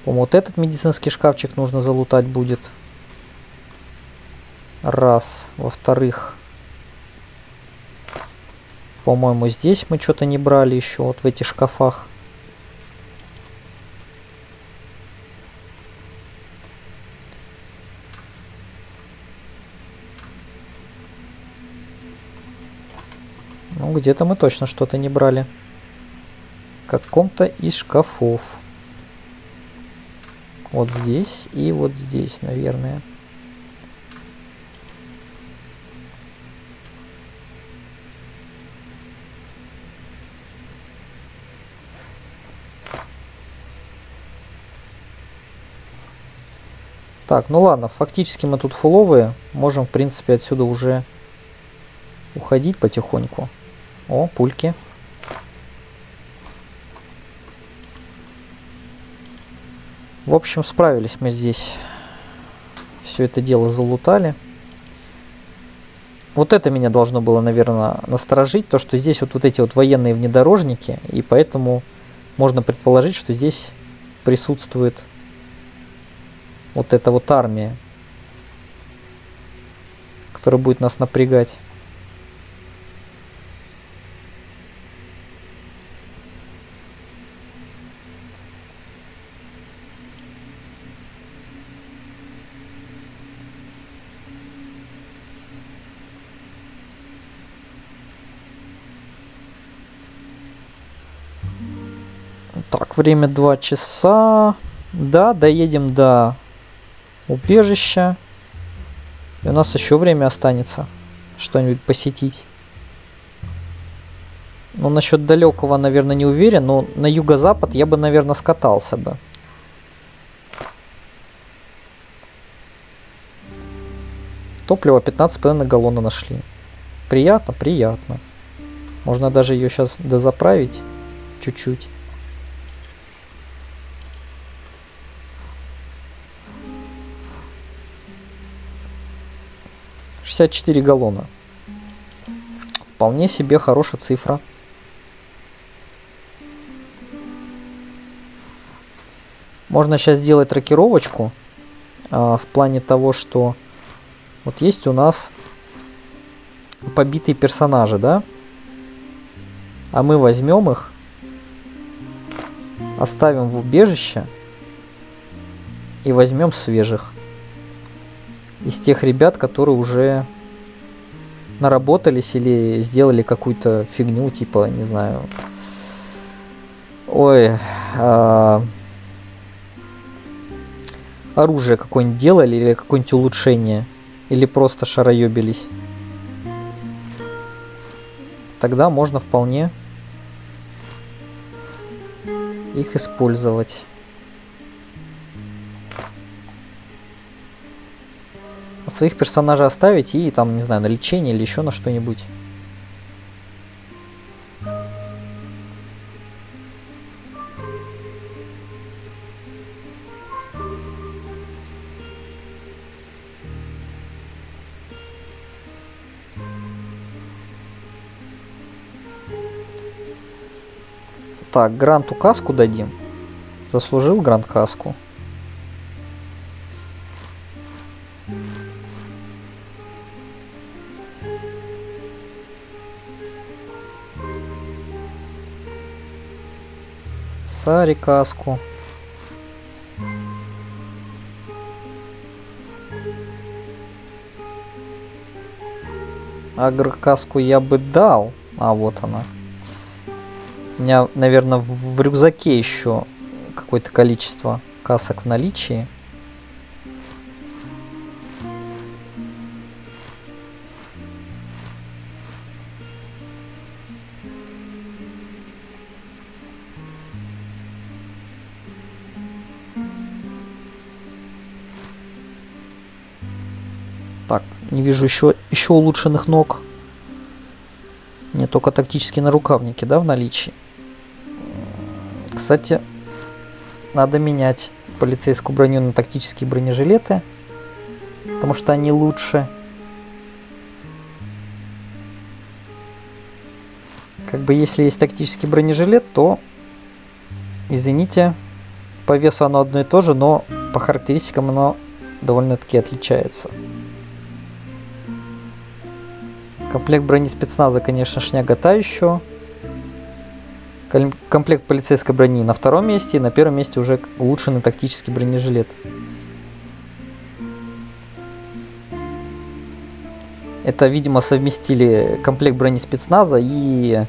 По-моему, вот этот медицинский шкафчик нужно залутать будет. Раз. Во-вторых, по-моему, здесь мы что-то не брали еще, вот в этих шкафах. Где-то мы точно что-то не брали. В каком-то из шкафов. Вот здесь и вот здесь, наверное. Так, ну ладно, фактически мы тут фуловые. Можем, в принципе, отсюда уже уходить потихоньку. О, пульки. В общем, справились мы здесь. Все это дело залутали. Вот это меня должно было, наверное, насторожить. То, что здесь вот эти вот военные внедорожники. И поэтому можно предположить, что здесь присутствует вот эта вот армия, которая будет нас напрягать. Так, время 2 часа. Да, доедем до убежища. И у нас еще время останется что-нибудь посетить. Ну, насчет далекого, наверное, не уверен, но на юго-запад я бы, наверное, скатался бы. Топливо 15 пн на галлона нашли. Приятно, приятно. Можно даже ее сейчас дозаправить чуть-чуть. галлона. Вполне себе хорошая цифра. Можно сейчас сделать рокировочку в плане того, что вот есть у нас побитые персонажи, да? А мы возьмем их, оставим в убежище и возьмем свежих. Из тех ребят, которые уже наработались или сделали какую-то фигню, типа, не знаю... оружие какое-нибудь делали или какое-нибудь улучшение. Или просто шароебились. Тогда можно вполне их использовать. Своих персонажей оставить и там, не знаю, на лечение или еще на что-нибудь. Так, Гранту каску дадим. Заслужил Грант каску. Сари каску. Агра каску я бы дал. А, вот она. У меня, наверное, в рюкзаке еще какое-то количество касок в наличии. Не вижу еще улучшенных ног. Не только тактические нарукавники, да, в наличии. Кстати, надо менять полицейскую броню на тактические бронежилеты, потому что они лучше. Как бы если есть тактический бронежилет, то, извините, по весу оно одно и то же, но по характеристикам оно довольно-таки отличается. Комплект брони спецназа, конечно, шняга та еще. Комплект полицейской брони на втором месте. И на первом месте уже улучшенный тактический бронежилет. Это, видимо, совместили комплект брони спецназа и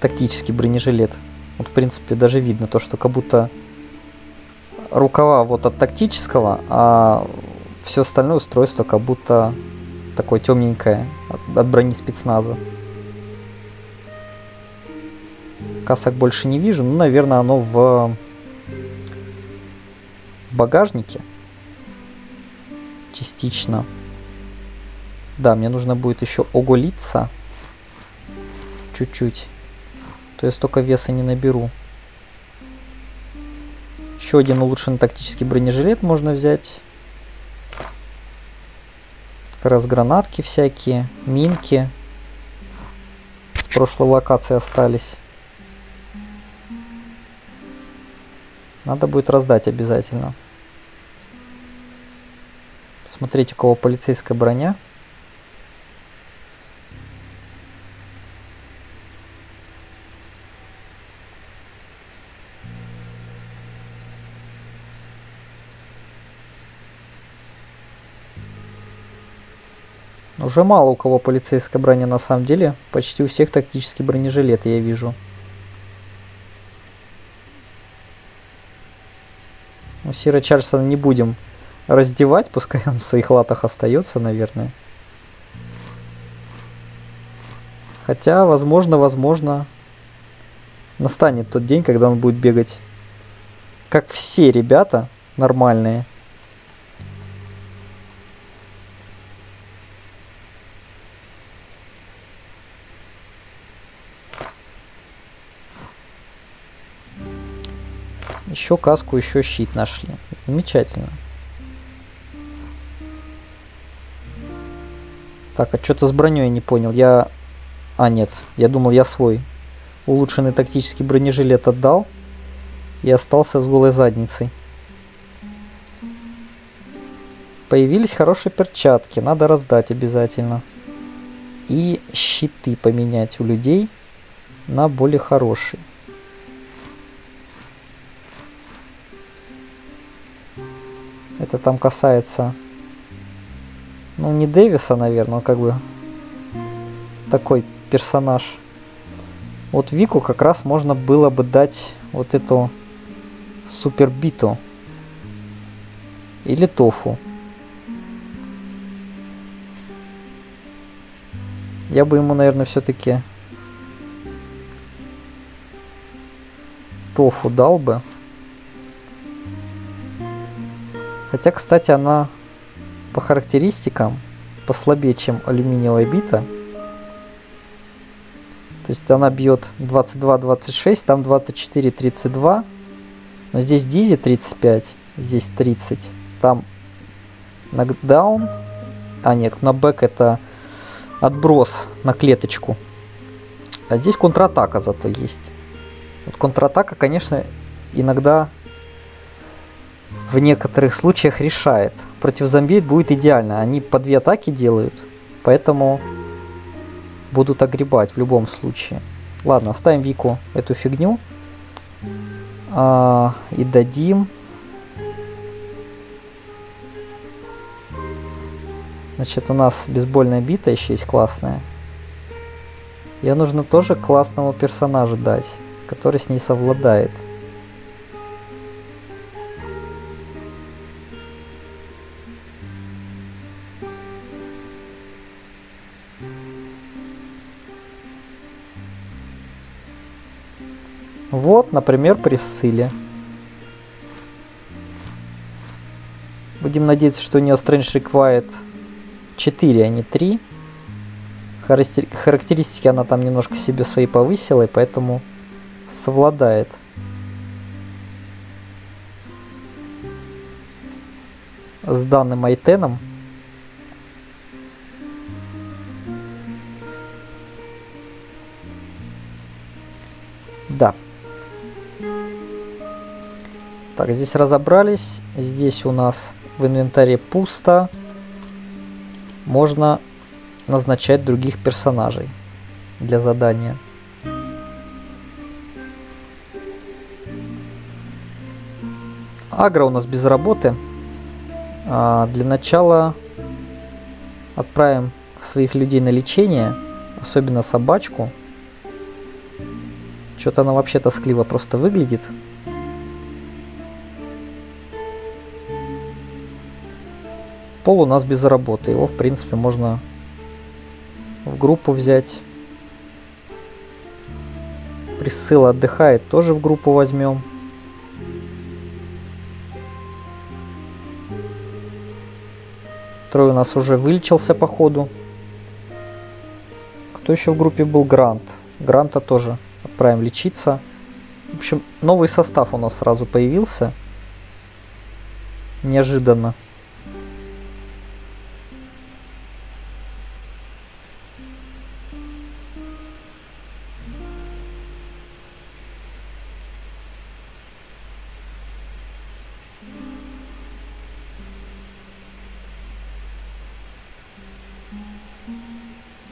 тактический бронежилет. Вот, в принципе, даже видно то, что как будто рукава вот от тактического, а все остальное устройство как будто такое темненькое от брони спецназа. Касок больше не вижу, ну, наверное, оно в багажнике частично. Да, мне нужно будет еще оголиться чуть-чуть, то я столько веса не наберу. Еще один улучшенный тактический бронежилет можно взять. Как раз гранатки всякие, минки с прошлой локации остались. Надо будет раздать обязательно. Смотреть, у кого полицейская броня. Уже мало у кого полицейская броня, на самом деле. Почти у всех тактические бронежилеты я вижу. Ну, Сира Чарльза не будем раздевать, пускай он в своих латах остается, наверное. Хотя, возможно, настанет тот день, когда он будет бегать, как все ребята нормальные. Еще каску, еще щит нашли. Замечательно. Так, а что-то с броней я не понял. Нет, я думал, я свой улучшенный тактический бронежилет отдал и остался с голой задницей. Появились хорошие перчатки. Надо раздать обязательно. И щиты поменять у людей на более хорошие. Это там касается, ну, не Дэвиса, наверное, он как бы такой персонаж. Вот Вику как раз можно было бы дать вот эту супербиту или Тофу. Я бы ему, наверное, все-таки Тофу дал бы. Хотя, кстати, она по характеристикам послабее, чем алюминиевая бита. То есть она бьет 22-26, там 24-32. Но здесь дизи 35, здесь 30. Там нокдаун. Кнопбэк — это отброс на клеточку. А здесь контратака зато есть. Вот контратака, конечно, иногда... в некоторых случаях решает. Против зомби будет идеально. Они по две атаки делают, поэтому будут огребать в любом случае. Ладно, оставим Вику эту фигню. И дадим... Значит, у нас бейсбольная бита еще есть классная. Ее нужно тоже классному персонажу дать, который с ней совладает. Вот, например, Присцилле. Будем надеяться, что у нее Strange Required 4, а не 3. Характеристики она там немножко себе свои повысила, и поэтому совладает. С данным айтеном. Да. Так, здесь разобрались. Здесь у нас в инвентаре пусто. Можно назначать других персонажей для задания. Агра у нас без работы. Для начала отправим своих людей на лечение, особенно собачку. Что-то она вообще тоскливо просто выглядит. Пол у нас без работы. Его, в принципе, можно в группу взять. Присцилла отдыхает, тоже в группу возьмем. Трой у нас уже вылечился по ходу. Кто еще в группе был? Грант. Гранта тоже отправим лечиться. В общем, новый состав у нас сразу появился. Неожиданно.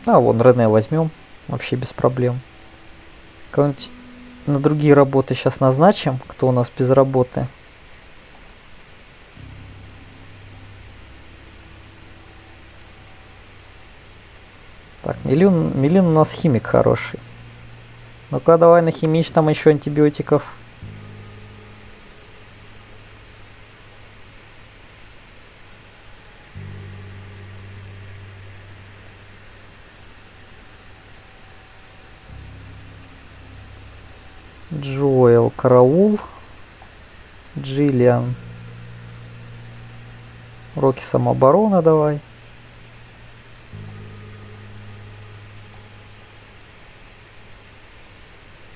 А, вон Рене возьмем. Вообще без проблем. Кого-нибудь на другие работы сейчас назначим. Кто у нас без работы? Так, Милин у нас химик хороший. Ну-ка, давай нахимичь там еще антибиотиков. Джоэл, караул. Гиллиан. Уроки самообороны давай.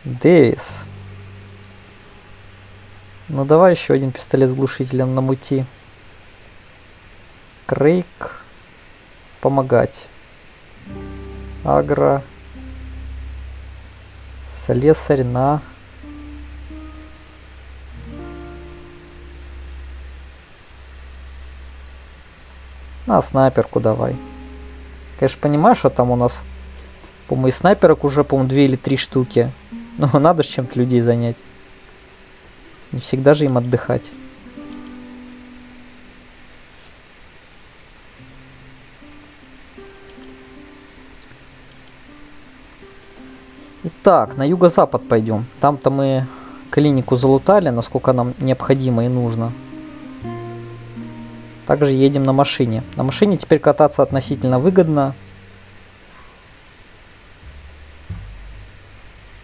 Дэвис. Ну давай еще один пистолет с глушителем намути. Крейг. Помогать. Агра. Слесарь на... На снайперку давай. Конечно, понимаешь, что там у нас, по-моему, и снайперок уже, по-моему, 2 или 3 штуки. Но надо же чем-то людей занять. Не всегда же им отдыхать. Итак, на юго-запад пойдем. Там-то мы клинику залутали, насколько нам необходимо и нужно. Также едем на машине. На машине теперь кататься относительно выгодно.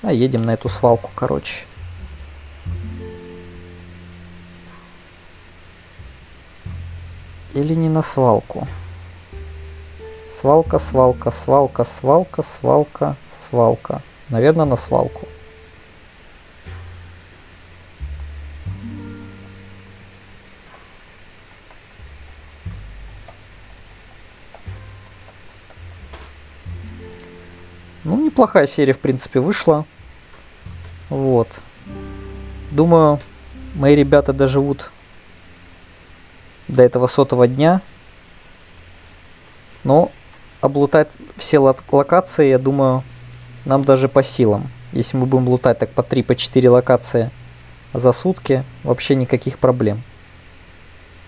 А едем на эту свалку, короче. Или не на свалку. Свалка, свалка, свалка, свалка, свалка, свалка. Наверное, на свалку. Ну, неплохая серия, в принципе, вышла. Вот. Думаю, мои ребята доживут до этого 100-го дня. Но облутать все локации, я думаю, нам даже по силам. Если мы будем лутать так по 3-4 локации за сутки, вообще никаких проблем.